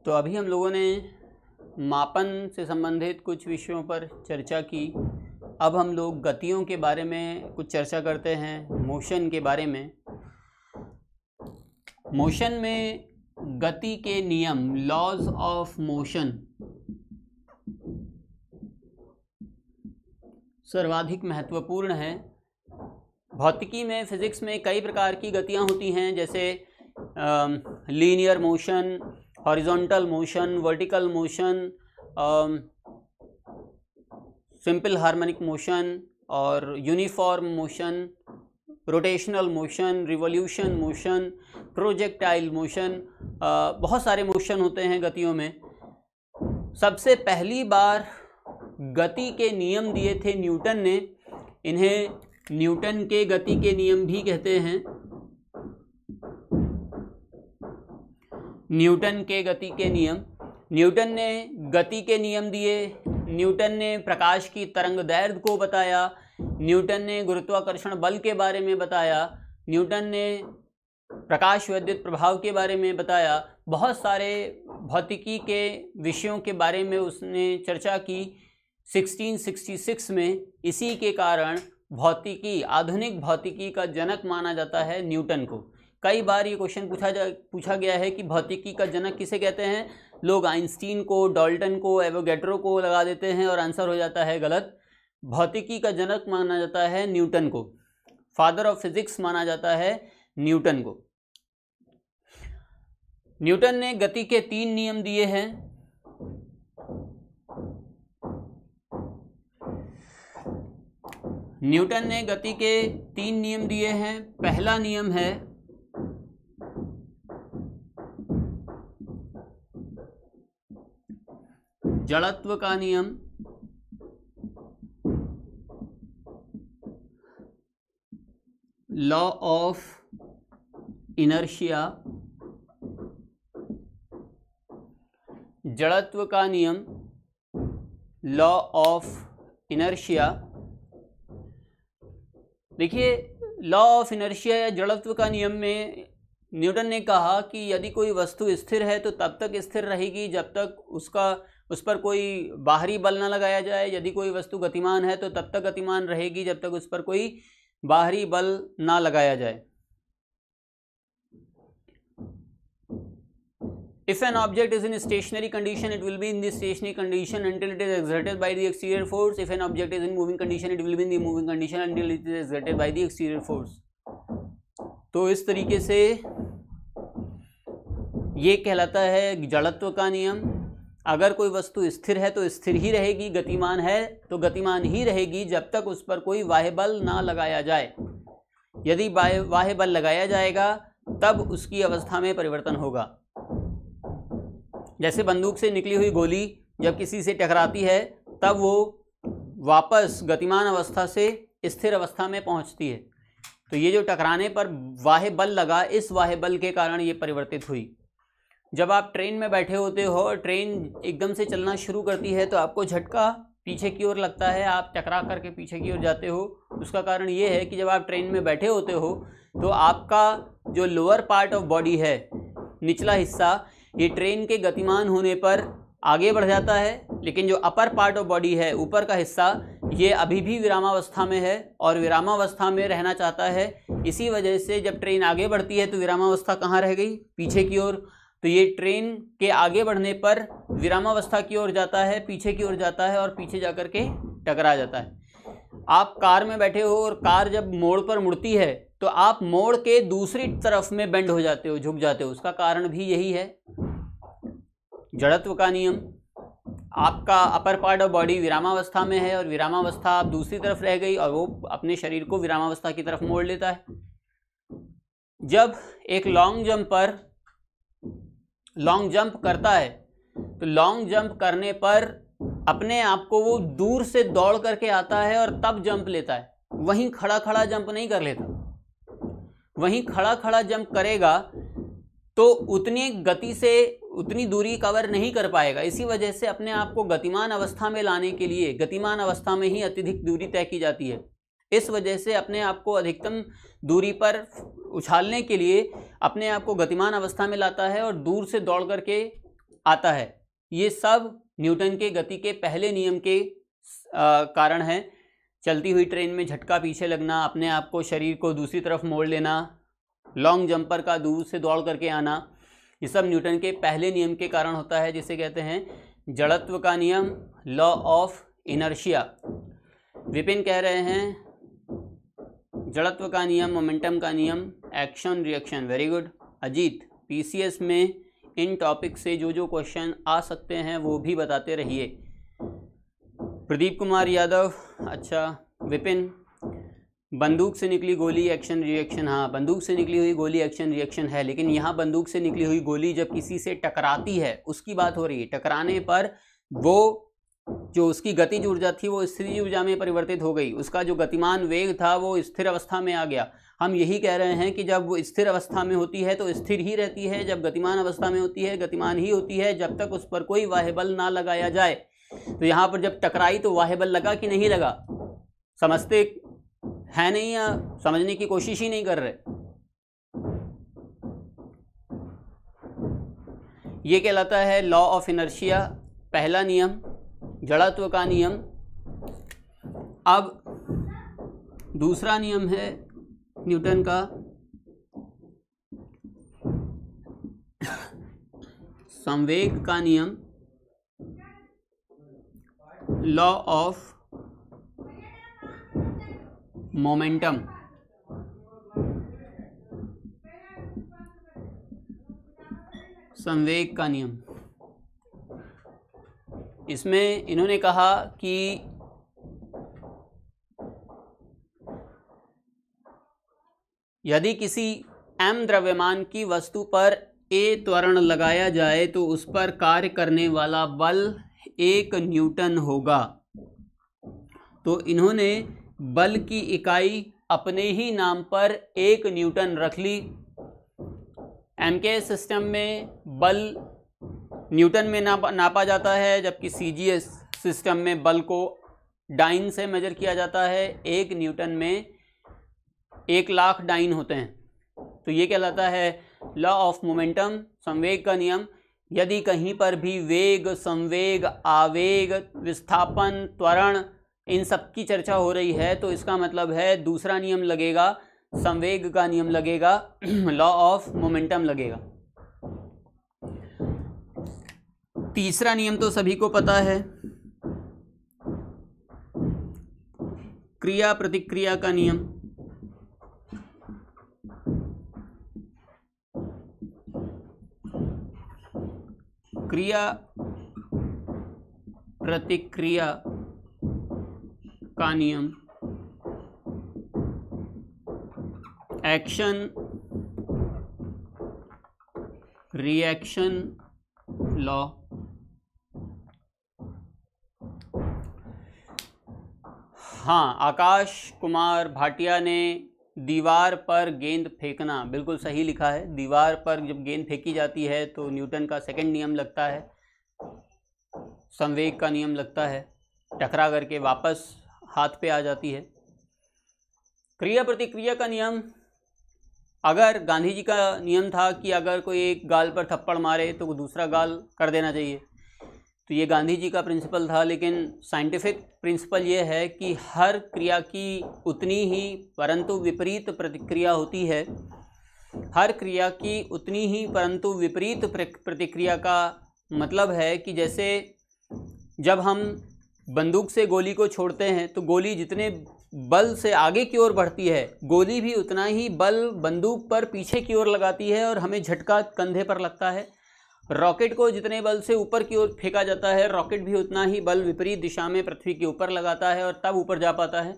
तो अभी हम लोगों ने मापन से संबंधित कुछ विषयों पर चर्चा की। अब हम लोग गतियों के बारे में कुछ चर्चा करते हैं, मोशन के बारे में। मोशन में गति के नियम, लॉज ऑफ मोशन, सर्वाधिक महत्वपूर्ण है। भौतिकी में, फिज़िक्स में कई प्रकार की गतियाँ होती हैं, जैसे linear motion, horizontal motion, vertical motion, simple harmonic motion और uniform motion, rotational motion, revolution motion, projectile motion, बहुत सारे मोशन होते हैं गतियों में। सबसे पहली बार गति के नियम दिए थे न्यूटन ने, इन्हें न्यूटन के गति के नियम भी कहते हैं। न्यूटन के गति के नियम, न्यूटन ने गति के नियम दिए, न्यूटन ने प्रकाश की तरंग दैर्ध्य को बताया, न्यूटन ने गुरुत्वाकर्षण बल के बारे में बताया, न्यूटन ने प्रकाश विद्युत प्रभाव के बारे में बताया। बहुत सारे भौतिकी के विषयों के बारे में उसने चर्चा की सोलह सौ छियासठ में। इसी के कारण भौतिकी, आधुनिक भौतिकी का जनक माना जाता है न्यूटन को। कई बार ये क्वेश्चन पूछा जा पूछा गया है कि भौतिकी का जनक किसे कहते हैं। लोग आइंस्टीन को, डाल्टन को, एवोगेड्रो को लगा देते हैं और आंसर हो जाता है गलत। भौतिकी का जनक माना जाता है न्यूटन को, फादर ऑफ फिजिक्स माना जाता है न्यूटन को। न्यूटन ने गति के तीन नियम दिए हैं। न्यूटन ने गति के तीन नियम दिए हैं। पहला नियम है जड़त्व का नियम। लॉ ऑफ इनर्शिया, जड़त्व का नियम, लॉ ऑफ इनर्शिया। देखिए, लॉ ऑफ इनर्शिया या जड़त्व का नियम में न्यूटन ने कहा कि यदि कोई वस्तु स्थिर है तो तब तक स्थिर रहेगी जब तक उसका उस पर कोई बाहरी बल ना लगाया जाए। यदि कोई वस्तु गतिमान है तो तब तक गतिमान रहेगी जब तक उस पर कोई बाहरी बल ना लगाया जाए। If an object is in stationary condition, it will be in this stationary condition until it is exerted by the exterior force. If an object is in moving condition, it will be in the moving condition until it is exerted by the exterior force. तो इस तरीके से ये कहलाता है जड़त्व का नियम। अगर कोई वस्तु स्थिर है तो स्थिर ही रहेगी, गतिमान है तो गतिमान ही रहेगी जब तक उस पर कोई बाह्य बल ना लगाया जाए। यदि बाह्य बल लगाया जाएगा तब उसकी अवस्था में परिवर्तन होगा। जैसे बंदूक से निकली हुई गोली जब किसी से टकराती है तब वो वापस गतिमान अवस्था से स्थिर अवस्था में पहुंचती है। तो ये जो टकराने पर बाह्य बल लगा, इस बाह्य बल के कारण ये परिवर्तित हुई। जब आप ट्रेन में बैठे होते हो और ट्रेन एकदम से चलना शुरू करती है तो आपको झटका पीछे की ओर लगता है, आप टकरा करके पीछे की ओर जाते हो। उसका कारण ये है कि जब आप ट्रेन में बैठे होते हो तो आपका जो लोअर पार्ट ऑफ बॉडी है, निचला हिस्सा, ये ट्रेन के गतिमान होने पर आगे बढ़ जाता है, लेकिन जो अपर पार्ट ऑफ बॉडी है, ऊपर का हिस्सा, ये अभी भी विरामावस्था में है और विरामावस्था में रहना चाहता है। इसी वजह से जब ट्रेन आगे बढ़ती है तो विरामावस्था कहाँ रह गई, पीछे की ओर। तो ये ट्रेन के आगे बढ़ने पर विरामावस्था की ओर जाता है, पीछे की ओर जाता है और पीछे जाकर के टकरा जाता है। आप कार में बैठे हो और कार जब मोड़ पर मुड़ती है तो आप मोड़ के दूसरी तरफ में बेंड हो जाते हो, झुक जाते हो। उसका कारण भी यही है, जड़त्व का नियम। आपका अपर पार्ट ऑफ बॉडी विरामावस्था में है और विरामावस्था आप दूसरी तरफ रह गई और वो अपने शरीर को विरामावस्था की तरफ मोड़ लेता है। जब एक लॉन्ग जंप पर लॉन्ग जंप करता है तो लॉन्ग जंप करने पर अपने आप को वो दूर से दौड़ करके आता है और तब जंप लेता है, वहीं खड़ा खड़ा जंप नहीं कर लेता। वहीं खड़ा खड़ा जंप करेगा तो उतनी गति से उतनी दूरी कवर नहीं कर पाएगा। इसी वजह से अपने आप को गतिमान अवस्था में लाने के लिए गतिमान अवस्था में ही अत्यधिक दूरी तय की जाती है। इस वजह से अपने आप को अधिकतम दूरी पर उछालने के लिए अपने आप को गतिमान अवस्था में लाता है और दूर से दौड़ करके आता है। ये सब न्यूटन के गति के पहले नियम के कारण है। चलती हुई ट्रेन में झटका पीछे लगना, अपने आप को शरीर को दूसरी तरफ मोड़ लेना, लॉन्ग जंपर का दूर से दौड़ करके आना, ये सब न्यूटन के पहले नियम के कारण होता है, जिसे कहते हैं जड़त्व का नियम, लॉ ऑफ इनर्शिया। विपिन कह रहे हैं जड़त्व का नियम, मोमेंटम का नियम, action reaction, very good. Ajit, PCS में इन टॉपिक से जो जो क्वेश्चन आ सकते हैं वो भी बताते रहिए। प्रदीप कुमार यादव, अच्छा विपिन, बंदूक से निकली गोली एक्शन रिएक्शन, हाँ बंदूक से निकली हुई गोली एक्शन रिएक्शन है, लेकिन यहाँ बंदूक से निकली हुई गोली जब किसी से टकराती है उसकी बात हो रही है। टकराने पर वो जो उसकी गतिज ऊर्जा थी वो स्थिर ऊर्जा में परिवर्तित हो गई, उसका जो गतिमान वेग था वो स्थिर अवस्था में आ गया। हम यही कह रहे हैं कि जब वो स्थिर अवस्था में होती है तो स्थिर ही रहती है, जब गतिमान अवस्था में होती है गतिमान ही होती है, जब तक उस पर कोई वाह्य बल ना लगाया जाए। तो यहाँ पर जब टकराई तो वाह्य बल लगा कि नहीं लगा, समझते है नहीं या समझने की कोशिश ही नहीं कर रहे। ये कहलाता है लॉ ऑफ इनर्शिया, पहला नियम जड़त्व का नियम। अब दूसरा नियम है न्यूटन का, संवेग का नियम, लॉ ऑफ मोमेंटम। संवेग का नियम, इसमें इन्होंने कहा कि यदि किसी m द्रव्यमान की वस्तु पर a त्वरण लगाया जाए तो उस पर कार्य करने वाला बल एक न्यूटन होगा। तो इन्होंने बल की इकाई अपने ही नाम पर एक न्यूटन रख ली। एमकेएस सिस्टम में बल न्यूटन में नापा, नापा जाता है, जबकि सीजीएस सिस्टम में बल को डाइन से मेजर किया जाता है। एक न्यूटन में एक लाख डाइन होते हैं। तो ये कहलाता है लॉ ऑफ मोमेंटम, संवेग का नियम। यदि कहीं पर भी वेग, संवेग, आवेग, विस्थापन, त्वरण, इन सब की चर्चा हो रही है तो इसका मतलब है दूसरा नियम लगेगा, संवेग का नियम लगेगा, लॉ ऑफ मोमेंटम लगेगा। तीसरा नियम तो सभी को पता है, क्रिया प्रतिक्रिया का नियम, क्रिया प्रतिक्रिया का नियम, एक्शन रिएक्शन लॉ। हाँ, आकाश कुमार भाटिया ने दीवार पर गेंद फेंकना बिल्कुल सही लिखा है। दीवार पर जब गेंद फेंकी जाती है तो न्यूटन का सेकंड नियम लगता है, संवेग का नियम लगता है, टकरा करके वापस हाथ पे आ जाती है। क्रिया प्रतिक्रिया का नियम, अगर गांधी जी का नियम था कि अगर कोई एक गाल पर थप्पड़ मारे तो दूसरा गाल कर देना चाहिए, तो ये गांधी जी का प्रिंसिपल था। लेकिन साइंटिफिक प्रिंसिपल ये है कि हर क्रिया की उतनी ही परंतु विपरीत प्रतिक्रिया होती है, हर क्रिया की उतनी ही परंतु विपरीत प्रतिक्रिया का मतलब है कि जैसे जब हम बंदूक से गोली को छोड़ते हैं तो गोली जितने बल से आगे की ओर बढ़ती है, गोली भी उतना ही बल बंदूक पर पीछे की ओर लगाती है और हमें झटका कंधे पर लगता है। रॉकेट को जितने बल से ऊपर की ओर फेंका जाता है, रॉकेट भी उतना ही बल विपरीत दिशा में पृथ्वी के ऊपर लगाता है और तब ऊपर जा पाता है।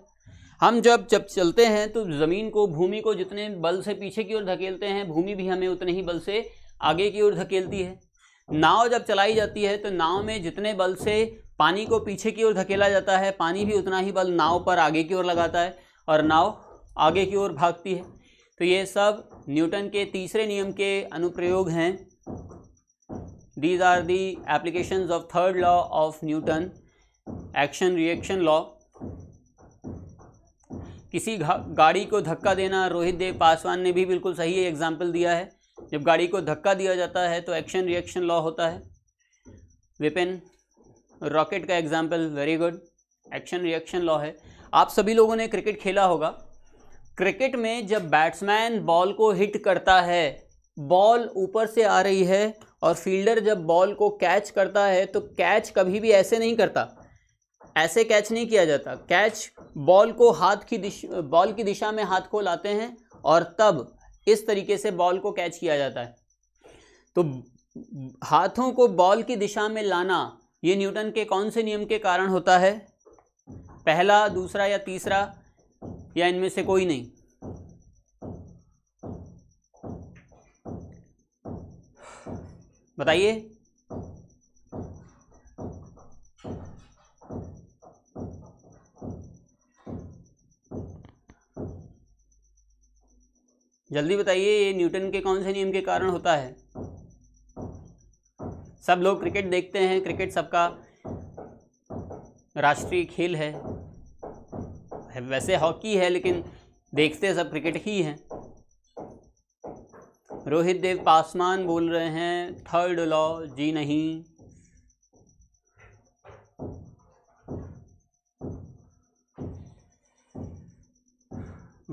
हम जब जब चलते हैं तो ज़मीन को, भूमि को जितने बल से पीछे की ओर धकेलते हैं, भूमि भी हमें उतने ही बल से आगे की ओर धकेलती है। नाव जब चलाई जाती है तो नाव में जितने बल से पानी को पीछे की ओर धकेला जाता है, पानी भी उतना ही बल नाव पर आगे की ओर लगाता है और नाव आगे की ओर भागती है। तो ये सब न्यूटन के तीसरे नियम के अनुप्रयोग हैं। These are the applications of third law of Newton, action reaction law. किसी गाड़ी को धक्का देना, रोहित देव पासवान ने भी बिल्कुल सही एग्जाम्पल दिया है। जब गाड़ी को धक्का दिया जाता है तो एक्शन रिएक्शन लॉ होता है। विपिन, रॉकेट का example, very good, action reaction law है। आप सभी लोगों ने क्रिकेट खेला होगा। क्रिकेट में जब बैट्समैन बॉल को हिट करता है, बॉल ऊपर से आ रही है और फील्डर जब बॉल को कैच करता है तो कैच कभी भी ऐसे नहीं करता, ऐसे कैच नहीं किया जाता। कैच बॉल को हाथ की दिशा, बॉल की दिशा में हाथ को लाते हैं और तब इस तरीके से बॉल को कैच किया जाता है। तो हाथों को बॉल की दिशा में लाना ये न्यूटन के कौन से नियम के कारण होता है? पहला, दूसरा या तीसरा या इनमें से कोई नहीं? बताइए। जल्दी बताइए, ये न्यूटन के कौन से नियम के कारण होता है? सब लोग क्रिकेट देखते हैं, क्रिकेट सबका राष्ट्रीय खेल है, वैसे हॉकी है लेकिन देखते सब क्रिकेट ही हैं। रोहित देव पासवान बोल रहे हैं थर्ड लॉ। जी नहीं,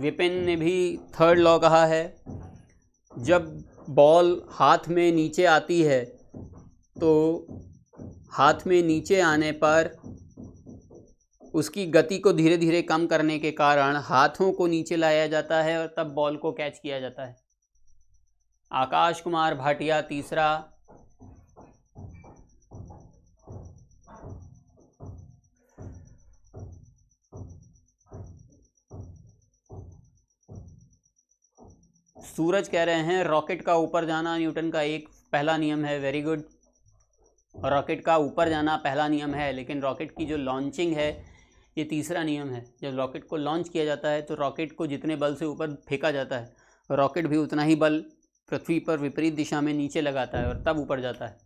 विपिन ने भी थर्ड लॉ कहा है। जब बॉल हाथ में नीचे आती है तो हाथ में नीचे आने पर उसकी गति को धीरे धीरे कम करने के कारण हाथों को नीचे लाया जाता है और तब बॉल को कैच किया जाता है। आकाश कुमार भाटिया तीसरा। सूरज कह रहे हैं रॉकेट का ऊपर जाना न्यूटन का एक पहला नियम है, वेरी गुड। रॉकेट का ऊपर जाना पहला नियम है लेकिन रॉकेट की जो लॉन्चिंग है ये तीसरा नियम है। जब रॉकेट को लॉन्च किया जाता है तो रॉकेट को जितने बल से ऊपर फेंका जाता है, रॉकेट भी उतना ही बल पृथ्वी पर विपरीत दिशा में नीचे लगाता है और तब ऊपर जाता है।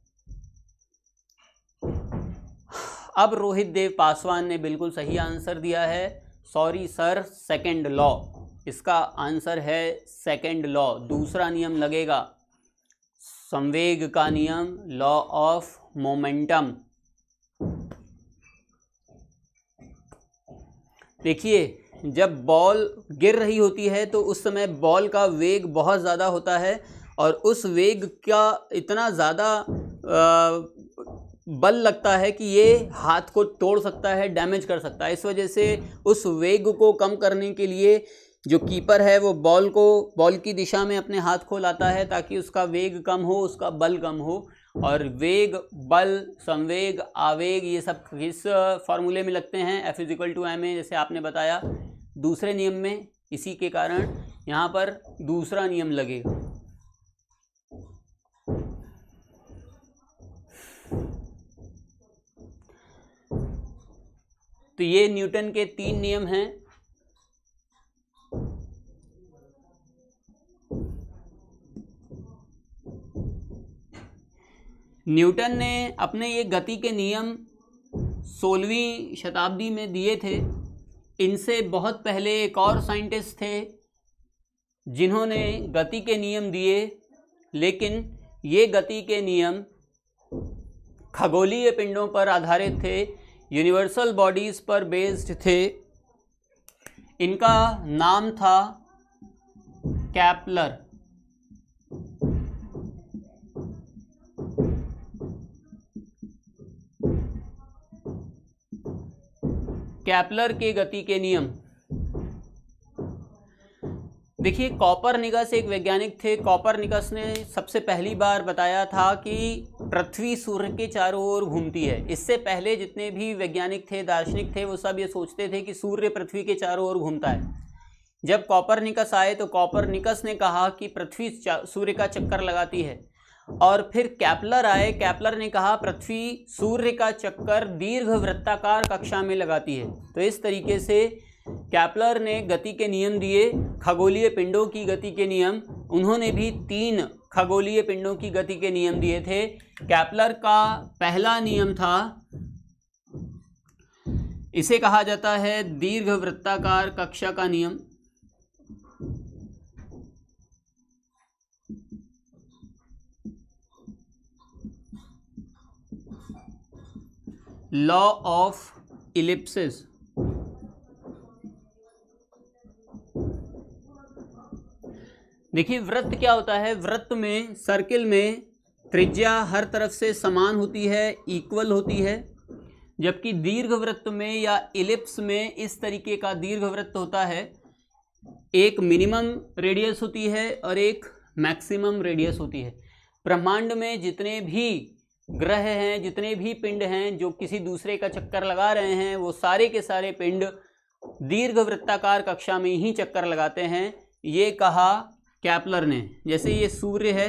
अब रोहित देव पासवान ने बिल्कुल सही आंसर दिया है, सॉरी सर, सेकंड लॉ। इसका आंसर है सेकंड लॉ, दूसरा नियम लगेगा, संवेग का नियम, लॉ ऑफ मोमेंटम। देखिए, जब बॉल गिर रही होती है तो उस समय बॉल का वेग बहुत ज़्यादा होता है और उस वेग का इतना ज़्यादा बल लगता है कि ये हाथ को तोड़ सकता है, डैमेज कर सकता है। इस वजह से उस वेग को कम करने के लिए जो कीपर है वो बॉल को बॉल की दिशा में अपने हाथ को लाता है ताकि उसका वेग कम हो, उसका बल कम हो। और वेग, बल, संवेग, आवेग ये सब किस फार्मूले में लगते हैं? F is equal to M A, जैसे आपने बताया दूसरे नियम में। इसी के कारण यहाँ पर दूसरा नियम लगेगा। तो ये न्यूटन के तीन नियम हैं। न्यूटन ने अपने ये गति के नियम सोलहवीं शताब्दी में दिए थे। इनसे बहुत पहले एक और साइंटिस्ट थे जिन्होंने गति के नियम दिए, लेकिन ये गति के नियम खगोलीय पिंडों पर आधारित थे, यूनिवर्सल बॉडीज़ पर बेस्ड थे। इनका नाम था केपलर। केपलर के गति के नियम। देखिए, कॉपरनिकस एक वैज्ञानिक थे। कॉपरनिकस ने सबसे पहली बार बताया था कि पृथ्वी सूर्य के चारों ओर घूमती है। इससे पहले जितने भी वैज्ञानिक थे, दार्शनिक थे, वो सब ये सोचते थे कि सूर्य पृथ्वी के चारों ओर घूमता है। जब कॉपरनिकस आए तो कॉपरनिकस ने कहा कि पृथ्वी सूर्य का चक्कर लगाती है। और फिर केपलर आए, केपलर ने कहा पृथ्वी सूर्य का चक्कर दीर्घ वृत्ताकार कक्षा में लगाती है। तो इस तरीके से केपलर ने गति के नियम दिए, खगोलीय पिंडों की गति के नियम। उन्होंने भी तीन खगोलीय पिंडों की गति के नियम दिए थे। केपलर का पहला नियम था, इसे कहा जाता है दीर्घ वृत्ताकार कक्षा का नियम। लॉ ऑफ इलिप्सिस, देखिए वृत्त क्या होता है, वृत्त में सर्किल में त्रिज्या हर तरफ से समान होती है, इक्वल होती है, जबकि दीर्घ वृत्त में या इलिप्स में इस तरीके का दीर्घ वृत्त होता है, एक मिनिमम रेडियस होती है और एक मैक्सिमम रेडियस होती है। ब्रह्मांड में जितने भी ग्रह हैं, जितने भी पिंड हैं जो किसी दूसरे का चक्कर लगा रहे हैं, वो सारे के सारे पिंड दीर्घ वृत्ताकार कक्षा में ही चक्कर लगाते हैं, ये कहा केपलर ने। जैसे ये सूर्य है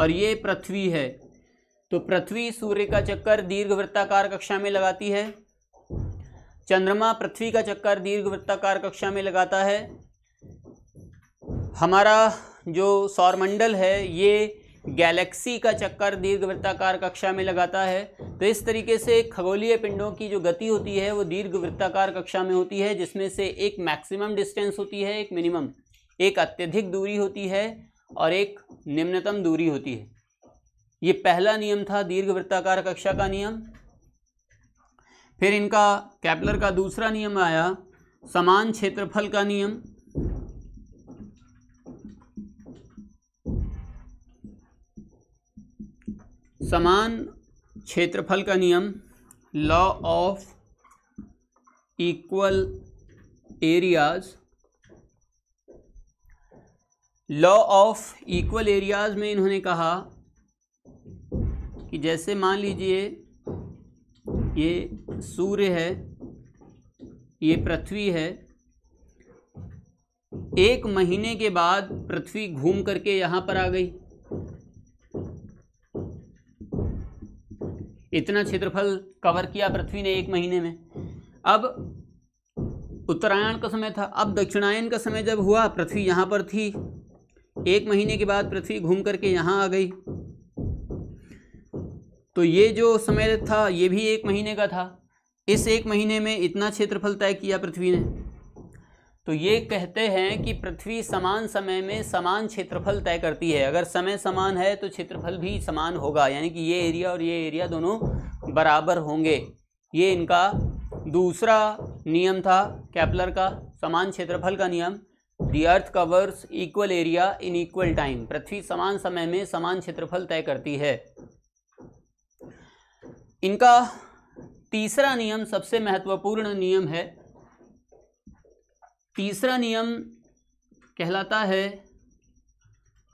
और ये पृथ्वी है, तो पृथ्वी सूर्य का चक्कर दीर्घ वृत्ताकार कक्षा में लगाती है, चंद्रमा पृथ्वी का चक्कर दीर्घ वृत्ताकार कक्षा में लगाता है, हमारा जो सौरमंडल है ये गैलेक्सी का चक्कर दीर्घ वृत्ताकार कक्षा में लगाता है। तो इस तरीके से खगोलीय पिंडों की जो गति होती है वो दीर्घ वृत्ताकार कक्षा में होती है, जिसमें से एक मैक्सिमम डिस्टेंस होती है, एक मिनिमम, एक अत्यधिक दूरी होती है और एक निम्नतम दूरी होती है। ये पहला नियम था दीर्घ वृत्ताकार कक्षा का नियम। फिर इनका केपलर का दूसरा नियम आया समान क्षेत्रफल का नियम। समान क्षेत्रफल का नियम, law of equal areas. Law of equal areas में इन्होंने कहा कि जैसे मान लीजिए ये सूर्य है, ये पृथ्वी है, एक महीने के बाद पृथ्वी घूम करके यहाँ पर आ गई, इतना क्षेत्रफल कवर किया पृथ्वी ने एक महीने में। अब उत्तरायण का समय था, अब दक्षिणायन का समय जब हुआ पृथ्वी यहाँ पर थी, एक महीने के बाद पृथ्वी घूम करके यहाँ आ गई। तो ये जो समय था ये भी एक महीने का था, इस एक महीने में इतना क्षेत्रफल तय किया पृथ्वी ने। तो ये कहते हैं कि पृथ्वी समान समय में समान क्षेत्रफल तय करती है, अगर समय समान है तो क्षेत्रफल भी समान होगा, यानी कि ये एरिया और ये एरिया दोनों बराबर होंगे। ये इनका दूसरा नियम था केपलर का, समान क्षेत्रफल का नियम। The earth covers equal area in equal time, पृथ्वी समान समय में समान क्षेत्रफल तय करती है। इनका तीसरा नियम सबसे महत्वपूर्ण नियम है। तीसरा नियम कहलाता है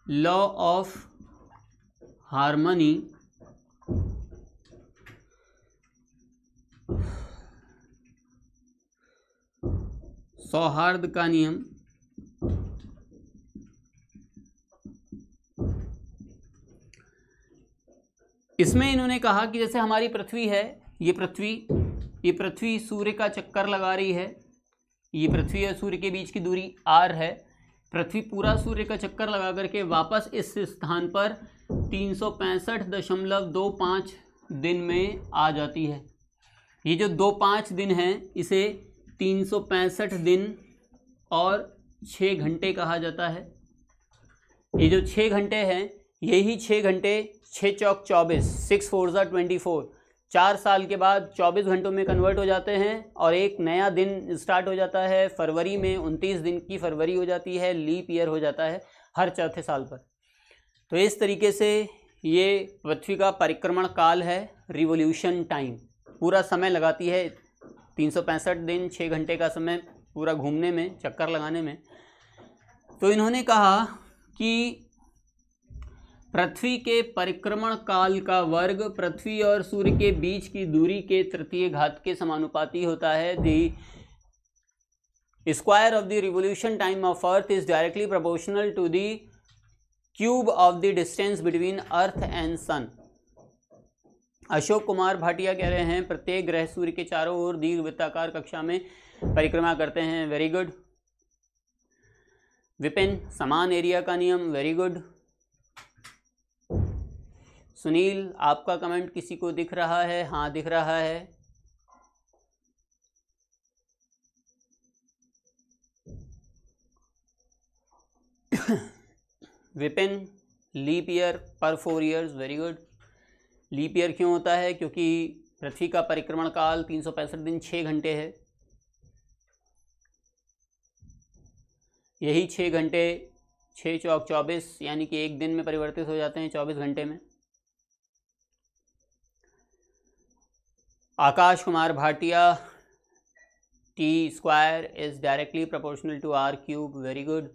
लॉ ऑफ हार्मनी। सौहार्द का नियम, इसमें इन्होंने कहा कि जैसे हमारी पृथ्वी है, ये पृथ्वी ये पृथ्वी सूर्य का चक्कर लगा रही है, ये पृथ्वी और सूर्य के बीच की दूरी आर है, पृथ्वी पूरा सूर्य का चक्कर लगा करके वापस इस स्थान पर तीन सौ पैंसठ दशमलव दो पाँच दिन में आ जाती है। ये जो दो पाँच दिन हैं इसे तीन सौ पैंसठ दिन और छः घंटे कहा जाता है। ये जो छः घंटे हैं, यही छः घंटे, छः चौक चौबीस, सिक्स फोर ज़ा ट्वेंटी फोर, चार साल के बाद चौबीस घंटों में कन्वर्ट हो जाते हैं और एक नया दिन स्टार्ट हो जाता है। फरवरी में उनतीस दिन की फरवरी हो जाती है, लीप ईयर हो जाता है हर चौथे साल पर। तो इस तरीके से ये पृथ्वी का परिक्रमण काल है, रिवोल्यूशन टाइम। पूरा समय लगाती है, तीन सौ पैंसठ दिन, छः घंटे का समय पूरा घूमने में, चक्कर लगाने में। तो इन्होंने कहा कि पृथ्वी के परिक्रमण काल का वर्ग पृथ्वी और सूर्य के बीच की दूरी के तृतीय घात के समानुपाती होता है। The square of the revolution time of earth is directly proportional to the cube of the distance between earth and sun. Ashok Kumar Bhatia कह रहे हैं प्रत्येक ग्रह सूर्य के चारों ओर दीर्घ वृत्ताकार कक्षा में परिक्रमा करते हैं, वेरी गुड। विपिन, समान एरिया का नियम, वेरी गुड। सुनील, आपका कमेंट किसी को दिख रहा है? हाँ, दिख रहा है। विपिन, लीप ईयर पर four years, very good. Leap year क्यों होता है? क्योंकि पृथ्वी का परिक्रमण काल तीन सौ पैंसठ दिन छः घंटे है। यही छः घंटे छः चौक चौबीस यानी कि एक दिन में परिवर्तित हो जाते हैं चौबीस घंटे में। Akash Kumar Bhatia, T square is directly proportional to R cube, very good.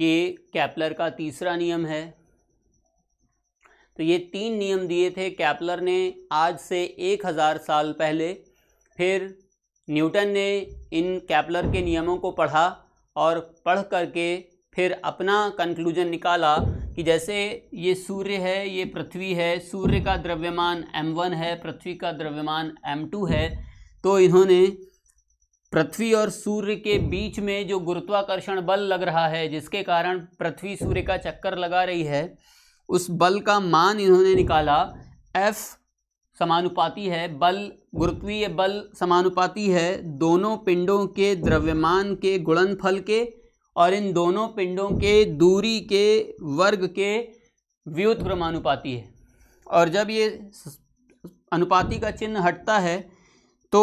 ये केपलर का तीसरा नियम है। तो ये तीन नियम दिए थे केपलर ने आज से एक हज़ार साल पहले। फिर न्यूटन ने इन केपलर के नियमों को पढ़ा और पढ़ करके फिर अपना कंक्लूजन निकाला कि जैसे ये सूर्य है, ये पृथ्वी है, सूर्य का द्रव्यमान एम वन है, पृथ्वी का द्रव्यमान एम टू है। तो इन्होंने पृथ्वी और सूर्य के बीच में जो गुरुत्वाकर्षण बल लग रहा है, जिसके कारण पृथ्वी सूर्य का चक्कर लगा रही है, उस बल का मान इन्होंने निकाला। F समानुपाती है, बल गुरुत्वीय बल समानुपाती है दोनों पिंडों के द्रव्यमान के गुणनफल के और इन दोनों पिंडों के दूरी के वर्ग के व्युत्क्रमानुपाती है। और जब ये अनुपाती का चिन्ह हटता है तो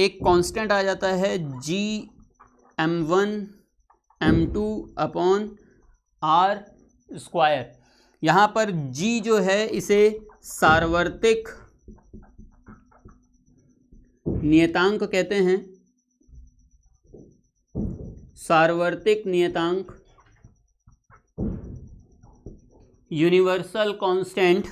एक कांस्टेंट आ जाता है G M one M two upon R square. यहाँ पर जी जो है इसे सार्वत्रिक नियतांक कहते हैं, सार्वत्रिक नियतांक, यूनिवर्सल कांस्टेंट।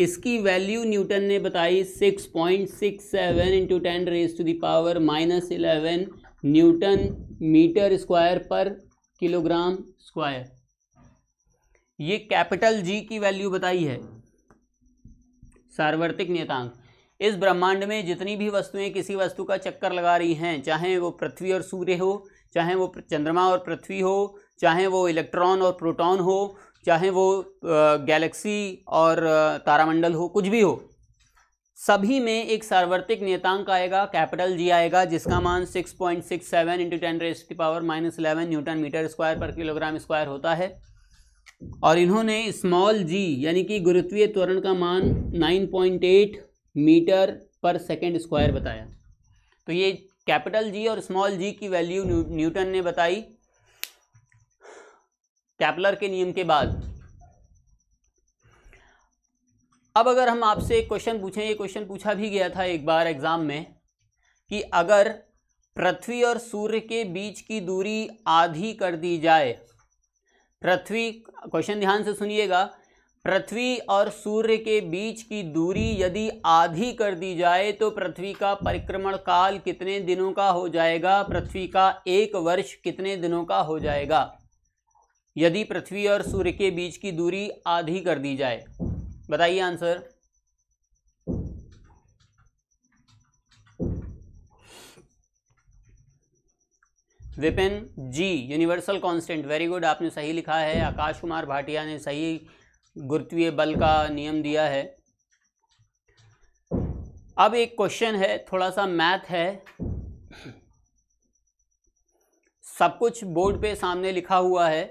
इसकी वैल्यू न्यूटन ने बताई six point six seven into ten raise to the power minus eleven newton metre square पर किलोग्राम स्क्वायर। ये कैपिटल जी की वैल्यू बताई है, सार्वत्रिक नियतांक। इस ब्रह्मांड में जितनी भी वस्तुएं किसी वस्तु का चक्कर लगा रही हैं, चाहे वो पृथ्वी और सूर्य हो, चाहे वो चंद्रमा और पृथ्वी हो, चाहे वो इलेक्ट्रॉन और प्रोटॉन हो, चाहे वो गैलेक्सी और तारामंडल हो, कुछ भी हो, सभी में एक सार्वत्रिक नियतांक आएगा, कैपिटल जी आएगा, जिसका मान six point six seven into ten raise to power minus eleven newton metre square पर किलोग्राम स्क्वायर होता है। और इन्होंने स्मॉल जी यानी कि गुरुत्वीय त्वरण का मान nine point eight metre per second square बताया। तो ये कैपिटल जी और स्मॉल जी की वैल्यू न्यूटन ने बताई केपलर के नियम के बाद। अब अगर हम आपसे एक क्वेश्चन पूछें, ये क्वेश्चन पूछा भी गया था एक बार एग्जाम में, कि अगर पृथ्वी और सूर्य के बीच की दूरी आधी कर दी जाए, पृथ्वी, क्वेश्चन ध्यान से सुनिएगा, पृथ्वी और सूर्य के बीच की दूरी यदि आधी कर दी जाए तो पृथ्वी का परिक्रमण काल कितने दिनों का हो जाएगा? पृथ्वी का एक वर्ष कितने दिनों का हो जाएगा यदि पृथ्वी और सूर्य के बीच की दूरी आधी कर दी जाए? बताइए answer. Vipin ji, universal constant, very good, आपने सही लिखा है। आकाश कुमार भाटिया ने सही गुरुत्वीय बल का नियम दिया है। अब एक क्वेश्चन है, थोड़ा सा मैथ है, सब कुछ बोर्ड पे सामने लिखा हुआ है।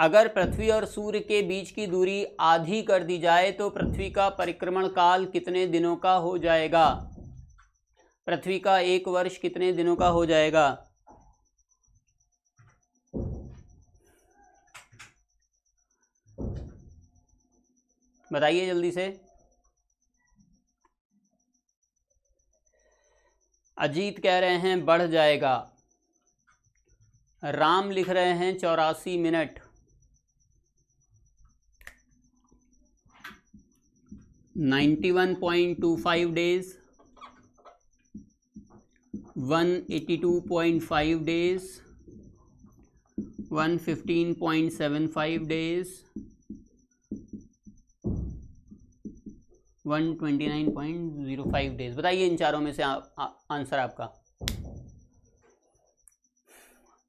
अगर पृथ्वी और सूर्य के बीच की दूरी आधी कर दी जाए तो पृथ्वी का परिक्रमण काल कितने दिनों का हो जाएगा? पृथ्वी का एक वर्ष कितने दिनों का हो जाएगा? बताइए जल्दी से। अजीत कह रहे हैं बढ़ जाएगा, राम लिख रहे हैं चौरासी minute, ninety one point two five days, one eighty two point five days, one fifteen point seven five days, one twenty nine point zero five days. बताइए इन चारों में से आ, आ, आंसर आपका।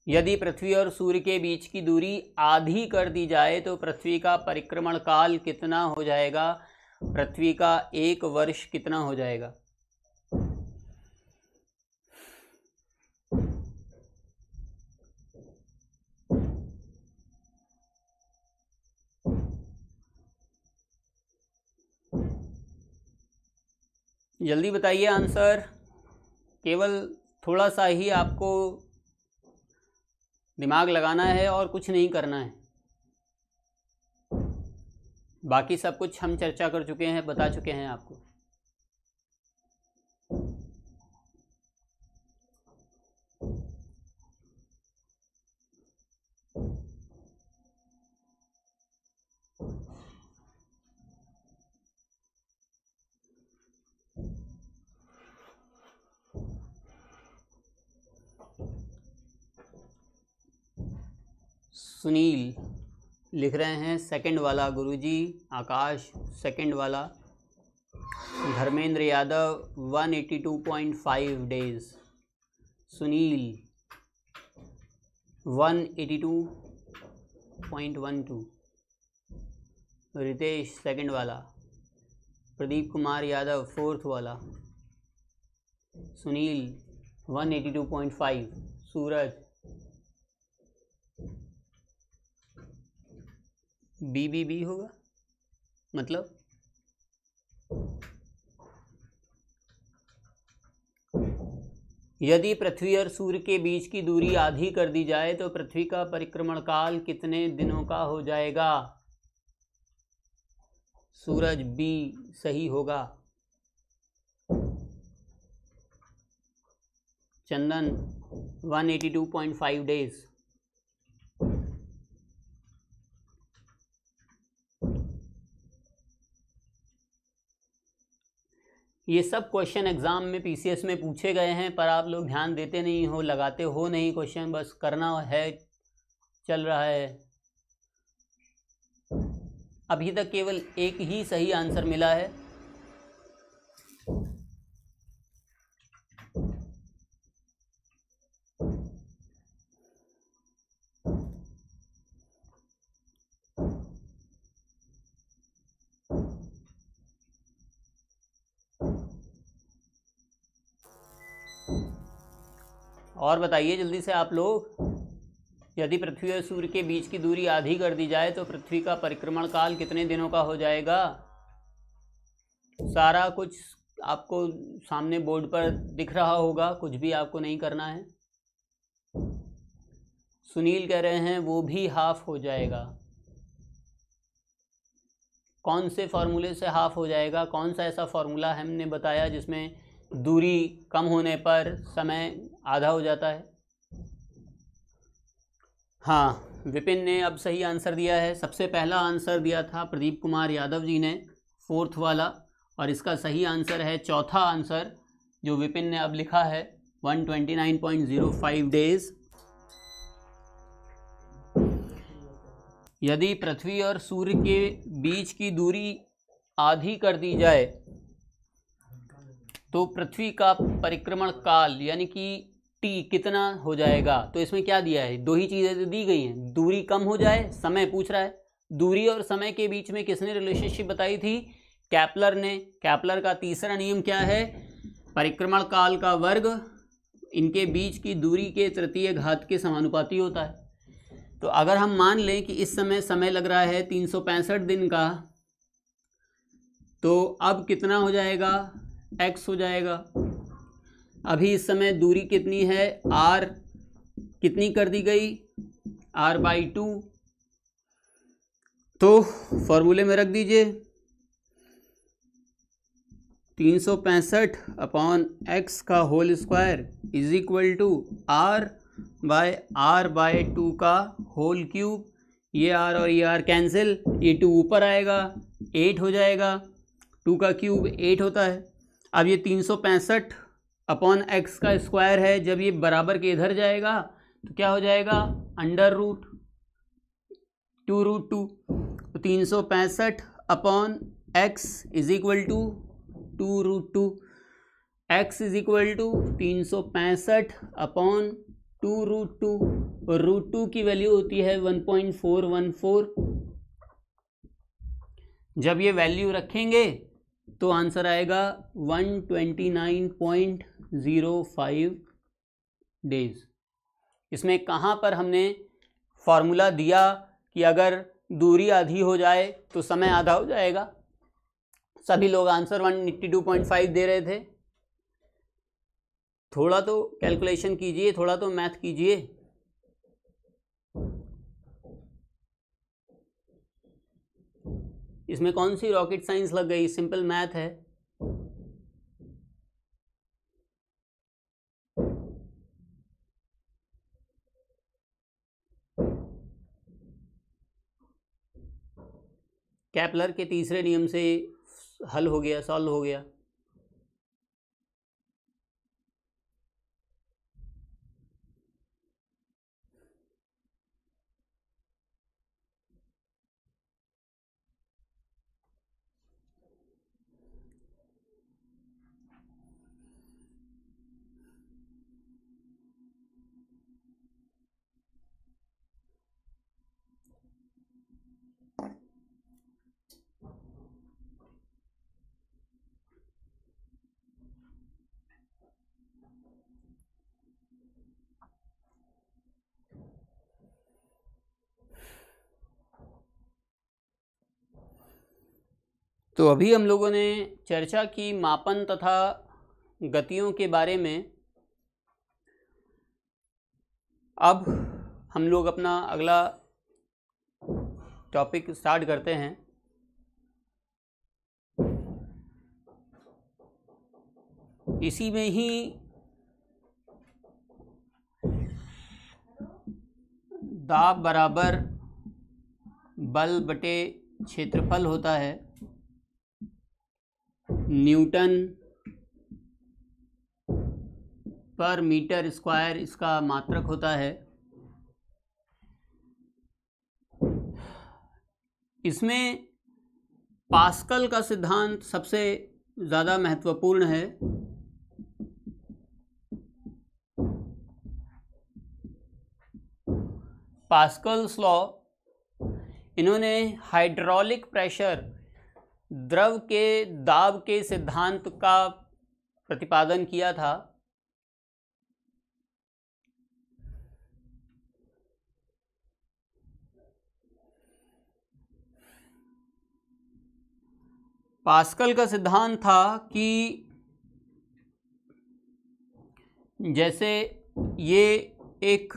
यदि पृथ्वी और सूर्य के बीच की दूरी आधी कर दी जाए तो पृथ्वी का परिक्रमण काल कितना हो जाएगा? पृथ्वी का एक वर्ष कितना हो जाएगा? जल्दी बताइए आंसर। केवल थोड़ा सा ही आपको दिमाग लगाना है और कुछ नहीं करना है, बाकी सब कुछ हम चर्चा कर चुके हैं, बता चुके हैं आपको। सुनील लिख रहे हैं सेकंड वाला गुरुजी, आकाश सेकंड वाला, Dharmendra Yadav one eighty two point five days, Sunil one eighty two point one two, Ritesh second वाला, प्रदीप कुमार यादव फोर्थ वाला, Sunil one eighty two point five, Suraj, B B B होगा मतलब, यदि पृथ्वी और सूर्य के बीच की दूरी आधी कर दी जाए तो पृथ्वी का परिक्रमण काल कितने दिनों का हो जाएगा? सूरज बी सही होगा। Chandan one eighty two point five days. ये सब क्वेश्चन एग्ज़ाम में पीसीएस में पूछे गए हैं, पर आप लोग ध्यान देते नहीं हो, लगाते हो नहीं क्वेश्चन, बस करना है, चल रहा है। अभी तक केवल एक ही सही आंसर मिला है, और बताइए जल्दी से आप लोग। यदि पृथ्वी और सूर्य के बीच की दूरी आधी कर दी जाए तो पृथ्वी का परिक्रमण काल कितने दिनों का हो जाएगा? सारा कुछ आपको सामने बोर्ड पर दिख रहा होगा, कुछ भी आपको नहीं करना है। सुनील कह रहे हैं वो भी हाफ हो जाएगा। कौन से फॉर्मूले से हाफ हो जाएगा? कौन सा ऐसा फॉर्मूला हमने बताया जिसमें दूरी कम होने पर समय आधा हो जाता है? हाँ, विपिन ने अब सही आंसर दिया है। सबसे पहला आंसर दिया था प्रदीप कुमार यादव जी ने फोर्थ वाला, और इसका सही आंसर है चौथा आंसर जो विपिन ने अब लिखा है one twenty nine point zero five days. यदि पृथ्वी और सूर्य के बीच की दूरी आधी कर दी जाए तो पृथ्वी का परिक्रमण काल यानी कि टी कितना हो जाएगा? तो इसमें क्या दिया है? दो ही चीज़ें दी गई हैं, दूरी कम हो जाए, समय पूछ रहा है। दूरी और समय के बीच में किसने रिलेशनशिप बताई थी? केपलर ने। केपलर का तीसरा नियम क्या है? परिक्रमण काल का वर्ग इनके बीच की दूरी के तृतीय घात के समानुपाती होता है। तो अगर हम मान लें कि इस समय समय लग रहा है तीन सौ पैंसठ दिन का, तो अब कितना हो जाएगा? एक्स हो जाएगा। अभी इस समय दूरी कितनी है? आर कितनी कर दी गई? R by two. तो फॉर्मूले में रख दीजिए तीन सौ पैंसठ अपॉन एक्स का whole square is equal to R by R by two का होल क्यूब। ये आर और ये आर कैंसिल, ये टू ऊपर आएगा, एट हो जाएगा। टू का क्यूब एट होता है। अब ये तीन सौ पैंसठ अपॉन एक्स का स्क्वायर है, जब ये बराबर के इधर जाएगा तो क्या हो जाएगा? Under root two root two. तो तीन सौ पैंसठ upon X is equal to two root two. X is equal to तीन सौ पैंसठ अपॉन टू रूट टू, और रूट टू की वैल्यू होती है one point four one four. जब ये वैल्यू रखेंगे तो आंसर आएगा one twenty nine point zero five days. इसमें कहाँ पर हमने फॉर्मूला दिया कि अगर दूरी आधी हो जाए तो समय आधा हो जाएगा? सभी लोग आंसर एक सौ बानवे पॉइंट पाँच दे रहे थे। थोड़ा तो कैलकुलेशन कीजिए, थोड़ा तो मैथ कीजिए। इसमें कौन सी रॉकेट साइंस लग गई, सिंपल मैथ है। केपलर के तीसरे नियम से हल हो गया, सॉल्व हो गया। तो अभी हम लोगों ने चर्चा की मापन तथा गतियों के बारे में। अब हम लोग अपना अगला टॉपिक स्टार्ट करते हैं। इसी में ही दाब बराबर बल बटे क्षेत्रफल होता है। न्यूटन पर मीटर स्क्वायर इसका मात्रक होता है। इसमें पास्कल का सिद्धांत सबसे ज़्यादा महत्वपूर्ण है। पास्कल्स लॉ, इन्होंने हाइड्रोलिक प्रेशर, द्रव के दाब के सिद्धांत का प्रतिपादन किया था। पास्कल का सिद्धांत था कि जैसे ये एक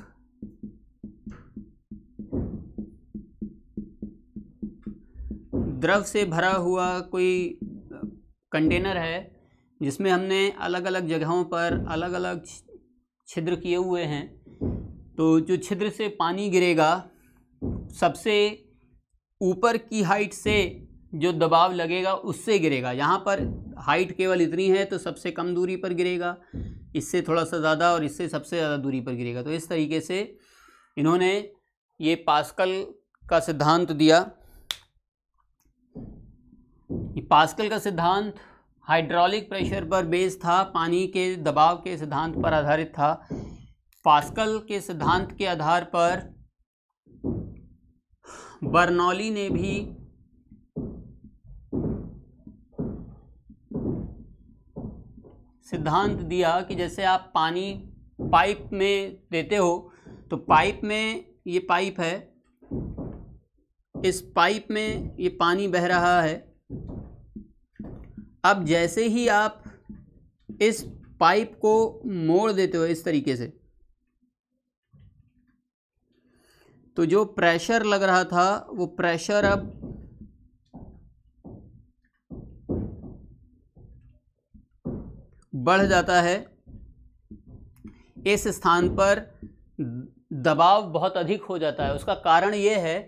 द्रव से भरा हुआ कोई कंटेनर है जिसमें हमने अलग अलग जगहों पर अलग अलग छिद्र किए हुए हैं, तो जो छिद्र से पानी गिरेगा सबसे ऊपर की हाइट से जो दबाव लगेगा उससे गिरेगा। यहाँ पर हाइट केवल इतनी है तो सबसे कम दूरी पर गिरेगा, इससे थोड़ा सा ज़्यादा, और इससे सबसे ज़्यादा दूरी पर गिरेगा। तो इस तरीके से इन्होंने ये पास्कल का सिद्धांत दिया। पास्कल का सिद्धांत हाइड्रोलिक प्रेशर पर बेस था, पानी के दबाव के सिद्धांत पर आधारित था। पास्कल के सिद्धांत के आधार पर बर्नौली ने भी सिद्धांत दिया कि जैसे आप पानी पाइप में देते हो तो पाइप में, ये पाइप है, इस पाइप में ये पानी बह रहा है। अब जैसे ही आप इस पाइप को मोड़ देते हो इस तरीके से, तो जो प्रेशर लग रहा था वो प्रेशर अब बढ़ जाता है। इस स्थान पर दबाव बहुत अधिक हो जाता है। उसका कारण ये है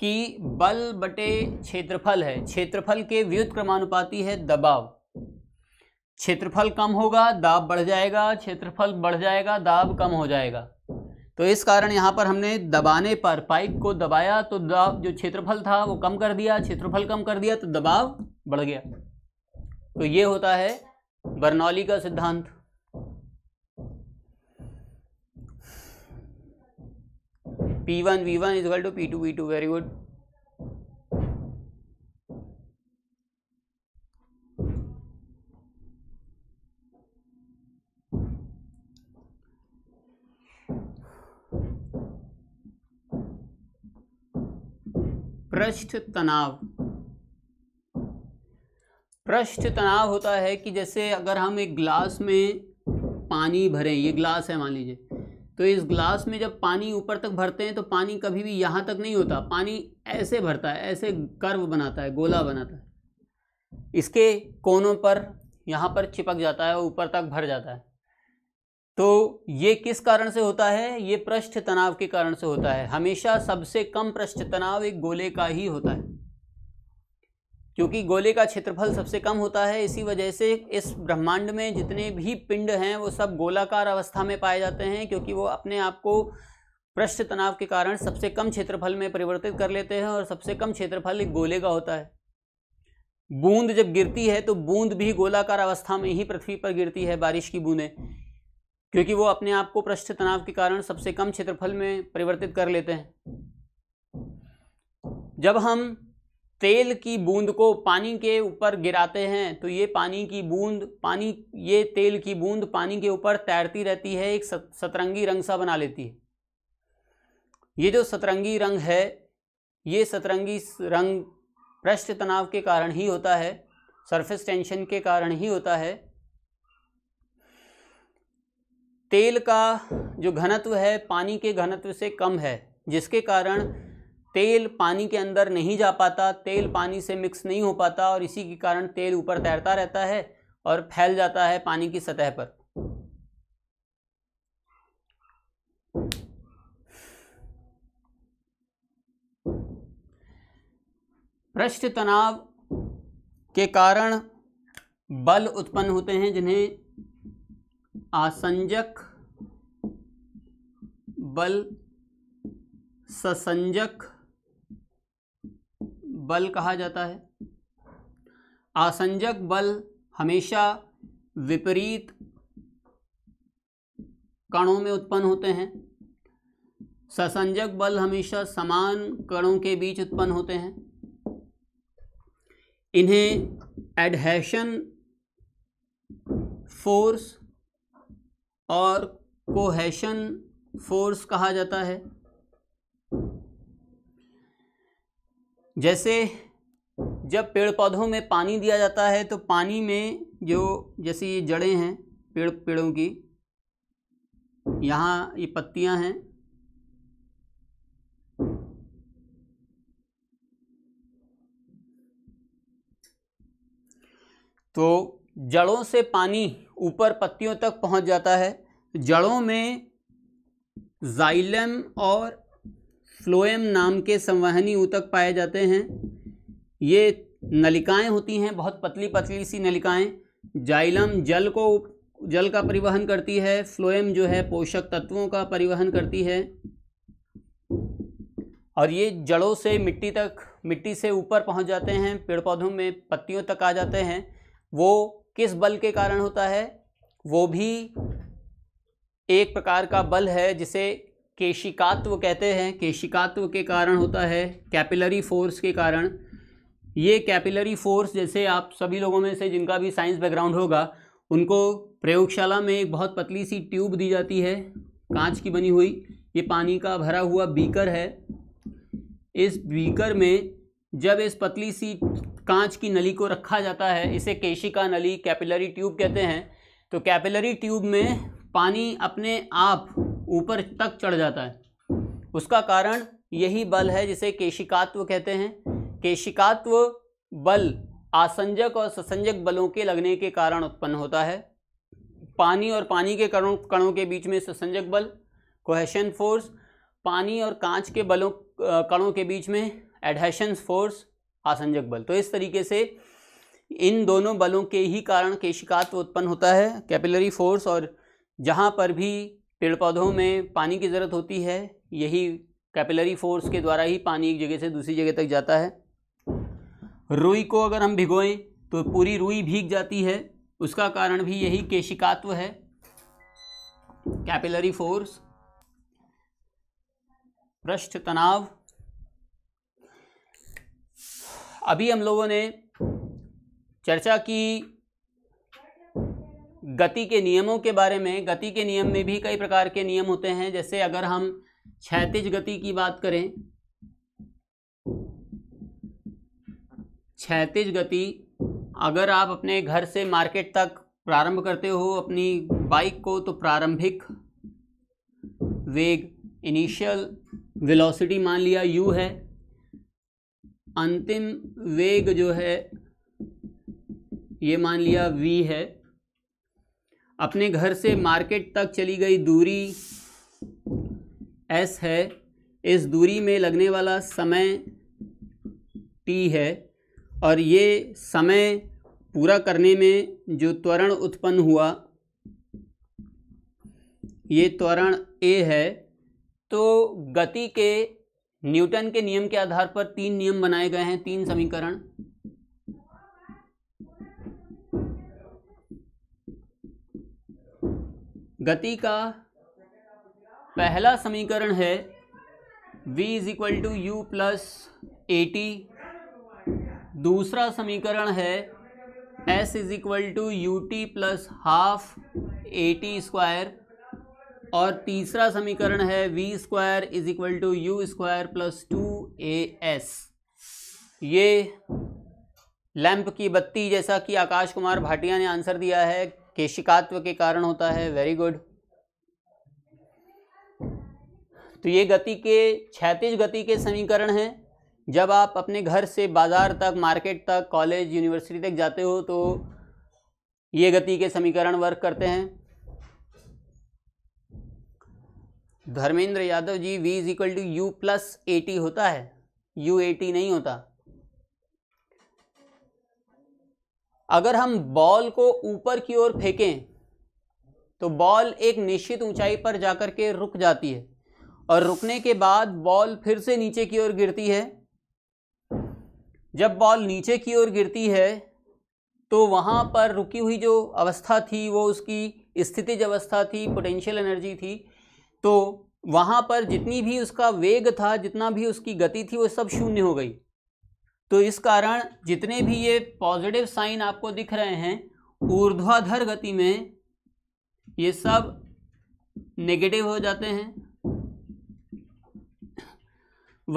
कि बल बटे क्षेत्रफल है, क्षेत्रफल के व्युत क्रमानुपाती है दबाव। क्षेत्रफल कम होगा, दाब बढ़ जाएगा, क्षेत्रफल बढ़ जाएगा, दाब कम हो जाएगा। तो इस कारण यहाँ पर हमने दबाने पर, पाइप को दबाया तो दाब, जो क्षेत्रफल था वो कम कर दिया, क्षेत्रफल कम कर दिया तो दबाव बढ़ गया। तो ये होता है बर्नौली का सिद्धांत। P one V one is equal to P two V two, very good. पृष्ठ तनाव, पृष्ठ तनाव होता है कि जैसे अगर हम एक ग्लास में पानी भरें, ये ग्लास है मान लीजिए, तो इस ग्लास में जब पानी ऊपर तक भरते हैं तो पानी कभी भी यहाँ तक नहीं होता, पानी ऐसे भरता है, ऐसे कर्व बनाता है, गोला बनाता है, इसके कोनों पर यहाँ पर चिपक जाता है, ऊपर तक भर जाता है। तो ये किस कारण से होता है? ये पृष्ठ तनाव के कारण से होता है। हमेशा सबसे कम पृष्ठ तनाव एक गोले का ही होता है, क्योंकि गोले का क्षेत्रफल सबसे कम होता है। इसी वजह से इस ब्रह्मांड में जितने भी पिंड हैं वो सब गोलाकार अवस्था में पाए जाते हैं, क्योंकि वो अपने आप को पृष्ठ तनाव के कारण सबसे कम क्षेत्रफल में परिवर्तित कर लेते हैं, और सबसे कम क्षेत्रफल एक गोले का होता है। बूंद जब गिरती है तो बूंद भी गोलाकार अवस्था में ही पृथ्वी पर गिरती है, बारिश की बूंदें, क्योंकि वो अपने आप को पृष्ठ तनाव के कारण सबसे कम क्षेत्रफल में परिवर्तित कर लेते हैं। जब हम तेल की बूंद को पानी के ऊपर गिराते हैं तो ये पानी की बूंद पानी ये तेल की बूंद पानी के ऊपर तैरती रहती है, एक सतरंगी रंग सा बना लेती है। ये जो सतरंगी रंग है, ये सतरंगी रंग पृष्ठ तनाव के कारण ही होता है, सरफेस टेंशन के कारण ही होता है। तेल का जो घनत्व है पानी के घनत्व से कम है, जिसके कारण तेल पानी के अंदर नहीं जा पाता, तेल पानी से मिक्स नहीं हो पाता, और इसी के कारण तेल ऊपर तैरता रहता है और फैल जाता है पानी की सतह पर। पृष्ठ तनाव के कारण बल उत्पन्न होते हैं जिन्हें आसंजक बल, ससंजक बल कहा जाता है। आसंजक बल हमेशा विपरीत कणों में उत्पन्न होते हैं, ससंजक बल हमेशा समान कणों के बीच उत्पन्न होते हैं। इन्हें एडहेशन फोर्स और कोहेशन फोर्स कहा जाता है। जैसे जब पेड़ पौधों में पानी दिया जाता है तो पानी में जो जैसे ये जड़ें हैं पेड़ पेड़ों की, यहाँ ये पत्तियाँ हैं, तो जड़ों से पानी ऊपर पत्तियों तक पहुँच जाता है। जड़ों में जाइलम और फ्लोएम नाम के संवहनी ऊतक पाए जाते हैं। ये नलिकाएं होती हैं, बहुत पतली पतली सी नलिकाएं। जाइलम जल को जल का परिवहन करती है, फ्लोएम जो है पोषक तत्वों का परिवहन करती है, और ये जड़ों से मिट्टी तक, मिट्टी से ऊपर पहुंच जाते हैं, पेड़ पौधों में पत्तियों तक आ जाते हैं। वो किस बल के कारण होता है? वो भी एक प्रकार का बल है जिसे केशिकात्व कहते हैं, केशिकात्व के कारण होता है, कैपिलरी फोर्स के कारण। ये कैपिलरी फोर्स, जैसे आप सभी लोगों में से जिनका भी साइंस बैकग्राउंड होगा, उनको प्रयोगशाला में एक बहुत पतली सी ट्यूब दी जाती है, कांच की बनी हुई, ये पानी का भरा हुआ बीकर है। इस बीकर में जब इस पतली सी कांच की नली को रखा जाता है, इसे केशिका नली, कैपिलरी ट्यूब कहते हैं, तो कैपिलरी ट्यूब में पानी अपने आप ऊपर तक चढ़ जाता है। उसका कारण यही बल है जिसे केशिकात्व कहते हैं। केशिकात्व बल आसंजक और ससंजक बलों के लगने के कारण उत्पन्न होता है। पानी और पानी के कणों कणों के बीच में ससंजक बल, कोहेशन फोर्स, पानी और कांच के बलों कणों के बीच में एडहेशन फोर्स, आसंजक बल। तो इस तरीके से इन दोनों बलों के ही कारण केशिकात्व उत्पन्न होता है, कैपिलरी फोर्स। और जहाँ पर भी पेड़ पौधों में पानी की ज़रूरत होती है, यही कैपिलरी फोर्स के द्वारा ही पानी एक जगह से दूसरी जगह तक जाता है। रुई को अगर हम भिगोएं तो पूरी रुई भीग जाती है, उसका कारण भी यही केशिकात्व है, कैपिलरी फोर्स, पृष्ठ तनाव। अभी हम लोगों ने चर्चा की गति के नियमों के बारे में। गति के नियम में भी कई प्रकार के नियम होते हैं। जैसे अगर हम क्षैतिज गति की बात करें, क्षैतिज गति अगर आप अपने घर से मार्केट तक प्रारंभ करते हो अपनी बाइक को, तो प्रारंभिक वेग इनिशियल वेलोसिटी मान लिया u है, अंतिम वेग जो है ये मान लिया v है, अपने घर से मार्केट तक चली गई दूरी s है, इस दूरी में लगने वाला समय t है, और ये समय पूरा करने में जो त्वरण उत्पन्न हुआ ये त्वरण a है। तो गति के न्यूटन के नियम के आधार पर तीन नियम बनाए गए हैं, तीन समीकरण। गति का पहला समीकरण है v is equal to you plus A T, दूसरा समीकरण है s is equal to U T plus half A T square, और तीसरा समीकरण है v square is equal to you square plus two a s. ये लैंप की बत्ती, जैसा कि आकाश कुमार भाटिया ने आंसर दिया है, केशिकात्व के कारण होता है, वेरी गुड। तो ये गति के क्षैतिज गति के समीकरण हैं। जब आप अपने घर से बाजार तक, मार्केट तक, कॉलेज, यूनिवर्सिटी तक जाते हो तो ये गति के समीकरण वर्क करते हैं। Dharmendra Yadav ji v is equal to you plus A T होता है, यू ए टी नहीं होता। अगर हम बॉल को ऊपर की ओर फेंकें तो बॉल एक निश्चित ऊंचाई पर जाकर के रुक जाती है, और रुकने के बाद बॉल फिर से नीचे की ओर गिरती है। जब बॉल नीचे की ओर गिरती है तो वहाँ पर रुकी हुई जो अवस्था थी वो उसकी स्थितिज अवस्था थी, पोटेंशियल एनर्जी थी। तो वहाँ पर जितनी भी उसका वेग था, जितना भी उसकी गति थी, वो सब शून्य हो गई। तो इस कारण जितने भी ये पॉजिटिव साइन आपको दिख रहे हैं ऊर्ध्वाधर गति में, ये सब नेगेटिव हो जाते हैं।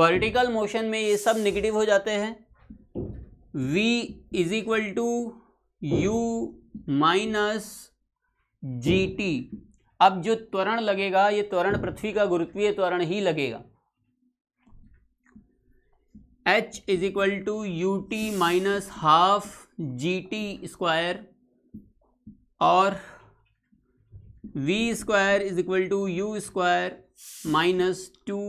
वर्टिकल मोशन में ये सब नेगेटिव हो जाते हैं। v is equal to you minus G T. अब जो त्वरण लगेगा ये त्वरण पृथ्वी का गुरुत्वीय त्वरण ही लगेगा। h is equal to you t minus half g t square, और v square is equal to you square minus two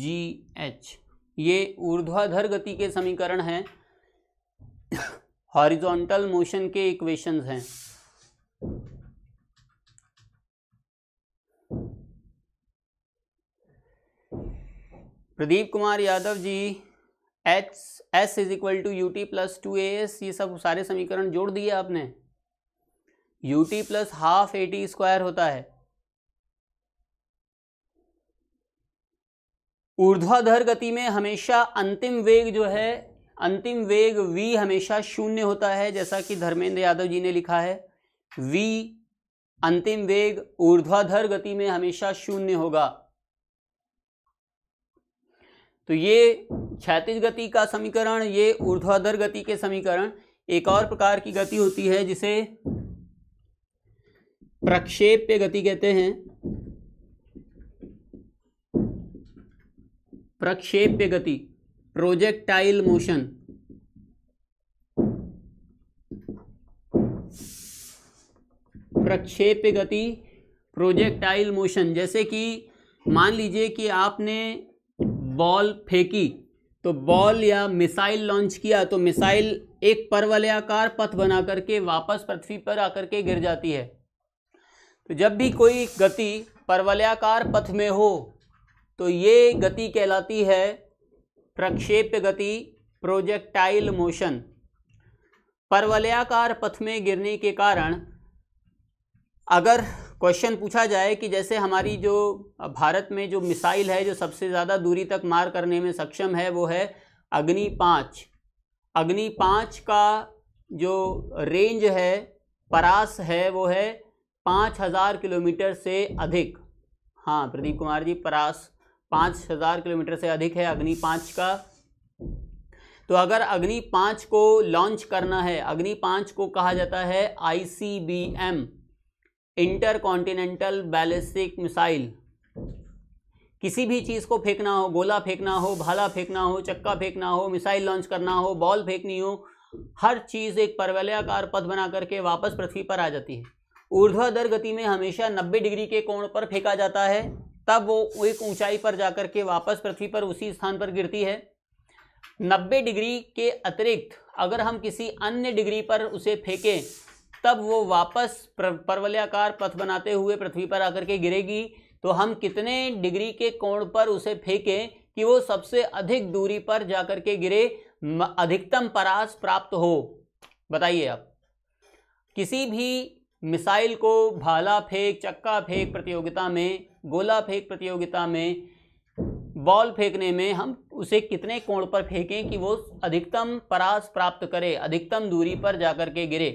g h. ये ऊर्ध्वाधर गति के समीकरण हैं, हॉरिजॉन्टल मोशन के इक्वेशंस हैं। Pradeep Kumar Yadav ji h s is equal to U T plus two a s, ये सब सारे समीकरण जोड़ दिए आपने। U T plus half A T square होता है। ऊर्ध्वाधर गति में हमेशा अंतिम वेग जो है, अंतिम वेग v हमेशा शून्य होता है, जैसा कि धर्मेंद्र यादव जी ने लिखा है, v अंतिम वेग ऊर्ध्वाधर गति में हमेशा शून्य होगा। तो ये क्षैतिज गति का समीकरण, ये ऊर्ध्वाधर गति के समीकरण। एक और प्रकार की गति होती है जिसे प्रक्षेप्य गति कहते हैं। प्रक्षेप्य गति, प्रोजेक्टाइल मोशन। प्रक्षेप्य गति, प्रोजेक्टाइल मोशन। जैसे कि मान लीजिए कि आपने बॉल फेंकी, तो बॉल या मिसाइल लॉन्च किया, तो मिसाइल एक परवलयाकार पथ बना करके वापस पृथ्वी पर आकर के गिर जाती है। तो जब भी कोई गति परवलयाकार पथ में हो तो ये गति कहलाती है प्रक्षेप्य गति, प्रोजेक्टाइल मोशन। परवलयाकार पथ में गिरने के कारण, अगर क्वेश्चन पूछा जाए कि जैसे हमारी जो भारत में जो मिसाइल है जो सबसे ज़्यादा दूरी तक मार करने में सक्षम है वो है अग्नि पाँच। अग्नि पाँच का जो रेंज है, परास है, वो है पाँच हज़ार किलोमीटर से अधिक। हाँ प्रदीप कुमार जी, परास पाँच हज़ार किलोमीटर से अधिक है अग्नि पाँच का। तो अगर अग्नि पाँच को लॉन्च करना है, अग्नि पाँच को कहा जाता है I C B M intercontinental ballistic missile. किसी भी चीज़ को फेंकना हो, गोला फेंकना हो, भाला फेंकना हो, चक्का फेंकना हो, मिसाइल लॉन्च करना हो, बॉल फेंकनी हो, हर चीज़ एक परवलयाकार पथ बना करके वापस पृथ्वी पर आ जाती है। ऊर्ध्वाधर गति में हमेशा नब्बे डिग्री के कोण पर फेंका जाता है, तब वो एक ऊंचाई पर जाकर के वापस पृथ्वी पर उसी स्थान पर गिरती है। नब्बे डिग्री के अतिरिक्त अगर हम किसी अन्य डिग्री पर उसे फेंकें तब वो वापस परवलयाकार पथ बनाते हुए पृथ्वी पर आकर के गिरेगी। तो हम कितने डिग्री के कोण पर उसे फेंकें कि वो सबसे अधिक दूरी पर जाकर के गिरे, अधिकतम परास प्राप्त हो, बताइए आप। किसी भी मिसाइल को भाला फेंक, चक्का फेंक प्रतियोगिता में, गोला फेंक प्रतियोगिता में, बॉल फेंकने में हम उसे कितने कोण पर फेंकें कि वो अधिकतम परास प्राप्त करे, अधिकतम दूरी पर जाकर के गिरे।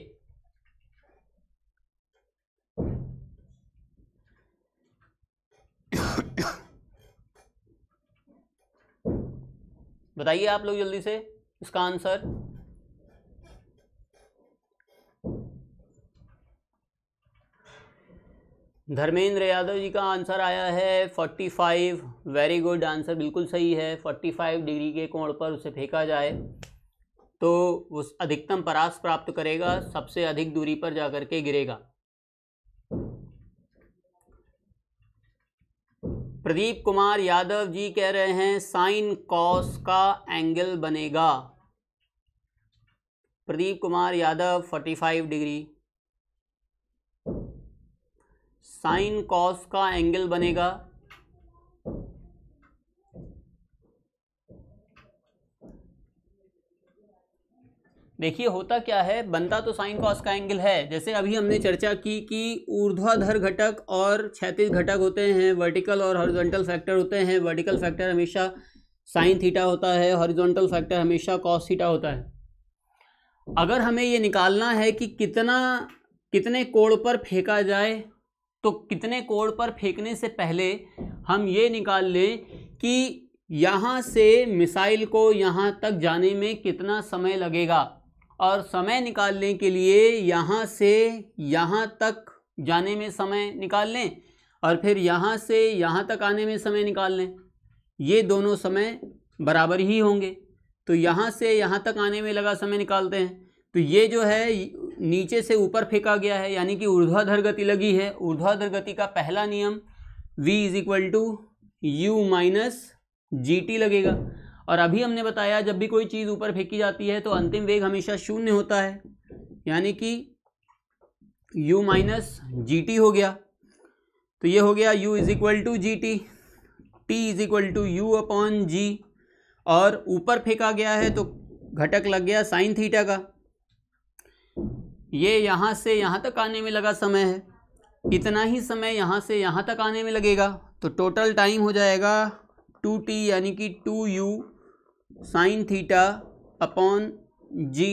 बताइए आप लोग जल्दी से इसका आंसर। धर्मेंद्र यादव जी का आंसर आया है पैंतालीस, वेरी गुड, आंसर बिल्कुल सही है। पैंतालीस डिग्री के कोण पर उसे फेंका जाए तो उस अधिकतम परास प्राप्त करेगा, सबसे अधिक दूरी पर जाकर के गिरेगा। प्रदीप कुमार यादव जी कह रहे हैं साइन कॉस का एंगल बनेगा। प्रदीप कुमार यादव पैंतालीस डिग्री साइन कॉस का एंगल बनेगा। देखिए होता क्या है, बनता तो साइन कॉस का एंगल है। जैसे अभी हमने चर्चा की कि ऊर्ध्वाधर घटक और क्षैतिज घटक होते हैं, वर्टिकल और हॉरिजॉन्टल फैक्टर होते हैं। वर्टिकल फैक्टर हमेशा साइन थीटा होता है, हॉरिजॉन्टल फैक्टर हमेशा कॉस थीटा होता है। अगर हमें ये निकालना है कि कितना कितने कोण पर फेंका जाए, तो कितने कोण पर फेंकने से पहले हम ये निकाल लें कि यहाँ से मिसाइल को यहाँ तक जाने में कितना समय लगेगा, और समय निकालने के लिए यहाँ से यहाँ तक जाने में समय निकाल लें और फिर यहाँ से यहाँ तक आने में समय निकाल लें। ये दोनों समय बराबर ही होंगे, तो यहाँ से यहाँ तक आने में लगा समय निकालते हैं। तो ये जो है नीचे से ऊपर फेंका गया है, यानी कि ऊर्ध्वाधर गति लगी है। ऊर्ध्वाधर गति का पहला नियम v is equal to you minus ji t लगेगा। और अभी हमने बताया जब भी कोई चीज़ ऊपर फेंकी जाती है तो अंतिम वेग हमेशा शून्य होता है, यानी कि u माइनस जी टी हो गया। तो ये हो गया u is equal to g t, t is equal to u upon g, और ऊपर फेंका गया है तो घटक लग गया साइन थीटा का। ये यहाँ से यहाँ तक आने में लगा समय है, इतना ही समय यहाँ से यहाँ तक आने में लगेगा। तो टोटल टाइम हो जाएगा टू टी यानी कि two u sine theta upon g.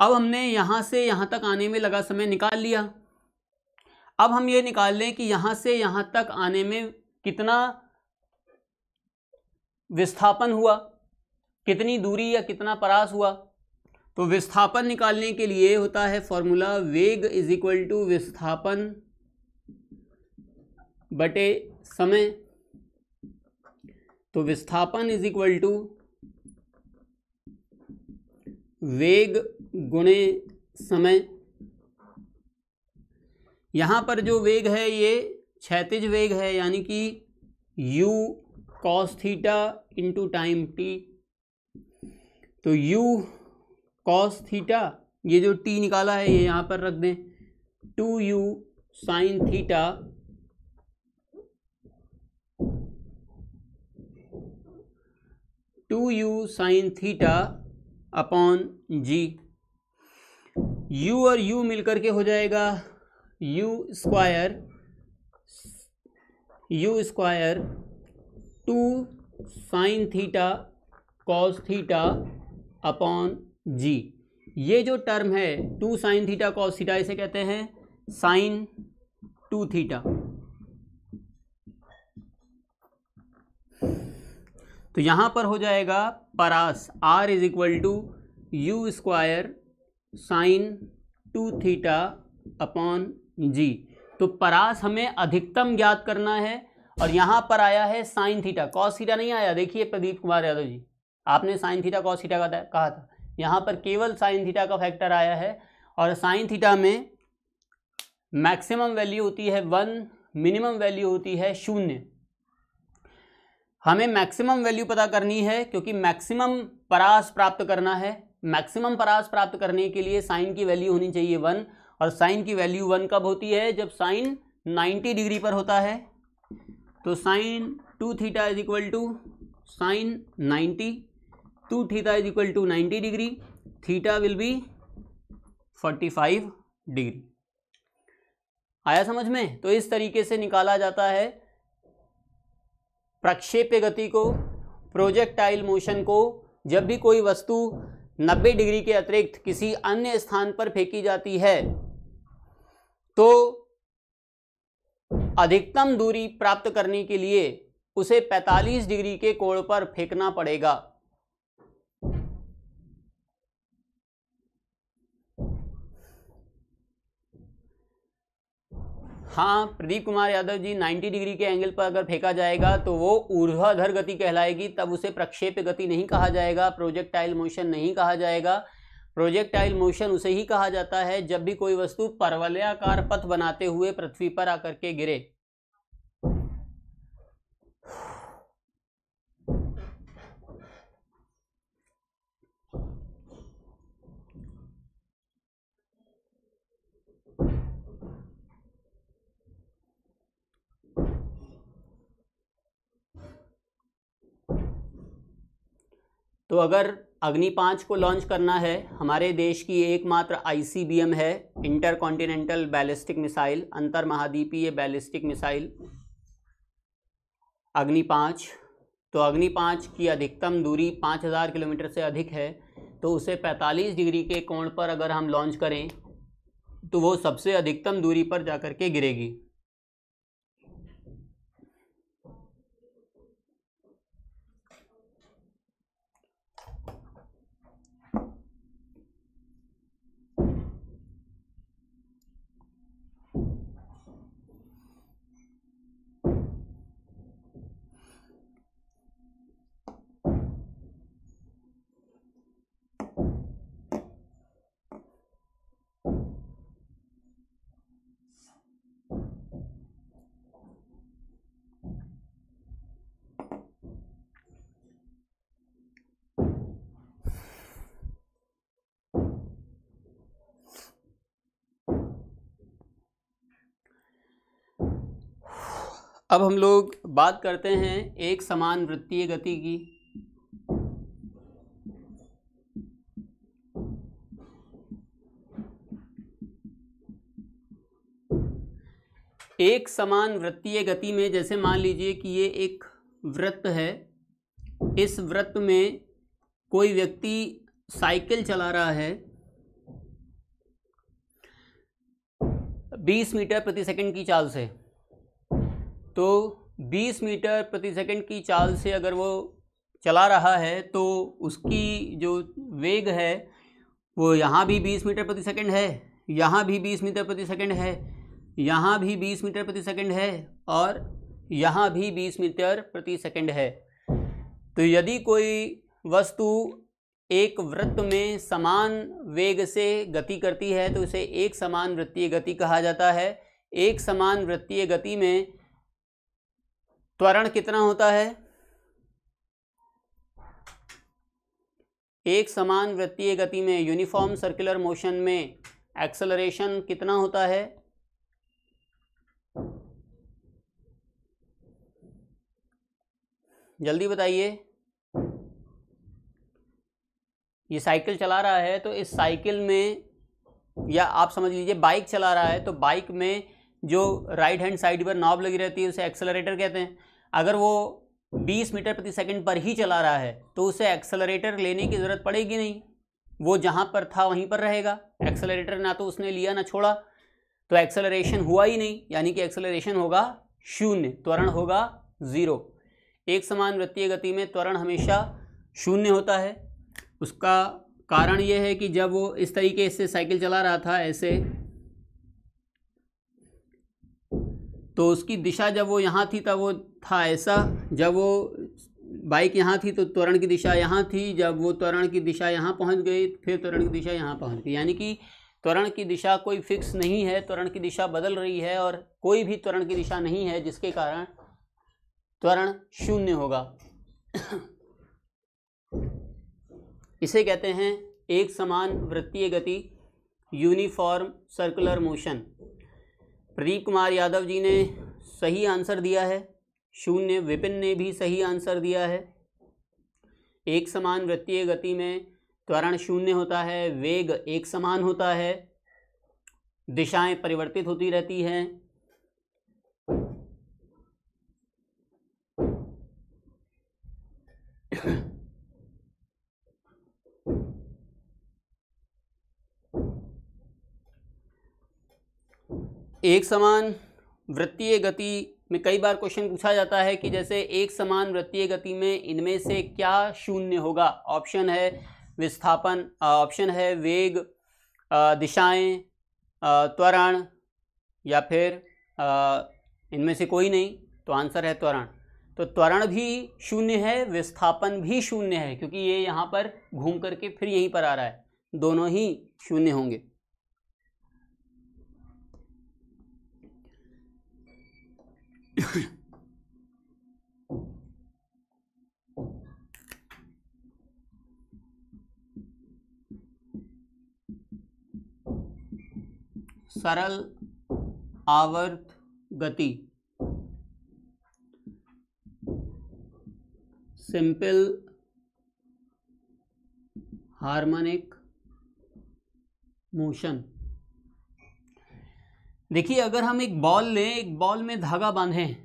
अब हमने यहाँ से यहाँ तक आने में लगा समय निकाल लिया। अब हम ये निकाल लें कि यहाँ से यहाँ तक आने में कितना विस्थापन हुआ, कितनी दूरी या कितना परास हुआ। तो विस्थापन निकालने के लिए होता है फॉर्मूला वेग इज इक्वल टू विस्थापन बटे समय। तो विस्थापन इज इक्वल टू वेग गुणे समय। यहाँ पर जो वेग है ये क्षैतिज वेग है, यानी कि u cos theta into time t। तो u कॉस थीटा, ये जो टी निकाला है ये यहाँ पर रख दें, two u sine theta two u sine theta upon g. U और यू मिलकर के हो जाएगा u square u square two sine theta cos theta upon g. ये जो टर्म है two sine theta cos theta, इसे कहते हैं साइन टू थीटा। तो यहाँ पर हो जाएगा परास R is equal to you square sine two theta upon g. तो परास हमें अधिकतम ज्ञात करना है और यहाँ पर आया है साइन थीटा, कॉस थीटा नहीं आया। देखिए प्रदीप कुमार यादव जी, आपने साइन थीटा कॉस थीटा का कहा था, यहाँ पर केवल साइन थीटा का फैक्टर आया है। और साइन थीटा में मैक्सिमम वैल्यू होती है वन, मिनिमम वैल्यू होती है शून्य। हमें मैक्सिमम वैल्यू पता करनी है क्योंकि मैक्सिमम परास प्राप्त करना है। मैक्सिमम परास प्राप्त करने के लिए साइन की वैल्यू होनी चाहिए वन, और साइन की वैल्यू वन कब होती है? जब साइन नाइन्टी डिग्री पर होता है। तो sine two theta is equal to sine ninety, two theta is equal to ninety degree, theta will be forty five degree. आया समझ में? तो इस तरीके से निकाला जाता है प्रक्षेप्य गति को, प्रोजेक्टाइल मोशन को। जब भी कोई वस्तु नब्बे डिग्री के अतिरिक्त किसी अन्य स्थान पर फेंकी जाती है तो अधिकतम दूरी प्राप्त करने के लिए उसे पैंतालीस डिग्री के कोण पर फेंकना पड़ेगा। हाँ प्रदीप कुमार यादव जी, नब्बे डिग्री के एंगल पर अगर फेंका जाएगा तो वो ऊर्ध्वाधर गति कहलाएगी, तब उसे प्रक्षेप्य गति नहीं कहा जाएगा, प्रोजेक्टाइल मोशन नहीं कहा जाएगा। प्रोजेक्टाइल मोशन उसे ही कहा जाता है जब भी कोई वस्तु परवलयाकार पथ बनाते हुए पृथ्वी पर आकर के गिरे। तो अगर अग्नि पाँच को लॉन्च करना है, हमारे देश की एकमात्र आई सी बी एम है, इंटर कॉन्टिनेंटल बैलिस्टिक मिसाइल, अंतर महाद्वीपीय बैलिस्टिक मिसाइल अग्नि पाँच। तो अग्नि पाँच की अधिकतम दूरी पाँच हज़ार किलोमीटर से अधिक है, तो उसे पैंतालीस डिग्री के कोण पर अगर हम लॉन्च करें तो वो सबसे अधिकतम दूरी पर जाकर के गिरेगी। अब हम लोग बात करते हैं एक समान वृत्तीय गति की। एक समान वृत्तीय गति में जैसे मान लीजिए कि ये एक वृत्त है, इस वृत्त में कोई व्यक्ति साइकिल चला रहा है बीस मीटर प्रति सेकंड की चाल से। तो बीस मीटर प्रति सेकंड की चाल से अगर वो चला रहा है तो उसकी जो वेग है वो यहाँ भी बीस मीटर प्रति सेकंड है, यहाँ भी बीस मीटर प्रति सेकंड है, यहाँ भी बीस मीटर प्रति सेकंड है और यहाँ भी बीस मीटर प्रति सेकंड है। तो यदि कोई वस्तु एक वृत्त में समान वेग से गति करती है तो उसे एक समान वृत्तीय गति कहा जाता है। एक समान वृत्तीय गति में त्वरण कितना होता है? एक समान वृत्तीय गति में यूनिफॉर्म सर्कुलर मोशन में एक्सेलरेशन कितना होता है? जल्दी बताइए। ये साइकिल चला रहा है तो इस साइकिल में, या आप समझ लीजिए बाइक चला रहा है तो बाइक में जो राइट हैंड साइड पर नॉब लगी रहती है उसे एक्सेलरेटर कहते हैं। अगर वो बीस मीटर प्रति सेकंड पर ही चला रहा है तो उसे एक्सेलरेटर लेने की ज़रूरत पड़ेगी नहीं, वो जहाँ पर था वहीं पर रहेगा। एक्सेलरेटर ना तो उसने लिया ना छोड़ा, तो एक्सेलरेशन हुआ ही नहीं, यानी कि एक्सेलरेशन होगा शून्य, त्वरण होगा ज़ीरो। एक समान वृत्तीय गति में त्वरण हमेशा शून्य होता है। उसका कारण यह है कि जब वो इस तरीके से साइकिल चला रहा था ऐसे, तो उसकी दिशा जब वो यहाँ थी तब वो था ऐसा, जब वो बाइक यहाँ थी तो त्वरण की दिशा यहाँ थी, जब वो त्वरण की दिशा यहाँ पहुँच गई फिर त्वरण की दिशा यहाँ पहुँच गई, यानी कि त्वरण की दिशा कोई फिक्स नहीं है, त्वरण की दिशा बदल रही है और कोई भी त्वरण की दिशा नहीं है, जिसके कारण त्वरण शून्य होगा। इसे कहते हैं एक समान वृत्तीय गति, uniform circular motion. Pradeep Kumar Yadav ji ने सही आंसर दिया है शून्य, विपिन ने भी सही आंसर दिया है। एक समान वृत्तीय गति में त्वरण शून्य होता है, वेग एक समान होता है, दिशाएं परिवर्तित होती रहती हैं। एक समान वृत्तीय गति में कई बार क्वेश्चन पूछा जाता है कि जैसे एक समान वृत्तीय गति में इनमें से क्या शून्य होगा। ऑप्शन है विस्थापन, ऑप्शन है वेग, दिशाएं, त्वरण, या फिर इनमें से कोई नहीं। तो आंसर है त्वरण। तो त्वरण भी शून्य है, विस्थापन भी शून्य है, क्योंकि ये यहाँ पर घूम करके फिर यहीं पर आ रहा है, दोनों ही शून्य होंगे। सरल आवर्त गति, सिंपल हार्मोनिक मोशन। देखिए, अगर हम एक बॉल लें, एक बॉल में धागा बांधें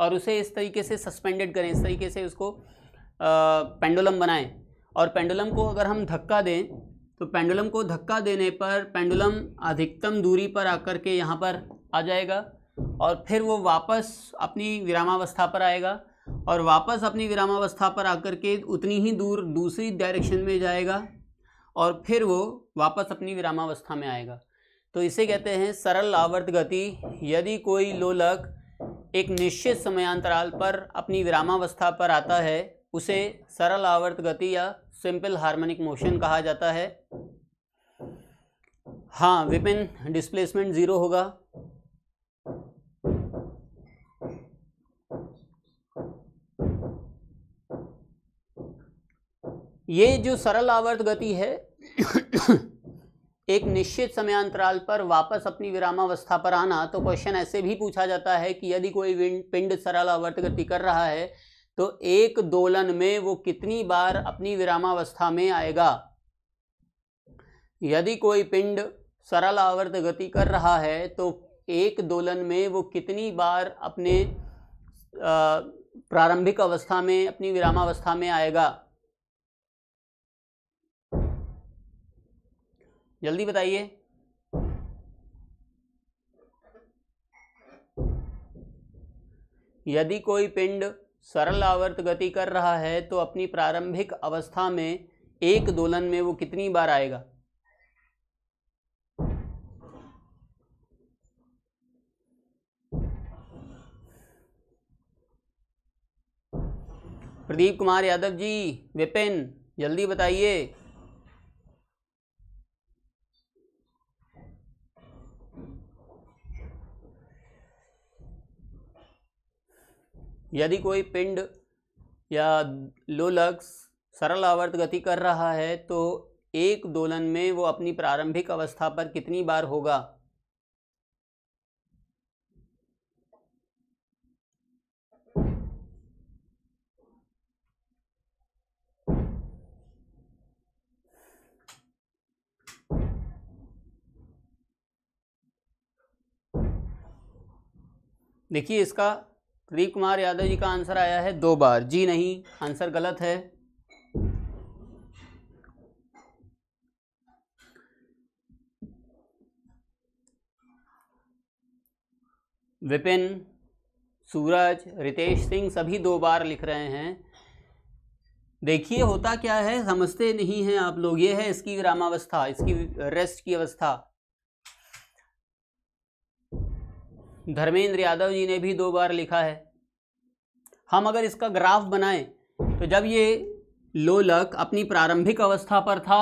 और उसे इस तरीके से सस्पेंडेड करें, इस तरीके से उसको पेंडुलम बनाएं, और पेंडुलम को अगर हम धक्का दें, तो पेंडुलम को धक्का देने पर पेंडुलम अधिकतम दूरी पर आकर के यहाँ पर आ जाएगा और फिर वो वापस अपनी विरामावस्था पर आएगा और वापस अपनी विरामावस्था पर आकर के उतनी ही दूर दूसरी डायरेक्शन में जाएगा और फिर वो वापस अपनी विरामावस्था में आएगा। तो इसे कहते हैं सरल आवर्त गति। यदि कोई लोलक एक निश्चित समयांतराल पर अपनी विरामावस्था पर आता है, उसे सरल आवर्त गति या सिंपल हार्मोनिक मोशन कहा जाता है। हाँ विपिन, डिस्प्लेसमेंट ज़ीरो होगा। ये जो सरल आवर्त गति है, एक निश्चित समयांतराल पर वापस अपनी विरामावस्था पर आना, तो क्वेश्चन ऐसे भी पूछा जाता है कि यदि कोई पिंड सरल आवर्त गति कर रहा है तो एक दोलन में वो कितनी बार अपनी विरामावस्था में आएगा। यदि कोई पिंड सरल आवर्त गति कर रहा है तो एक दोलन में वो कितनी बार अपने प्रारंभिक अवस्था में, अपनी विरामावस्था में आएगा। जल्दी बताइए। यदि कोई पिंड सरल आवर्त गति कर रहा है तो अपनी प्रारंभिक अवस्था में एक दोलन में वो कितनी बार आएगा। प्रदीप कुमार यादव जी, विपिन, जल्दी बताइए। यदि कोई पिंड या लोलक सरल आवर्त गति कर रहा है तो एक दोलन में वो अपनी प्रारंभिक अवस्था पर कितनी बार होगा। देखिए, इसका प्रदीप कुमार यादव जी का आंसर आया है दो बार। जी नहीं, आंसर गलत है। विपिन सूरज, रितेश सिंह सभी दो बार लिख रहे हैं। देखिए होता क्या है, समझते नहीं हैं आप लोग। ये है इसकी विरामावस्था, इसकी रेस्ट की अवस्था। धर्मेंद्र यादव जी ने भी दो बार लिखा है। हम अगर इसका ग्राफ बनाएं तो जब ये लोलक अपनी प्रारंभिक अवस्था पर था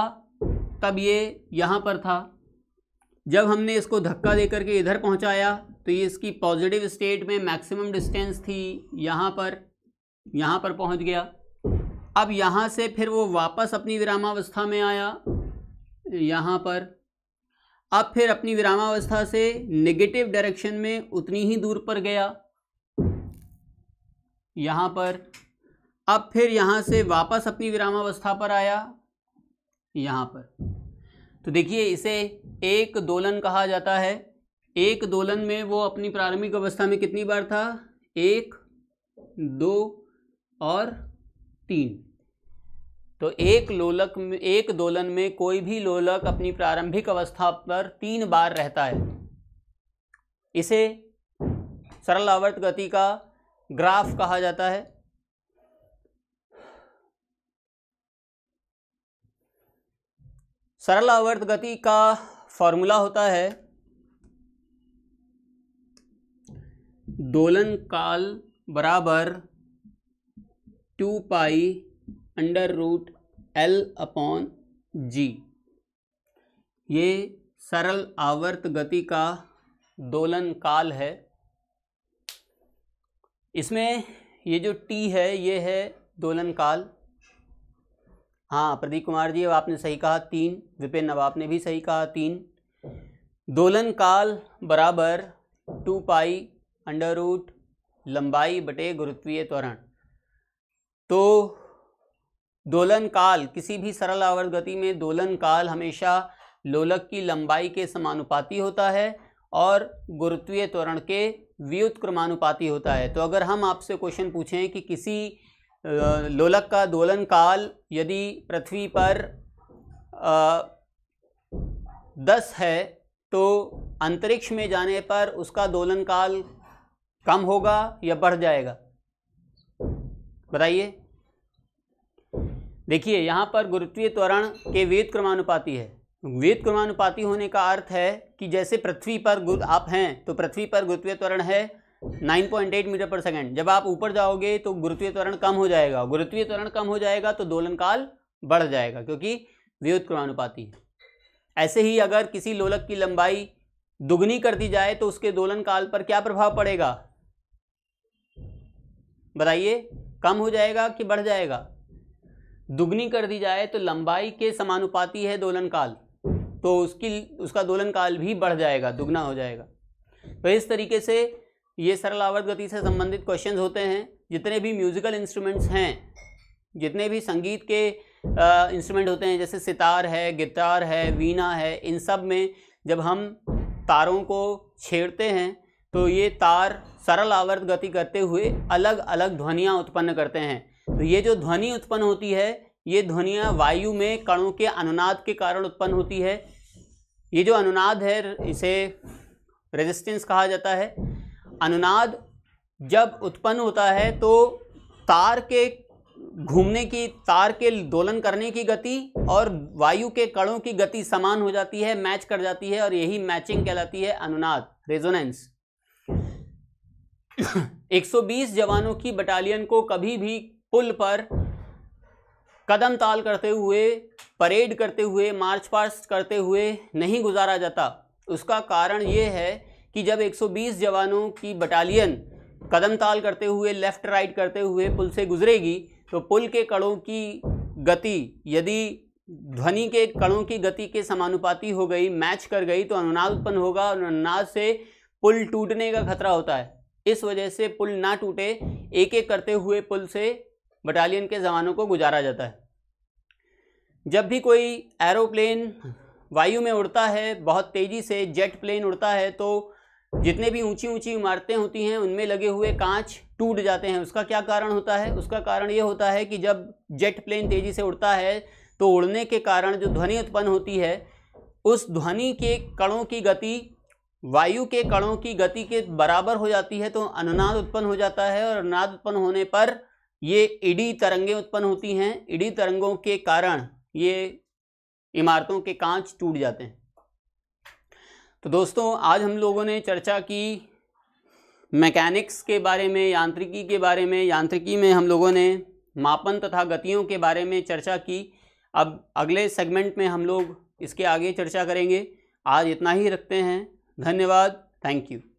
तब ये यहाँ पर था, जब हमने इसको धक्का देकर के इधर पहुँचाया तो ये इसकी पॉजिटिव स्टेट में मैक्सिमम डिस्टेंस थी, यहाँ पर यहाँ पर पहुँच गया। अब यहाँ से फिर वो वापस अपनी विरामावस्था में आया यहाँ पर, अब फिर अपनी विरामावस्था से नेगेटिव डायरेक्शन में उतनी ही दूर पर गया यहाँ पर, अब फिर यहाँ से वापस अपनी विरामावस्था पर आया यहाँ पर। तो देखिए इसे एक दोलन कहा जाता है। एक दोलन में वो अपनी प्रारंभिक अवस्था में कितनी बार था, एक, दो और तीन। तो एक लोलक में, एक दोलन में कोई भी लोलक अपनी प्रारंभिक अवस्था पर तीन बार रहता है। इसे सरल आवर्त गति का ग्राफ कहा जाता है। सरल आवर्त गति का फॉर्मूला होता है दोलन काल बराबर two pi under root L upon g. ये सरल आवर्त गति का दोलन काल है। इसमें ये जो टी है ये है दोलन काल। हाँ प्रदीप कुमार जी आपने सही कहा तीन, विपिन अब आपने भी सही कहा तीन। दोलन काल बराबर टू पाई अंडर रूट लंबाई बटे गुरुत्वीय त्वरण। तो दोलन काल, किसी भी सरल आवर्त गति में दोलन काल हमेशा लोलक की लंबाई के समानुपाती होता है और गुरुत्वीय त्वरण के व्युत्क्रमानुपाती होता है। तो अगर हम आपसे क्वेश्चन पूछें कि किसी लोलक का दोलन काल यदि पृथ्वी पर दस है तो अंतरिक्ष में जाने पर उसका दोलन काल कम होगा या बढ़ जाएगा, बताइए। देखिए यहाँ पर गुरुत्वीय त्वरण के व्युत्क्रमानुपाती है। व्युत्क्रमानुपाती होने का अर्थ है कि जैसे पृथ्वी पर आप हैं तो पृथ्वी पर गुरुत्वीय त्वरण है नौ पॉइंट आठ मीटर पर सेकंड, जब आप ऊपर जाओगे तो गुरुत्वीय त्वरण कम हो जाएगा। गुरुत्वीय त्वरण कम हो जाएगा तो दोलन काल बढ़ जाएगा क्योंकि व्युत्क्रमानुपाती है। ऐसे ही अगर किसी लोलक की लंबाई दुगनी कर दी जाए तो उसके दोलन काल पर क्या प्रभाव पड़ेगा, बताइए, कम हो जाएगा कि बढ़ जाएगा। दुगनी कर दी जाए तो लंबाई के समानुपाती है दोलन काल, तो उसकी उसका दोलन काल भी बढ़ जाएगा, दुगना हो जाएगा। तो इस तरीके से ये सरल आवर्त गति से संबंधित क्वेश्चंस होते हैं। जितने भी म्यूजिकल इंस्ट्रूमेंट्स हैं, जितने भी संगीत के इंस्ट्रूमेंट होते हैं, जैसे सितार है, गिटार है, वीणा है, इन सब में जब हम तारों को छेड़ते हैं तो ये तार सरल आवर्त गति करते हुए अलग अलग ध्वनियाँ उत्पन्न करते हैं। तो ये जो ध्वनि उत्पन्न होती है ये ध्वनियाँ वायु में कणों के अनुनाद के कारण उत्पन्न होती है। ये जो अनुनाद है इसे रेजिस्टेंस कहा जाता है। अनुनाद जब उत्पन्न होता है तो तार के घूमने की, तार के दोलन करने की गति और वायु के कणों की गति समान हो जाती है, मैच कर जाती है, और यही मैचिंग कहलाती है अनुनाद, रेजोनेंस। एक सौ बीस जवानों की बटालियन को कभी भी पुल पर कदम ताल करते हुए, परेड करते हुए, मार्च पास्ट करते हुए नहीं गुजारा जाता। उसका कारण ये है कि जब एक सौ बीस जवानों की बटालियन कदम ताल करते हुए, लेफ़्ट राइट करते हुए पुल से गुजरेगी तो पुल के कणों की गति यदि ध्वनि के कणों की गति के समानुपाती हो गई, मैच कर गई, तो अनुनाद उत्पन्न होगा और अनुनाद से पुल टूटने का खतरा होता है। इस वजह से पुल ना टूटे एक एक करते हुए पुल से बटालियन के जवानों को गुजारा जाता है। जब भी कोई एरोप्लेन वायु में उड़ता है, बहुत तेज़ी से जेट प्लेन उड़ता है, तो जितने भी ऊंची ऊंची इमारतें होती हैं उनमें लगे हुए कांच टूट जाते हैं। उसका क्या कारण होता है? उसका कारण ये होता है कि जब जेट प्लेन तेज़ी से उड़ता है तो उड़ने के कारण जो ध्वनि उत्पन्न होती है उस ध्वनि के कणों की गति वायु के कणों की गति के बराबर हो जाती है तो अनुनाद उत्पन्न हो जाता है, और अनुनाद उत्पन्न होने पर ये इडी तरंगें उत्पन्न होती हैं। इडी तरंगों के कारण ये इमारतों के कांच टूट जाते हैं। तो दोस्तों, आज हम लोगों ने चर्चा की मैकेनिक्स के बारे में, यांत्रिकी के बारे में। यांत्रिकी में हम लोगों ने मापन तथा गतियों के बारे में चर्चा की। अब अगले सेगमेंट में हम लोग इसके आगे चर्चा करेंगे। आज इतना ही रखते हैं। धन्यवाद। Thank you.